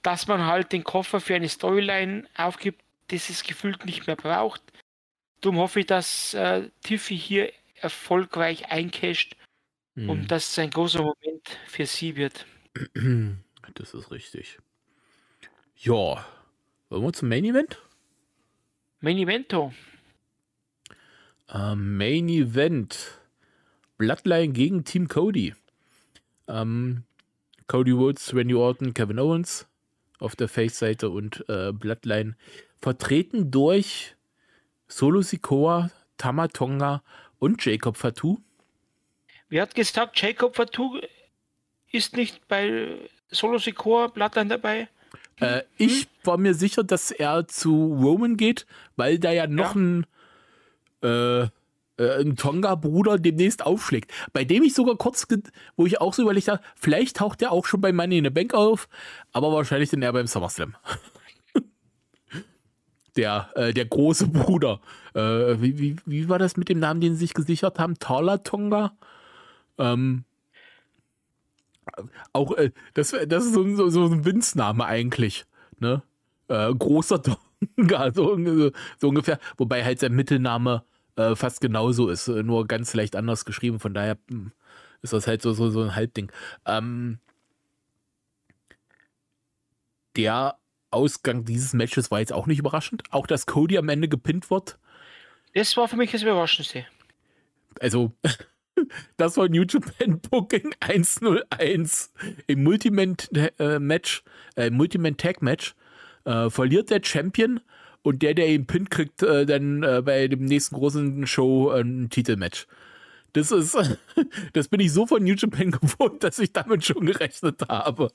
dass man halt den Koffer für eine Storyline aufgibt, das es gefühlt nicht mehr braucht. Darum hoffe ich, dass äh, Tiffy hier erfolgreich eincasht mhm. und dass es ein großer Moment für sie wird. Das ist richtig. Ja, wollen wir zum Main Event? Main Evento. Ähm, Main Event. Bloodline gegen Team Cody. Ähm, Cody Rhodes, Randy Orton, Kevin Owens auf der Face-Seite und äh, Bloodline vertreten durch Solo Sikoa, Tama Tonga und Jacob Fatu. Wer hat gesagt, Jacob Fatu ist nicht bei Solo Sikoa Bloodline dabei? Äh, ich war mir sicher, dass er zu Roman geht, weil da ja noch ja. ein, äh, äh, ein Tonga-Bruder demnächst aufschlägt. Bei dem ich sogar kurz, ge- wo ich auch so überlegt habe, vielleicht taucht der auch schon bei Money in the Bank auf, aber wahrscheinlich dann eher beim SummerSlam. der, äh, der große Bruder. Äh, wie, wie, wie war das mit dem Namen, den sie sich gesichert haben? Tala Tonga? Ähm... Auch, äh, das, das ist so, so, so ein Winzname eigentlich, ne? Äh, großer Tonga, so, so, so ungefähr. Wobei halt sein Mittelname äh, fast genauso ist, nur ganz leicht anders geschrieben. Von daher ist das halt so, so, so ein Halbding. Ähm, der Ausgang dieses Matches war jetzt auch nicht überraschend. Auch, dass Cody am Ende gepinnt wird. Das war für mich das Überraschendste. Also... Das war New Japan Booking eins null eins. Im Multiman-Match, äh, Multiman-Tag-Match äh, verliert der Champion und der, der ihn pinnt, kriegt äh, dann äh, bei dem nächsten großen Show äh, ein Titelmatch. Das ist, das bin ich so von New Japan gewohnt, dass ich damit schon gerechnet habe.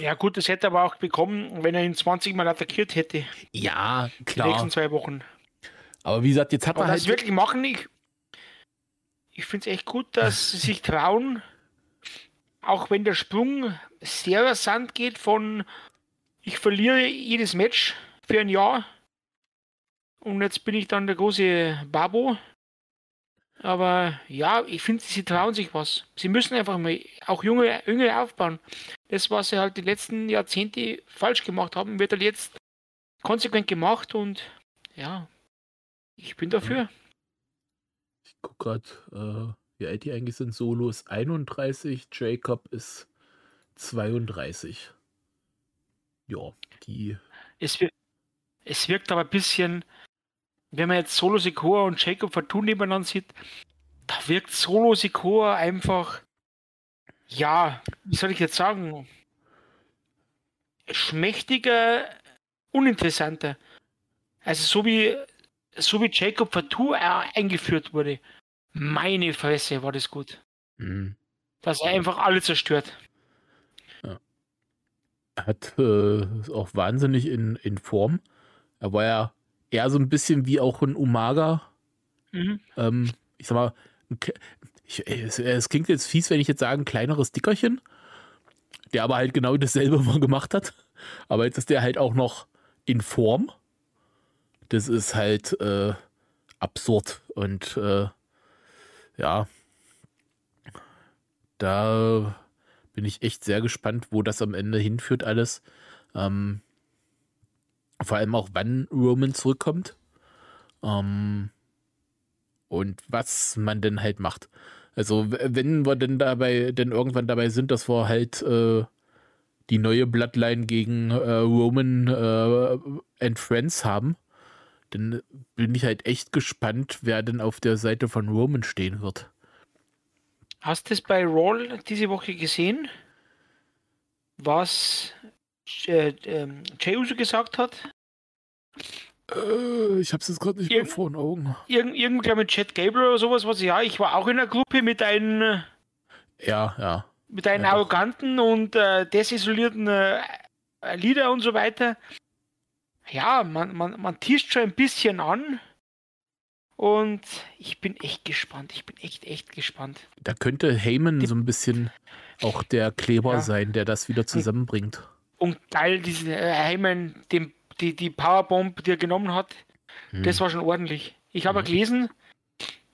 Ja gut, das hätte er aber auch bekommen, wenn er ihn zwanzig Mal attackiert hätte. Ja, klar. Die nächsten zwei Wochen. Aber wie gesagt, jetzt hat aber er das halt... wirklich machen nicht. Ich finde es echt gut, dass sie sich trauen, auch wenn der Sprung sehr rasant geht von ich verliere jedes Match für ein Jahr und jetzt bin ich dann der große Babo. Aber ja, ich finde, sie trauen sich was. Sie müssen einfach mal auch junge, jüngere aufbauen. Das, was sie halt die letzten Jahrzehnte falsch gemacht haben, wird halt jetzt konsequent gemacht und ja, ich bin dafür. Guck gerade, äh, wie alt die eigentlich sind. Solo ist einunddreißig, Jacob ist zweiunddreißig. Ja, die... Es, wir- es wirkt aber ein bisschen, wenn man jetzt Solo Sikoa und Jacob Fatu nebeneinander sieht, da wirkt Solo Sikoa einfach, ja, wie soll ich jetzt sagen, schmächtiger, uninteressanter. Also so wie... So wie Jacob Fatu eingeführt wurde, meine Fresse, war das gut. Mhm. Dass er einfach alle zerstört. Ja. Hat äh, auch wahnsinnig in, in Form. Er war ja eher so ein bisschen wie auch ein Umaga. Mhm. Ähm, ich sag mal, ich, es, es klingt jetzt fies, wenn ich jetzt sage, ein kleineres Dickerchen, der aber halt genau dasselbe mal gemacht hat. Aber jetzt ist der halt auch noch in Form. Das ist halt äh, absurd und äh, ja, da bin ich echt sehr gespannt, wo das am Ende hinführt alles. Ähm, Vor allem auch, wann Roman zurückkommt. Ähm, und was man denn halt macht. Also wenn wir denn dabei, denn irgendwann dabei sind, dass wir halt äh, die neue Bloodline gegen äh, Roman äh, and Friends haben, dann bin ich halt echt gespannt, wer denn auf der Seite von Roman stehen wird. Hast du es bei Raw diese Woche gesehen, was äh, ähm, Jey Uso gesagt hat? Äh, ich hab's jetzt gerade nicht Irr- mehr vor den Augen. Irgend, irgendwie mit Chad Gable oder sowas, was ja, ich war auch in einer Gruppe mit einem ja, ja. mit einem ja, arroganten und äh, desisolierten äh, Leader und so weiter. Ja, man, man, man tischt schon ein bisschen an. Und ich bin echt gespannt. Ich bin echt, echt gespannt. Da könnte Heyman Die- so ein bisschen auch der Kleber ja. sein, der das wieder zusammenbringt. Und geil, diesen äh, Heyman, den, die, die Powerbomb, die er genommen hat, hm. das war schon ordentlich. Ich habe hm. gelesen,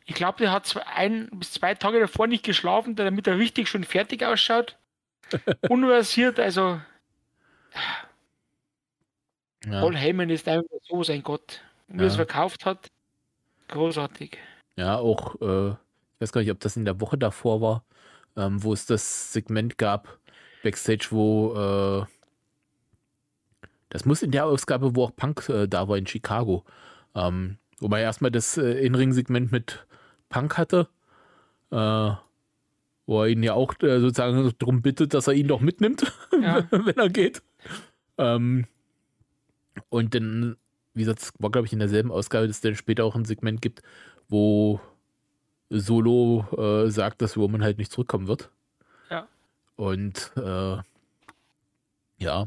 ich glaube, der hat zwei, ein bis zwei Tage davor nicht geschlafen, damit er richtig schon fertig ausschaut. Unversiert, also ja. Paul Heyman ist einfach so sein Gott. Und wie ja. er es verkauft hat, großartig. Ja, auch, äh, ich weiß gar nicht, ob das in der Woche davor war, ähm, wo es das Segment gab, Backstage, wo, äh, das muss in der Ausgabe, wo auch Punk äh, da war, in Chicago, ähm, wobei er erstmal das äh, In-Ring-Segment mit Punk hatte, äh, wo er ihn ja auch äh, sozusagen darum bittet, dass er ihn doch mitnimmt, ja. wenn er geht. Ähm, und dann wie gesagt, war glaube ich in derselben Ausgabe, dass es dann später auch ein Segment gibt, wo Solo äh, sagt, dass Roman halt nicht zurückkommen wird. Ja. Und äh, ja,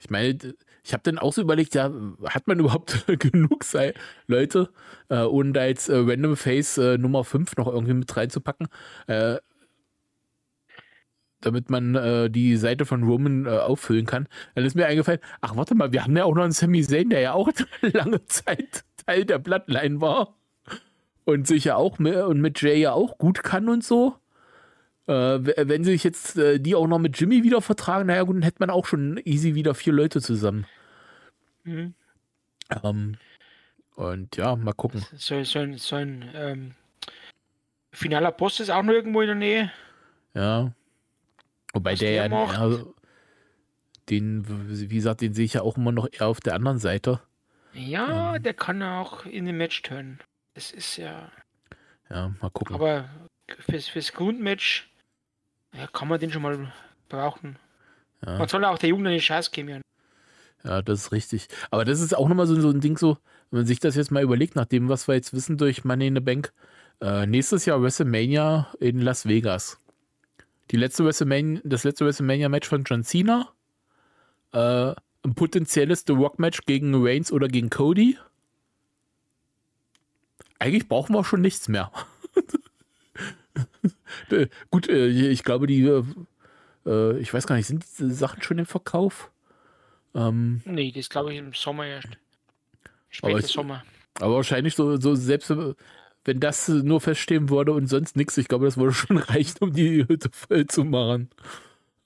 ich meine, ich habe dann auch so überlegt, ja, hat man überhaupt genug sei, Leute, äh, ohne da jetzt äh, Random Face äh, Nummer fünf noch irgendwie mit reinzupacken, äh, damit man äh, die Seite von Roman äh, auffüllen kann. Dann ist mir eingefallen, ach warte mal, wir haben ja auch noch einen Sammy Zayn, der ja auch lange Zeit Teil der Bloodline war und sich ja auch mit, und mit Jay ja auch gut kann und so. Äh, wenn sich jetzt äh, die auch noch mit Jimmy wieder vertragen, naja gut, dann hätte man auch schon easy wieder vier Leute zusammen. Mhm. Ähm, und ja, mal gucken. So, so ein, so ein ähm, finaler Post ist auch noch irgendwo in der Nähe. Ja. Wobei Was der ja, also, den, wie gesagt, den sehe ich ja auch immer noch eher auf der anderen Seite. Ja, ähm. der kann auch in den Match turnen. Das ist ja... Ja, mal gucken. Aber fürs, fürs Grundmatch ja, kann man den schon mal brauchen. Ja. Man soll auch der Jugend eine Chance geben. Ja, das ist richtig. Aber das ist auch nochmal so, so ein Ding so, wenn man sich das jetzt mal überlegt, nach dem, was wir jetzt wissen durch Money in the Bank, äh, nächstes Jahr WrestleMania in Las Vegas. Die letzte WrestleMania, das letzte WrestleMania-Match von John Cena, äh, ein potenzielles The Rock-Match gegen Reigns oder gegen Cody. Eigentlich brauchen wir schon nichts mehr. Gut, äh, ich glaube, die, äh, ich weiß gar nicht, sind diese Sachen schon im Verkauf? Ähm, nee, das glaube ich im Sommer erst. Später Sommer. Aber wahrscheinlich so, so selbst... Wenn das nur feststehen würde und sonst nichts, ich glaube, das würde schon reichen, um die Hütte voll zu machen.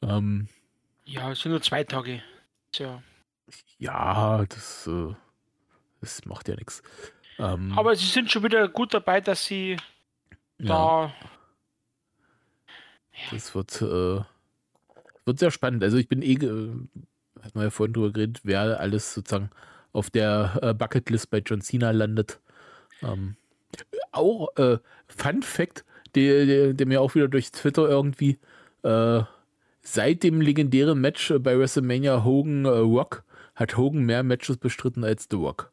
Ähm, ja, es sind nur zwei Tage. Tja. Ja, das, äh, das macht ja nichts. Ähm, Aber sie sind schon wieder gut dabei, dass sie ja. da... Das wird, äh, wird sehr spannend. Also ich bin eh... Äh, hatten wir ja vorhin drüber geredet, wer alles sozusagen auf der äh, Bucketlist bei John Cena landet. Ähm, Auch äh, Fun Fact, der, der, der mir auch wieder durch Twitter irgendwie äh, seit dem legendären Match bei WrestleMania Hogan äh, Rock hat Hogan mehr Matches bestritten als The Rock.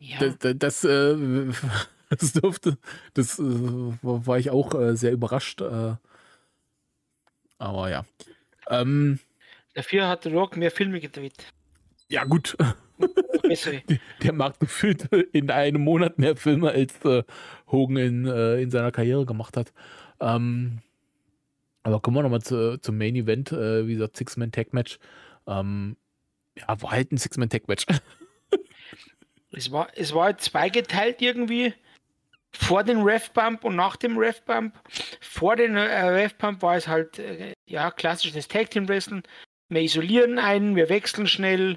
ja. Das, das, das, äh, das durfte, das äh, war ich auch äh, sehr überrascht. Äh, aber ja. Ähm, Dafür hat The Rock mehr Filme gedreht. Ja, gut. Der Markt gefühlt in einem Monat mehr Filme als äh, Hogan in, äh, in seiner Karriere gemacht hat. Ähm, aber kommen wir nochmal zu, zum Main Event, äh, wie gesagt, Six-Man-Tag-Match. Ähm, ja, war halt ein Six-Man-Tag-Match. es, war, es war zweigeteilt irgendwie. Vor dem Ref-Bump und nach dem Ref-Bump. Vor dem äh, Ref-Bump war es halt, äh, ja, klassisch das Tag-Team-Wrestling. wir isolieren einen, wir wechseln schnell,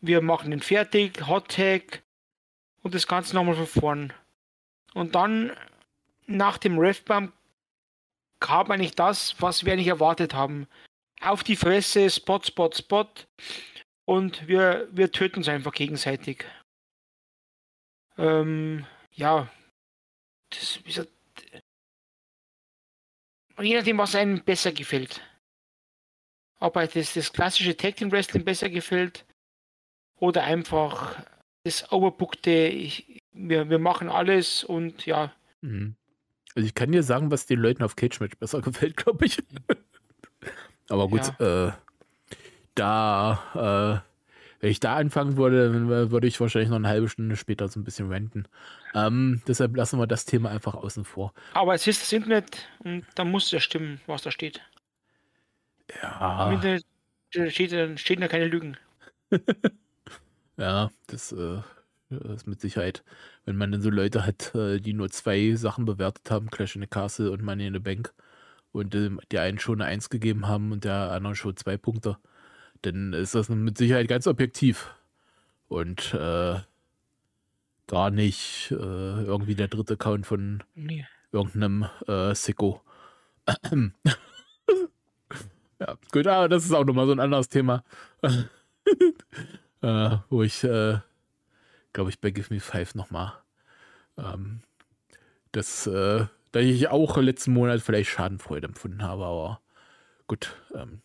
wir machen den fertig, Hot Tag und das Ganze nochmal von vorn. Und dann nach dem Ref-Bump kam eigentlich das, was wir eigentlich erwartet haben. Auf die Fresse, Spot, Spot, Spot und wir, wir töten uns einfach gegenseitig. Ähm, ja, das ist je nachdem, was einem besser gefällt. Ob euch das, das klassische Tag Team Wrestling besser gefällt oder einfach das overbookte, ich, wir, wir machen alles und ja. Mhm. Also ich kann dir sagen, was den Leuten auf Cage Match besser gefällt, glaube ich. Aber gut, ja. äh, da, äh, wenn ich da anfangen würde, würde ich wahrscheinlich noch eine halbe Stunde später so ein bisschen ranten. Ähm, deshalb lassen wir das Thema einfach außen vor. Aber es ist das Internet und da muss ja stimmen, was da steht. Ja. Im Internet steht, stehen da keine Lügen. Ja, das äh, ist mit Sicherheit. Wenn man dann so Leute hat, die nur zwei Sachen bewertet haben, Clash in the Castle und Money in the Bank, und äh, der einen schon eine Eins gegeben haben und der anderen schon zwei Punkte, dann ist das mit Sicherheit ganz objektiv. Und äh, gar nicht äh, irgendwie der dritte Count von nee. irgendeinem äh, Sicko. Ja, gut, aber das ist auch nochmal so ein anderes Thema. äh, wo ich, äh, glaube ich, bei Give Me Five nochmal ähm, das, äh, da ich auch letzten Monat vielleicht Schadenfreude empfunden habe, aber gut. Ähm,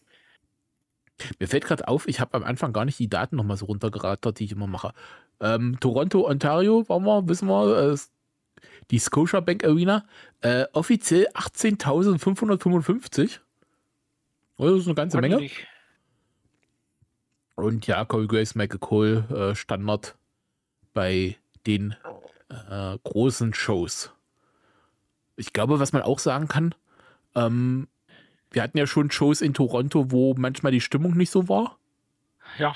mir fällt gerade auf, ich habe am Anfang gar nicht die Daten nochmal so runtergerattert, die ich immer mache. Ähm, Toronto, Ontario, waren wir, wissen wir, äh, die Scotiabank Arena, äh, offiziell achtzehntausendfünfhundertfünfundfünfzig. Also das ist eine ganze ordentlich. Menge. Und ja, Corey Graves, Michael Cole, äh, Standard bei den äh, großen Shows. Ich glaube, was man auch sagen kann, ähm, wir hatten ja schon Shows in Toronto, wo manchmal die Stimmung nicht so war. Ja.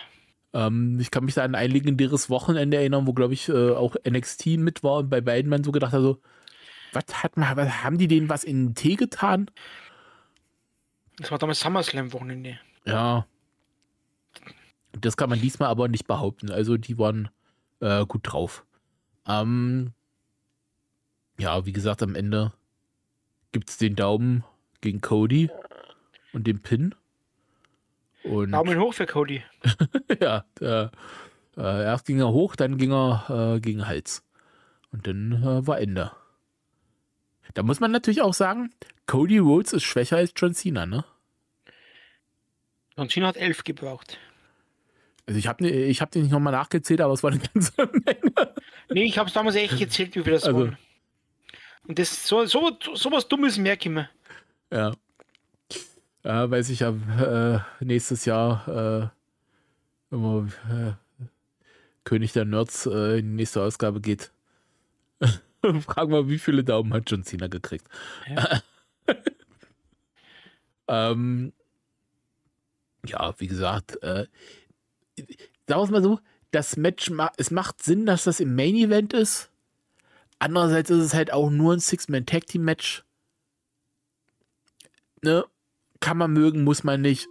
Ähm, ich kann mich da an ein legendäres Wochenende erinnern, wo, glaube ich, äh, auch N X T mit war und bei beiden man so gedacht hat, so, was hat man, was, haben die denen was in den Tee getan? Das war damals SummerSlam-Wochenende. Ja. Das kann man diesmal aber nicht behaupten. Also die waren äh, gut drauf. Ähm... Ja, wie gesagt, am Ende gibt es den Daumen gegen Cody und den Pin. Und Daumen hoch für Cody. Ja, der, äh, erst ging er hoch, dann ging er äh, gegen Hals. Und dann äh, war Ende. Da muss man natürlich auch sagen, Cody Rhodes ist schwächer als John Cena, ne? John Cena hat elf gebraucht. Also ich habe ich hab den nicht nochmal nachgezählt, aber es war eine ganze Menge. Nee, ich habe es damals echt gezählt, wie wir das also. Waren. Und das so, so, so was Dummes merke ich mir. Ja. Äh, weiß ich ja, äh, nächstes Jahr äh, immer äh, König der Nerds äh, in die nächste Ausgabe geht. Fragen wir, wie viele Daumen hat John Cena gekriegt? Ja. ähm, ja, wie gesagt, äh, sagen wir es mal so, das Match, ma- es macht Sinn, dass das im Main Event ist. Andererseits ist es halt auch nur ein Six-Man-Tag-Team-Match. Ne? Kann man mögen, muss man nicht.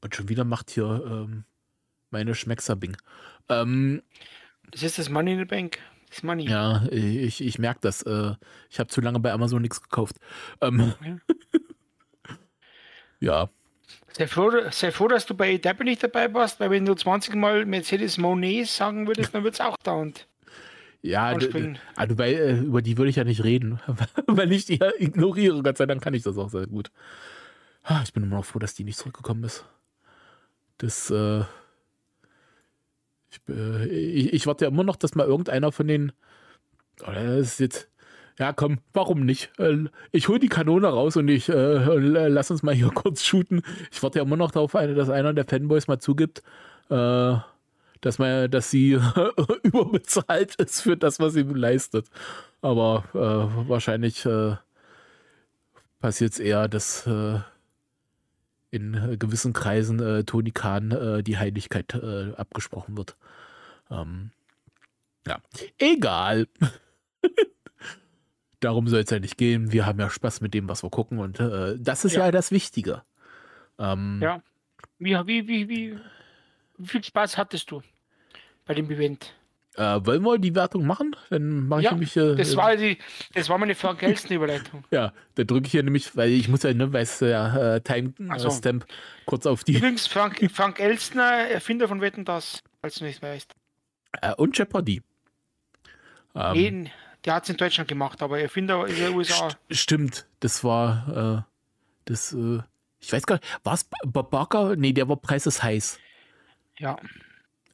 Und schon wieder macht hier ähm, meine Schmeckser-Bing. Ähm, das ist das Money in the Bank. Das Money. Ja, ich, ich merke das. Äh, ich habe zu lange bei Amazon nichts gekauft. Ähm, ja. Ja. Sei froh, sei froh, dass du bei A E W nicht dabei warst, weil wenn du zwanzig Mal Mercedes Monet sagen würdest, dann wird es auch dauernd. Ja, d- d- also bei, äh, über die würde ich ja nicht reden, weil ich die ja ignoriere. Gott sei Dank kann ich das auch sehr gut. Ah, ich bin immer noch froh, dass die nicht zurückgekommen ist. Das, äh, ich, äh, ich, ich warte ja immer noch, dass mal irgendeiner von den, oh, das ist jetzt, ja komm, warum nicht? Äh, ich hole die Kanone raus und ich, äh, lass uns mal hier kurz shooten. Ich warte ja immer noch darauf, dass einer der Fanboys mal zugibt, äh, Dass, man, dass sie überbezahlt ist für das, was sie leistet. Aber äh, wahrscheinlich äh, passiert es eher, dass äh, in äh, gewissen Kreisen äh, Tony Khan äh, die Heiligkeit äh, abgesprochen wird. Ähm, ja, egal. Darum soll es ja nicht gehen. Wir haben ja Spaß mit dem, was wir gucken. Und äh, das ist ja, ja das Wichtige. Ähm, ja. Wie, wie, wie, wie, wie viel Spaß hattest du bei dem Event? Äh, wollen wir die Wertung machen? Dann mache ich ja, nämlich. Äh, das, war die, das war meine vergeltste Überleitung. Ja, da drücke ich hier nämlich, weil ich muss ja, ne, weiß ja, äh, Timestamp so. Kurz auf die. Übrigens, Frank, Frank Elstner, Erfinder von Wetten, das, falls du nicht weißt. Äh, und Jeopardy. Ähm, Jeden, der hat es in Deutschland gemacht, aber Erfinder in den U S A. St stimmt, das war, äh, das, äh, ich weiß gar nicht, war es Bob Barker? Nee, der war Preis ist heiß. Ja.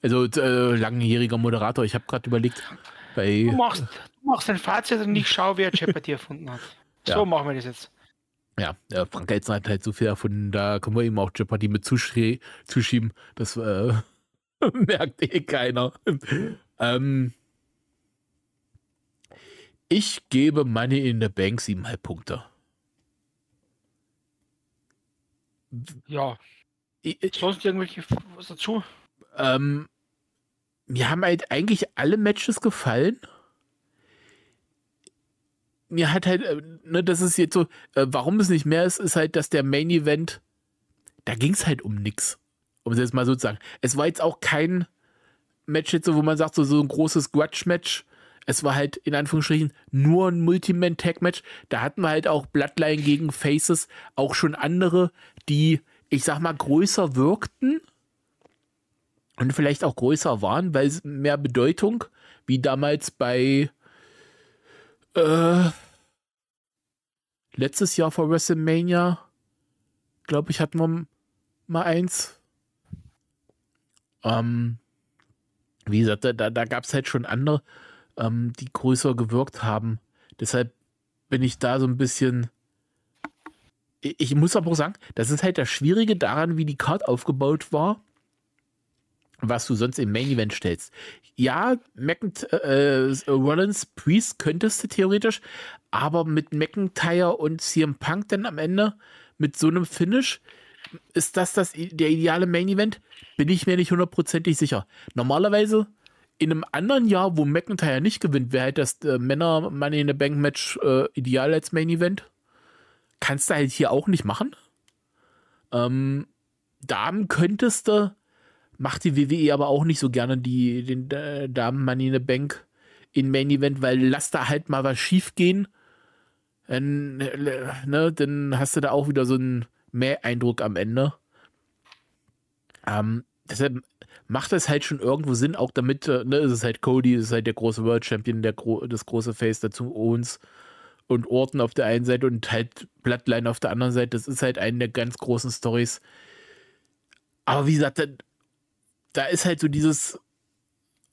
Also äh, langjähriger Moderator, ich habe gerade überlegt. Bei, du, machst, du machst ein Fazit und ich schaue, wer Jeopardy erfunden hat. Ja. So machen wir das jetzt. Ja, äh, Frank Elstner hat halt so viel erfunden, da können wir ihm auch Jeopardy mit zuschrie zuschieben. Das äh, merkt eh keiner. ähm, ich gebe Money in the Bank siebeneinhalb Punkte. Ja. Ich, ich, Sonst irgendwelche was dazu? Ähm, mir haben halt eigentlich alle Matches gefallen. Mir hat halt, ne, das ist jetzt so, äh, warum es nicht mehr ist, ist halt, dass der Main Event, da ging es halt um nichts. Um es jetzt mal so zu sagen. Es war jetzt auch kein Match, jetzt so, wo man sagt, so, so ein großes Grudge-Match. Es war halt in Anführungsstrichen nur ein Multi-Man-Tag-Match. Da hatten wir halt auch Bloodline gegen Faces, auch schon andere, die, ich sag mal, größer wirkten. Und vielleicht auch größer waren, weil es mehr Bedeutung, wie damals bei äh, letztes Jahr vor WrestleMania, glaube ich, hatten wir mal eins. Ähm, wie gesagt, da, da gab es halt schon andere, ähm, die größer gewirkt haben. Deshalb bin ich da so ein bisschen... Ich, ich muss aber auch sagen, das ist halt das Schwierige daran, wie die Card aufgebaut war, was du sonst im Main Event stellst. Ja, McIntyre, äh, Rollins, Priest könntest du theoretisch, aber mit McIntyre und C M Punk dann am Ende mit so einem Finish, ist das, das der ideale Main Event? Bin ich mir nicht hundertprozentig sicher. Normalerweise in einem anderen Jahr, wo McIntyre nicht gewinnt, wäre halt das äh, Männer Money in the Bank Match äh, ideal als Main Event. Kannst du halt hier auch nicht machen. Ähm, Damen könntest du, macht die W W E aber auch nicht so gerne, die, den äh, Damen Money in the Bank in Main Event, weil lass da halt mal was schief gehen. Dann, äh, ne, dann hast du da auch wieder so einen Mehr-Eindruck am Ende. Ähm, deshalb macht das halt schon irgendwo Sinn, auch damit, äh, ne, es ist halt Cody, es ist halt der große World Champion, der gro das große Face, dazu Owens und Orton auf der einen Seite und halt Bloodline auf der anderen Seite. Das ist halt eine der ganz großen Storys. Aber wie gesagt, dann da ist halt so dieses,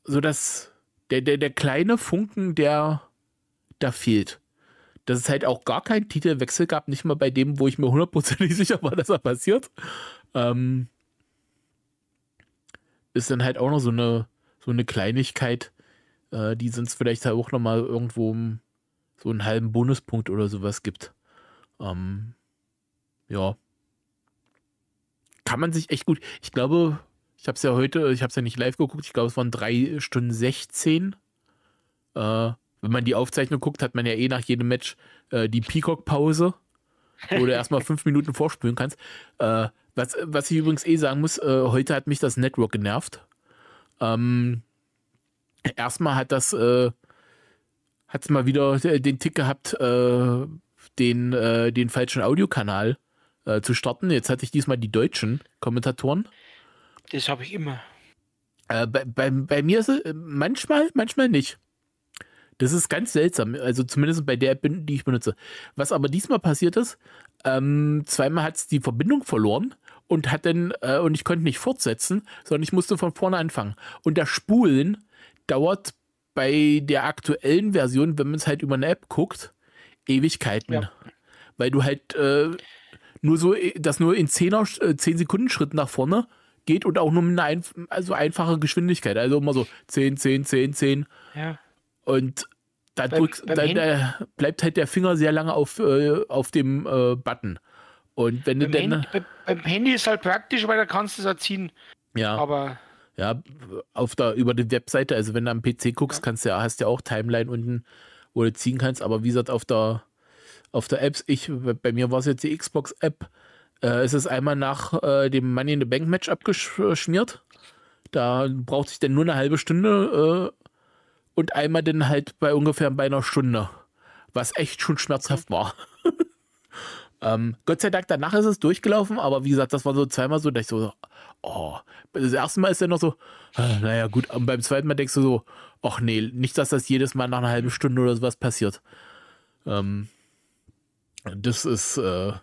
so dass der, der, der kleine Funken, der da fehlt. Dass es halt auch gar keinen Titelwechsel gab, nicht mal bei dem, wo ich mir hundertprozentig sicher war, dass er passiert. Ähm, ist dann halt auch noch so eine, so eine Kleinigkeit, äh, die sonst vielleicht halt auch nochmal irgendwo so einen halben Bonuspunkt oder sowas gibt. Ähm, ja. Kann man sich echt gut, ich glaube... Ich habe es ja heute, ich habe es ja nicht live geguckt, ich glaube, es waren drei Stunden sechzehn. Äh, wenn man die Aufzeichnung guckt, hat man ja eh nach jedem Match äh, die Peacock-Pause, wo du erstmal fünf Minuten vorspülen kannst. Äh, was, was ich übrigens eh sagen muss, äh, heute hat mich das Network genervt. Ähm, erstmal hat das, äh, hat es mal wieder den Tick gehabt, äh, den, äh, den falschen Audiokanal äh, zu starten. Jetzt hatte ich diesmal die deutschen Kommentatoren. Das habe ich immer. Äh, bei, bei, bei mir ist es manchmal, manchmal nicht. Das ist ganz seltsam. Also zumindest bei der App, die ich benutze. Was aber diesmal passiert ist, ähm, zweimal hat es die Verbindung verloren und hat dann, äh, und ich konnte nicht fortsetzen, sondern ich musste von vorne anfangen. Und das Spulen dauert bei der aktuellen Version, wenn man es halt über eine App guckt, Ewigkeiten. Ja. Weil du halt äh, nur so, das nur in zehn Sekunden Schritt nach vorne geht und auch nur mit einer einf also einfache Geschwindigkeit. Also immer so zehn, zehn, zehn, zehn. Ja. Und da, Bleib, drückst, da, da bleibt halt der Finger sehr lange auf, äh, auf dem äh, Button. Und wenn beim, du dann, Handy, bei, beim Handy ist halt praktisch, weil da kannst du es erziehen. Ja, aber ja, auf der, über die Webseite, also wenn du am P C guckst, ja. kannst ja, hast ja auch Timeline unten, wo du ziehen kannst. Aber wie gesagt, auf der, auf der Apps, ich, bei mir war es jetzt die Xbox-App, Äh, es ist einmal nach äh, dem Money in the Bank Match abgeschmiert. Da braucht sich dann nur eine halbe Stunde äh, und einmal dann halt bei ungefähr bei einer Stunde, was echt schon schmerzhaft war. ähm, Gott sei Dank, danach ist es durchgelaufen, aber wie gesagt, das war so zweimal so, dass ich so, oh, das erste Mal ist dann noch so, äh, naja gut, und beim zweiten Mal denkst du so, ach nee, nicht, dass das jedes Mal nach einer halben Stunde oder sowas passiert. Ähm, das ist äh, ein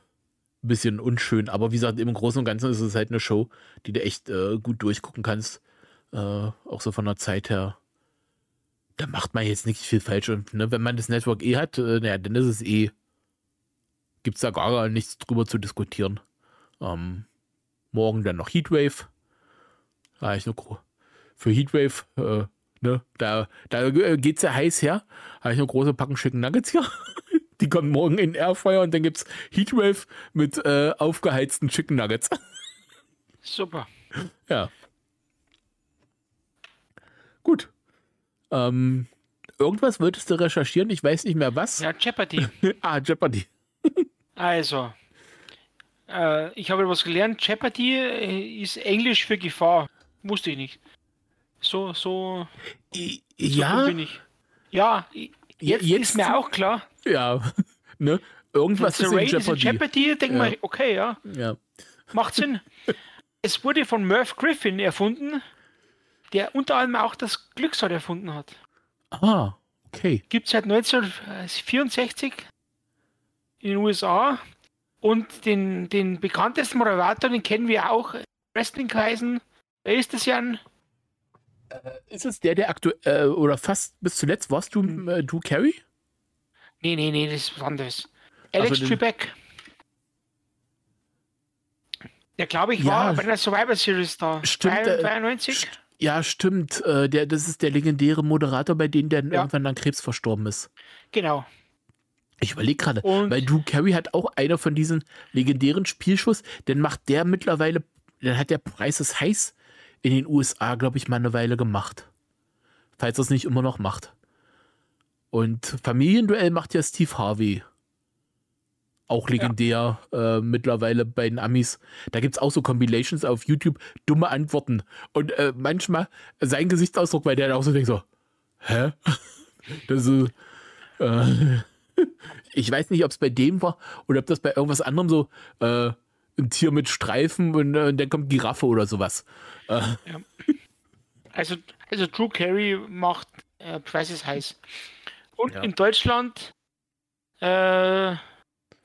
bisschen unschön, aber wie gesagt, im Großen und Ganzen ist es halt eine Show, die du echt äh, gut durchgucken kannst, äh, auch so von der Zeit her. Da macht man jetzt nichts viel falsch. Und ne, wenn man das Network eh hat, äh, naja, dann ist es eh. Gibt es da gar nichts drüber zu diskutieren. Ähm, morgen dann noch Heatwave. Ah, ich nur für Heatwave, äh, ne, da, da geht es ja heiß her. Habe ich nur große Packen Chicken Nuggets hier. Die kommen morgen in Airfryer und dann gibt es Heatwave mit äh, aufgeheizten Chicken Nuggets. Super. Ja. Gut. Ähm, irgendwas würdest du recherchieren, ich weiß nicht mehr was. Ja, Jeopardy. ah, Jeopardy. also, äh, ich habe etwas gelernt. Jeopardy ist Englisch für Gefahr. Wusste ich nicht. So, so. I, so ja. Bin ich. Ja, jetzt, jetzt ist mir auch klar. Ja, ne? Irgendwas ist in Jeopardy. Ist in Jeopardy, denke ja. mal, okay, ja. ja. Macht Sinn. Es wurde von Merv Griffin erfunden, der unter anderem auch das Glücksrad erfunden hat. Ah, okay. Gibt es seit neunzehnhundertvierundsechzig in den U S A. Und den, den bekanntesten Moderator, den kennen wir auch in Wrestling-Kreisen. Wer ist das, Jan? Äh, ist es der, der aktuell, äh, oder fast bis zuletzt, warst du, hm. äh, du Carrie? Nee, nee, nee, das ist was anderes. Alex also Trebek. Der, glaube ich, ja. war bei der Survivor Series da. Stimmt. zweiundneunzig. Äh, st- Ja, stimmt. Äh, der, das ist der legendäre Moderator, bei dem der ja. irgendwann an Krebs verstorben ist. Genau. Ich überlege gerade, weil Drew Carey hat auch einer von diesen legendären Spielschuss, dann macht der mittlerweile, dann hat der Price is Heiß in den U S A, glaube ich, mal eine Weile gemacht. Falls er es nicht immer noch macht. Und Familienduell macht ja Steve Harvey. Auch legendär ja. äh, mittlerweile bei den Amis. Da gibt es auch so Compilations auf YouTube, dumme Antworten. Und äh, manchmal sein Gesichtsausdruck, weil der dann auch so denkt so, hä? Das ist, äh, ich weiß nicht, ob es bei dem war oder ob das bei irgendwas anderem so äh, ein Tier mit Streifen und, äh, und dann kommt Giraffe oder sowas. Äh. Ja. Also, also Drew Carey macht äh, Price is Heiß. Und ja. in Deutschland äh,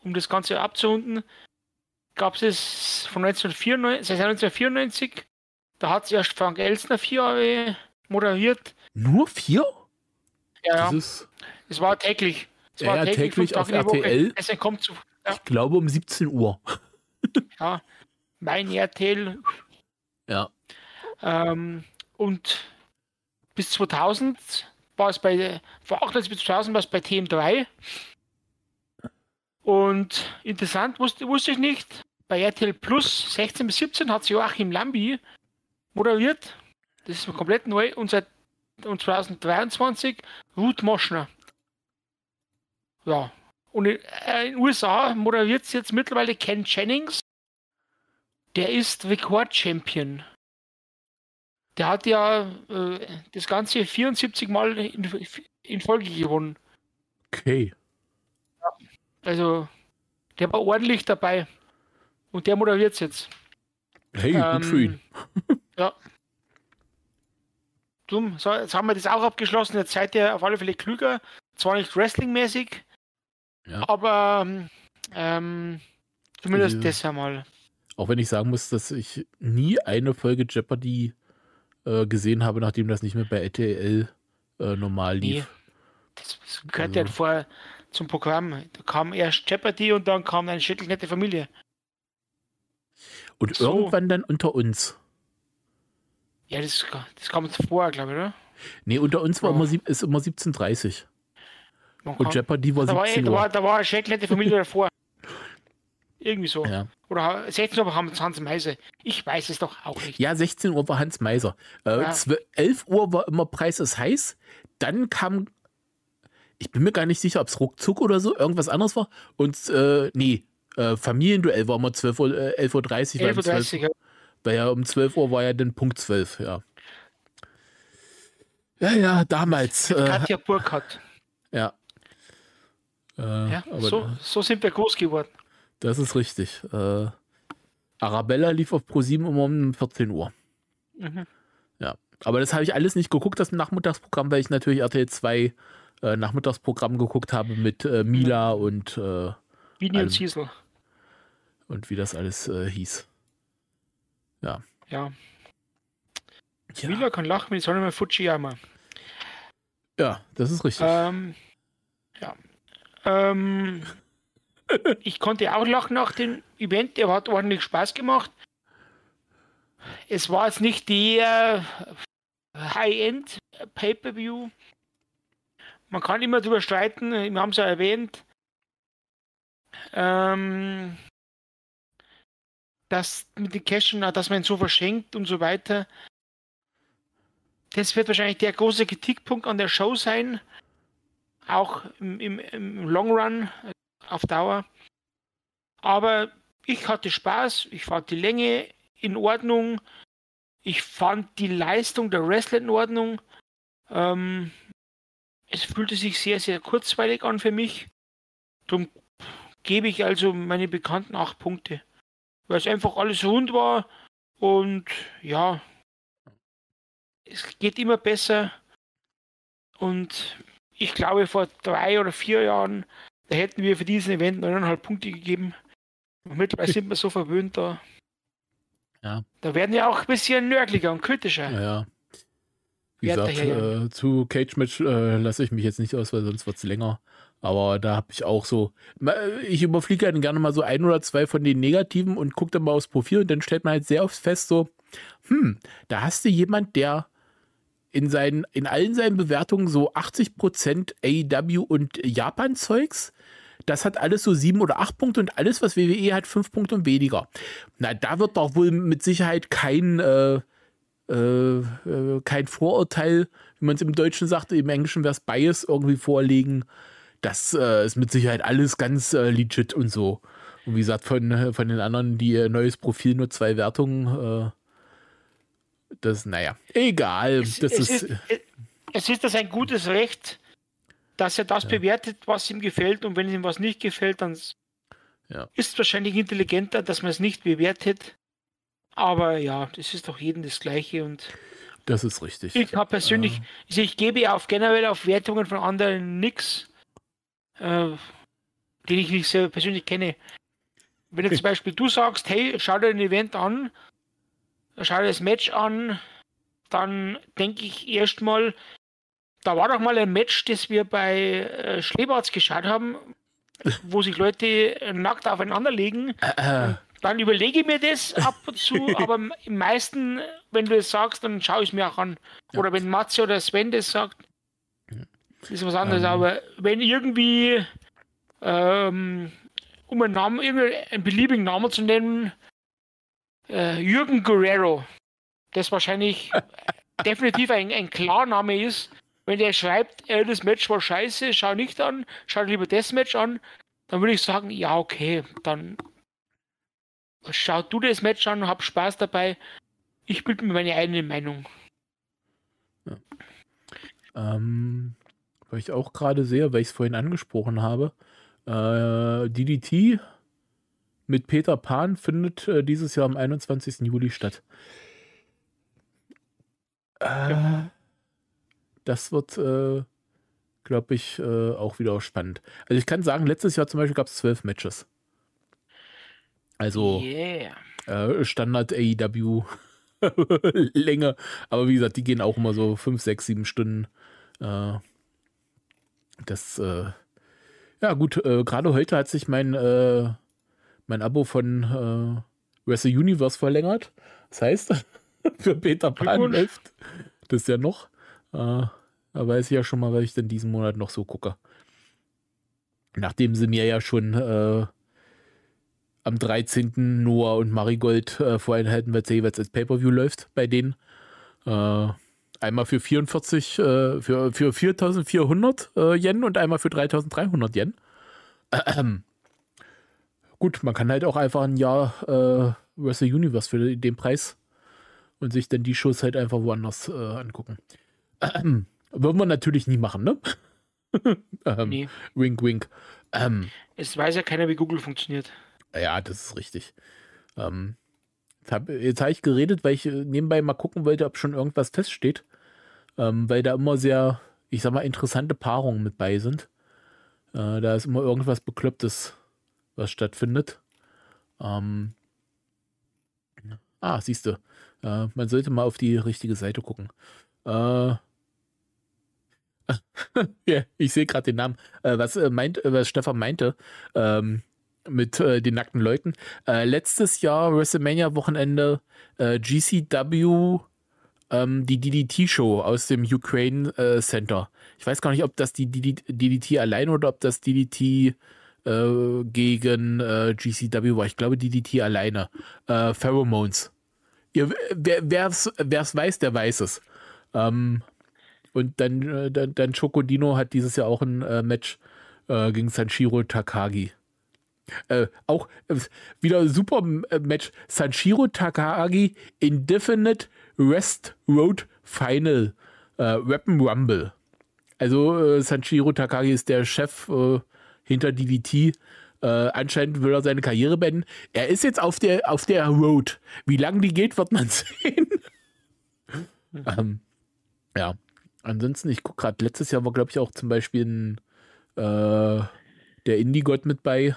um das Ganze abzurunden, gab es es von neunzehnhundertvierundneunzig, da hat es erst Frank Elstner vier Jahre moderiert. Nur vier? Ja, es ja. war täglich. Es ja, war täglich, täglich auf R T L. Es kommt zu, ja. Ich glaube um siebzehn Uhr. ja, mein R T L. Ja. Ähm, und bis zweitausend war es bei, vor achtundneunzig bis zweitausend war es bei T M drei. Und interessant, wusste, wusste ich nicht, bei R T L Plus sechzehn bis siebzehn hat Joachim Lambi moderiert. Das ist komplett neu. Und seit und zweitausenddreiundzwanzig Ruth Moschner. Ja. Und in den äh, U S A moderiert es jetzt mittlerweile Ken Jennings. Der ist Rekord-Champion. Der hat ja äh, das Ganze vierundsiebzig Mal in, in Folge gewonnen. Okay. Also, der war ordentlich dabei. Und der moderiert es jetzt. Hey, ähm, gut für ihn. ja. Dumm. So, jetzt haben wir das auch abgeschlossen. Jetzt seid ihr auf alle Fälle klüger. Zwar nicht wrestlingmäßig, ja. aber ähm, zumindest äh, das einmal. Auch wenn ich sagen muss, dass ich nie eine Folge Jeopardy äh, gesehen habe, nachdem das nicht mehr bei R T L äh, normal lief. Nee. Das, das gehört also. ja vor... zum Programm. Da kam erst Jeopardy und dann kam eine schüttelnette Familie. Und so. Irgendwann dann Unter uns. Ja, das, das kam uns vorher, glaube ich, oder? Nee, Unter uns war oh. immer, ist immer siebzehn Uhr dreißig. Man und kam, Jeopardy war siebzehn Uhr. Da war, da war eine schüttelnette Familie davor. Irgendwie so. Ja. Oder sechzehn Uhr haben wir Hans Meiser. Ich weiß es doch auch nicht. Ja, sechzehn Uhr war Hans Meiser. Äh, ja. elf Uhr war immer Preis ist heiß. Dann kam Ich bin mir gar nicht sicher, ob es ruckzuck oder so irgendwas anderes war. Und äh, nee, äh, Familienduell war immer zwölf Uhr, äh, elf Uhr dreißig. elf Uhr dreißig, ja. Weil ja um zwölf Uhr war ja dann Punkt zwölf, ja. Ja, ja, damals. Mit äh, Katja Burkhardt. Ja. Äh, ja, aber so, so sind wir groß geworden. Das ist richtig. Äh, Arabella lief auf Pro sieben immer um vierzehn Uhr. Mhm. Ja, aber das habe ich alles nicht geguckt, das Nachmittagsprogramm, weil ich natürlich R T L zwei äh, Nachmittagsprogramm geguckt habe mit äh, Mila und äh, Bini und Ziesel. Und wie das alles äh, hieß. Ja. Ja. Ja. Mila kann lachen, wir sollen mal Fujiyama. Ja, das ist richtig. Ähm, ja. Ähm, ich konnte auch lachen nach dem Event, der hat ordentlich Spaß gemacht. Es war jetzt nicht der High-End Pay-Per-View. Man kann immer drüber streiten, wir haben es ja erwähnt, ähm, dass mit den Cash, dass man ihn so verschenkt und so weiter. Das wird wahrscheinlich der große Kritikpunkt an der Show sein, auch im, im, im Long Run, auf Dauer. Aber ich hatte Spaß, ich fand die Länge in Ordnung, ich fand die Leistung der Wrestler in Ordnung. Ähm, es fühlte sich sehr, sehr kurzweilig an für mich. Darum gebe ich also meine bekannten acht Punkte. Weil es einfach alles rund war und ja, es geht immer besser. Und ich glaube, vor drei oder vier Jahren, da hätten wir für diesen Event neuneinhalb Punkte gegeben. Und mittlerweile sind wir so verwöhnt da. Ja. Da werden wir auch ein bisschen nörgliger und kritischer. Ja, ja. Wie gesagt, äh, zu Cage Match äh, lasse ich mich jetzt nicht aus, weil sonst wird es länger. Aber da habe ich auch so, ich überfliege dann gerne mal so ein oder zwei von den Negativen und gucke dann mal aufs Profil und dann stellt man halt sehr oft fest so, hm, da hast du jemand, der in seinen, in allen seinen Bewertungen so achtzig Prozent A E W und Japan-Zeugs, das hat alles so sieben oder acht Punkte und alles, was W W E hat, fünf Punkte und weniger. Na, da wird doch wohl mit Sicherheit kein, äh, äh, kein Vorurteil, wie man es im Deutschen sagt, im Englischen wäre es Bias, irgendwie vorlegen. Das äh, ist mit Sicherheit alles ganz äh, legit und so. Und wie gesagt, von, von den anderen, die äh, neues Profil, nur zwei Wertungen, äh, das, naja, egal. Es, das es, ist, ist, es ist das ein gutes Recht, dass er das ja bewertet, was ihm gefällt, und wenn ihm was nicht gefällt, dann ja, ist es wahrscheinlich intelligenter, dass man es nicht bewertet. Aber ja, das ist doch jedem das Gleiche und das ist richtig. Ich habe persönlich, äh, also ich gebe auf generell auf Wertungen von anderen nichts, äh, den ich nicht selber persönlich kenne. Wenn jetzt zum Beispiel du sagst, hey, schau dir ein Event an, schau dir das Match an, dann denke ich erstmal, da war doch mal ein Match, das wir bei äh, Schlebarts geschaut haben, wo sich Leute äh, nackt aufeinander legen. Äh, äh. Dann überlege ich mir das ab und zu, aber im meisten, wenn du das sagst, dann schaue ich es mir auch an. Ja. Oder wenn Matze oder Sven das sagt, ist was anderes. Ähm. Aber wenn irgendwie, ähm, um einen Namen, irgendeinen beliebigen Namen zu nennen, äh, Jürgen Guerrero, das wahrscheinlich definitiv ein, ein Klarname ist. Wenn der schreibt, äh, das Match war scheiße, schau nicht an, schau lieber das Match an, dann würde ich sagen, ja, okay, dann schau du das Match an, hab Spaß dabei. Ich bilde mir meine eigene Meinung. Ja. Ähm, weil ich auch gerade sehe, weil ich es vorhin angesprochen habe, äh, D D T mit Peter Pan findet äh, dieses Jahr am einundzwanzigsten Juli statt. Äh, ja. Das wird, äh, glaube ich, äh, auch wieder spannend. Also ich kann sagen, letztes Jahr zum Beispiel gab es zwölf Matches. Also yeah. äh, Standard A E W Länge. Aber wie gesagt, die gehen auch immer so fünf, sechs, sieben Stunden. Äh, das, äh, ja gut, äh, gerade heute hat sich mein, äh, mein Abo von äh, Wrestle Universe verlängert. Das heißt, für Peter Pan läuft das ja noch. Uh, da weiß ich ja schon mal, was ich denn diesen Monat noch so gucke. Nachdem sie mir ja schon äh, am dreizehnten Noah und Marigold äh, vorenthalten, weil es jeweils als Pay-Per-View läuft bei denen. Äh, einmal für vierundvierzig, äh, für, für viertausendvierhundert äh, Yen und einmal für dreitausenddreihundert Yen. Äh, äh, Gut, man kann halt auch einfach ein Jahr äh, Wrestle Universe für den Preis und sich dann die Shows halt einfach woanders äh, angucken. Ähm, würden wir natürlich nie machen, ne? ähm, nee. Wink, wink. Ähm, es weiß ja keiner, wie Google funktioniert. Ja, das ist richtig. Ähm, jetzt habe hab ich geredet, weil ich nebenbei mal gucken wollte, ob schon irgendwas feststeht. Ähm, weil da immer sehr, ich sag mal, interessante Paarungen mit bei sind. Äh, da ist immer irgendwas Beklopptes, was stattfindet. Ähm, ah, siehst du. Äh, man sollte mal auf die richtige Seite gucken. Äh, ja, ich sehe gerade den Namen. Äh, was, äh, meint, äh, was Stefan meinte ähm, mit äh, den nackten Leuten. Äh, letztes Jahr, WrestleMania-Wochenende, äh, G C W, ähm, die D D T-Show aus dem Ukraine äh, Center. Ich weiß gar nicht, ob das die D D T allein oder ob das D D T äh, gegen äh, G C W war. Ich glaube, D D T alleine. Äh, Pheromones. Ihr, wer es weiß, der weiß es. Ähm, Und dann, dann, dann Chocodino hat dieses Jahr auch ein äh, Match äh, gegen Sanchiro Takagi. Äh, auch äh, wieder ein super äh, Match. Sanchiro Takagi Indefinite West Road Final äh, Rappen Rumble. Also äh, Sanchiro Takagi ist der Chef äh, hinter D D T. Äh, anscheinend will er seine Karriere beenden. Er ist jetzt auf der, auf der Road. Wie lange die geht, wird man sehen. ähm, ja. Ansonsten, ich gucke gerade, letztes Jahr war, glaube ich, auch zum Beispiel ein, äh, der Indie-Gott mit bei.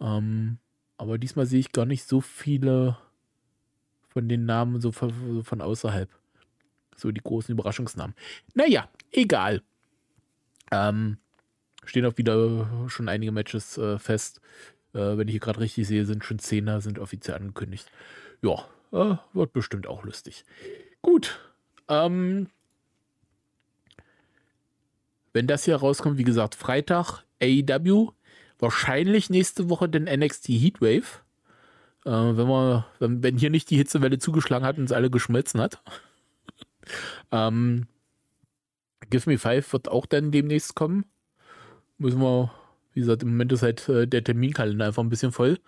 Ähm, aber diesmal sehe ich gar nicht so viele von den Namen so von, von außerhalb. So die großen Überraschungsnamen. Naja, egal. Ähm, stehen auch wieder schon einige Matches äh, fest. Äh, wenn ich hier gerade richtig sehe, sind schon Zehner, sind offiziell angekündigt. Ja, äh, wird bestimmt auch lustig. Gut. Ähm... Wenn das hier rauskommt, wie gesagt, Freitag, A E W, wahrscheinlich nächste Woche den N X T Heatwave. Äh, wenn, wir, wenn, wenn hier nicht die Hitzewelle zugeschlagen hat und uns alle geschmolzen hat. ähm, Give Me Five wird auch dann demnächst kommen. Müssen wir, wie gesagt, im Moment ist halt äh, der Terminkalender einfach ein bisschen voll.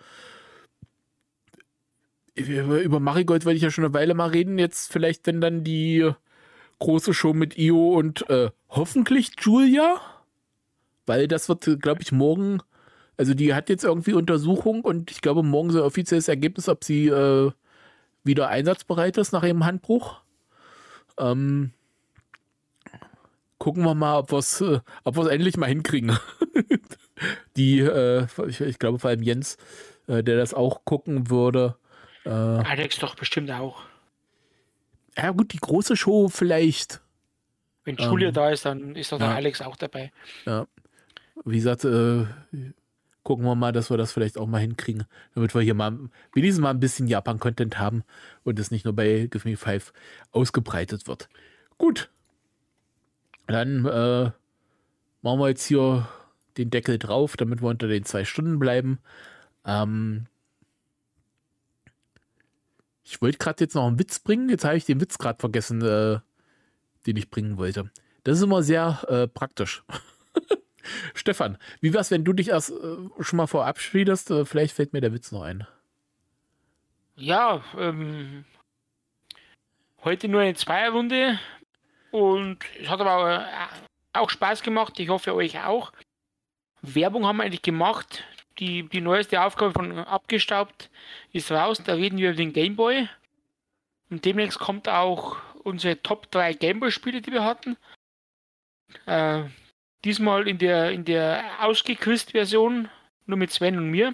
Über, über Marigold wollte ich ja schon eine Weile mal reden. Jetzt vielleicht, wenn dann die große Show mit Io und äh, hoffentlich Julia, weil das wird, glaube ich, morgen, also die hat jetzt irgendwie Untersuchung und ich glaube, morgen so offizielles Ergebnis, ob sie äh, wieder einsatzbereit ist nach ihrem Handbruch. Ähm, gucken wir mal, ob wir es äh, ob wir es endlich mal hinkriegen. die, äh, ich, ich glaube vor allem Jens, äh, der das auch gucken würde. Äh, Alex doch bestimmt auch. Ja gut, die große Show vielleicht. Wenn Julia ähm, da ist, dann ist doch ja. Der Alex auch dabei. Ja. Wie gesagt, äh, gucken wir mal, dass wir das vielleicht auch mal hinkriegen, damit wir hier mal wenigstens mal ein bisschen Japan-Content haben und es nicht nur bei Give Me Five ausgebreitet wird. Gut. Dann äh, machen wir jetzt hier den Deckel drauf, damit wir unter den zwei Stunden bleiben. Ähm, Ich wollte gerade jetzt noch einen Witz bringen. Jetzt habe ich den Witz gerade vergessen, äh, den ich bringen wollte. Das ist immer sehr äh, praktisch. Stefan, wie wär's, wenn du dich erst äh, schon mal verabschiedest? Äh, vielleicht fällt mir der Witz noch ein. Ja, ähm, heute nur eine Zweierrunde und es hat aber auch Spaß gemacht. Ich hoffe, euch auch. Werbung haben wir eigentlich gemacht. Die, die neueste Aufgabe von Abgestaubt ist raus, da reden wir über den Gameboy. Und demnächst kommt auch unsere Top drei Gameboy-Spiele, die wir hatten. Äh, diesmal in der, in der Ausgeküsst-Version, nur mit Sven und mir.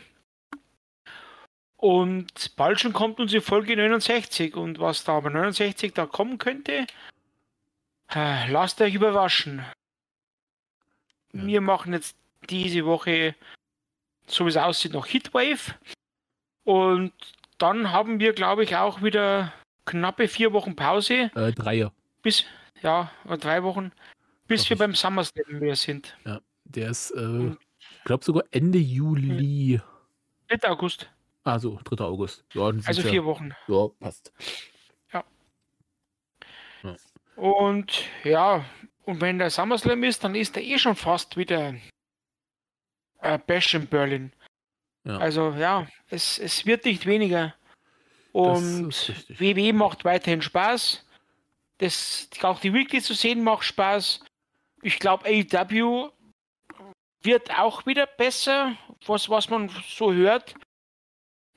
Und bald schon kommt unsere Folge neunundsechzig. Und was da bei neunundsechzig da kommen könnte, äh, lasst euch überraschen. Ja. Wir machen jetzt diese Woche, so wie es aussieht, noch Heatwave. Und dann haben wir, glaube ich, auch wieder knappe vier Wochen Pause. Äh, drei. Bis, ja, drei Wochen. Bis Doch wir nicht. beim SummerSlam wieder sind. Ja, der ist, äh, ich glaube sogar Ende Juli. dritter August. Ah, so, dritter August. Ja, also vier ja, Wochen. Ja, passt. Ja. ja. Und ja, und wenn der SummerSlam ist, dann ist er eh schon fast wieder Bash in Berlin. Ja. Also ja, es, es wird nicht weniger. Und W W E macht weiterhin Spaß. Das, auch die Weekly zu sehen macht Spaß. Ich glaube, A E W wird auch wieder besser, was, was man so hört.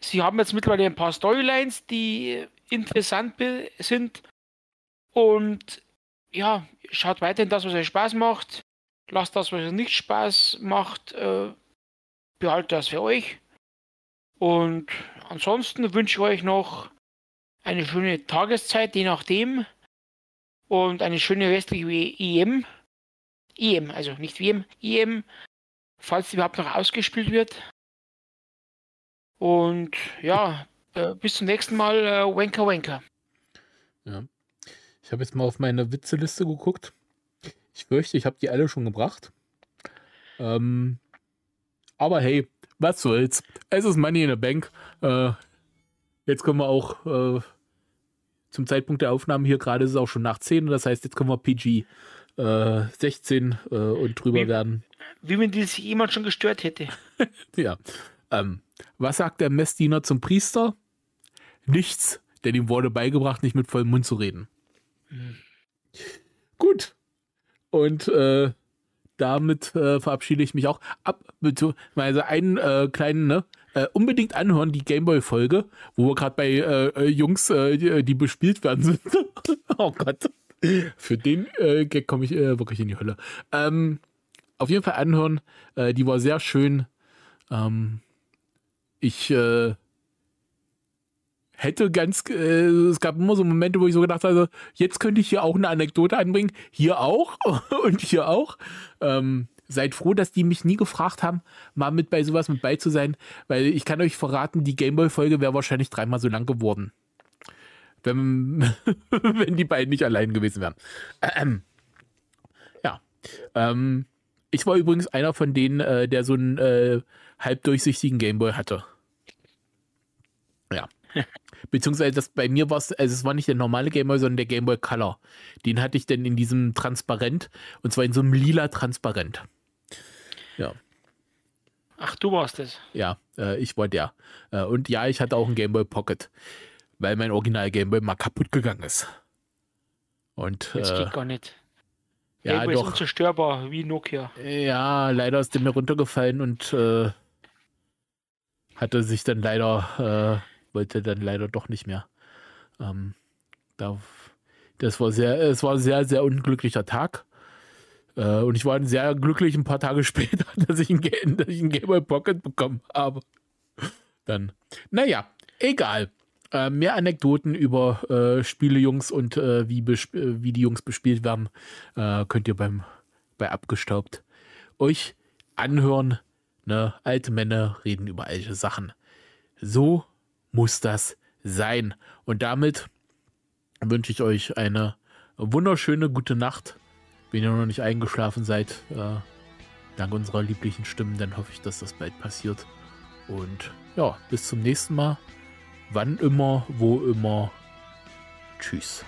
Sie haben jetzt mittlerweile ein paar Storylines, die interessant sind. Und ja, schaut weiterhin das, was euch Spaß macht. Lasst das, was euch nicht Spaß macht. Äh, behaltet das für euch. Und ansonsten wünsche ich euch noch eine schöne Tageszeit, je nachdem. Und eine schöne restliche E M. E M, also nicht W M, E M. Falls die überhaupt noch ausgespielt wird. Und ja, äh, bis zum nächsten Mal. Äh, Wanker, Wanker. Ja. Ich habe jetzt mal auf meine Witzeliste geguckt. Ich fürchte, ich habe die alle schon gebracht. Ähm, aber hey, was soll's. Es ist Money in the Bank. Äh, jetzt können wir auch äh, zum Zeitpunkt der Aufnahme hier gerade, ist es auch schon nach zehn. Das heißt, jetzt können wir P G äh, sechzehn äh, und drüber wie, werden. Wie wenn die sich jemand schon gestört hätte. Ja. Ähm, was sagt der Messdiener zum Priester? Nichts, denn ihm wurde beigebracht, nicht mit vollem Mund zu reden. Hm. Gut. Und äh, damit äh, verabschiede ich mich auch ab, beziehungsweise einen äh, kleinen, ne, äh, unbedingt anhören, die Gameboy-Folge, wo wir gerade bei äh, Jungs, äh, die, die bespielt werden sind. Oh Gott. Für den äh, Gag komme ich äh, wirklich in die Hölle. Ähm, auf jeden Fall anhören. Äh, die war sehr schön. Ähm, ich äh, hätte ganz, äh, es gab immer so Momente, wo ich so gedacht habe, jetzt könnte ich hier auch eine Anekdote anbringen, hier auch und hier auch. Ähm, seid froh, dass die mich nie gefragt haben, mal mit bei sowas mit bei zu sein, weil ich kann euch verraten, die Gameboy-Folge wäre wahrscheinlich dreimal so lang geworden, wenn, wenn die beiden nicht allein gewesen wären. Ähm, ja, ähm, ich war übrigens einer von denen, äh, der so einen äh, halbdurchsichtigen Gameboy hatte. Ja. Beziehungsweise das, bei mir war es, also es war nicht der normale Gameboy, sondern der Gameboy Color. Den hatte ich dann in diesem Transparent, und zwar in so einem lila Transparent. Ja. Ach, du warst es. Ja, äh, ich war der. Äh, und ja, ich hatte auch einen Gameboy Pocket, weil mein Original Gameboy mal kaputt gegangen ist. Und, das äh, geht gar nicht. Ja, Gameboy doch. Ist unzerstörbar, wie Nokia. Ja, leider ist der mir runtergefallen und äh, hatte sich dann leider... Äh, wollte dann leider doch nicht mehr. Ähm, da, das war sehr, es war ein sehr, sehr unglücklicher Tag. Äh, und ich war sehr glücklich ein paar Tage später, dass ich einen, einen Gameboy Pocket bekommen habe. Dann, naja, egal. Äh, mehr Anekdoten über äh, Spielejungs und äh, wie, besp- wie die Jungs bespielt werden, äh, könnt ihr beim, bei Abgestaubt euch anhören. Ne? Alte Männer reden über alte Sachen. So muss das sein. Und damit wünsche ich euch eine wunderschöne gute Nacht. Wenn ihr noch nicht eingeschlafen seid, äh, dank unserer lieblichen Stimmen, dann hoffe ich, dass das bald passiert. Und ja, bis zum nächsten Mal. Wann immer, wo immer. Tschüss.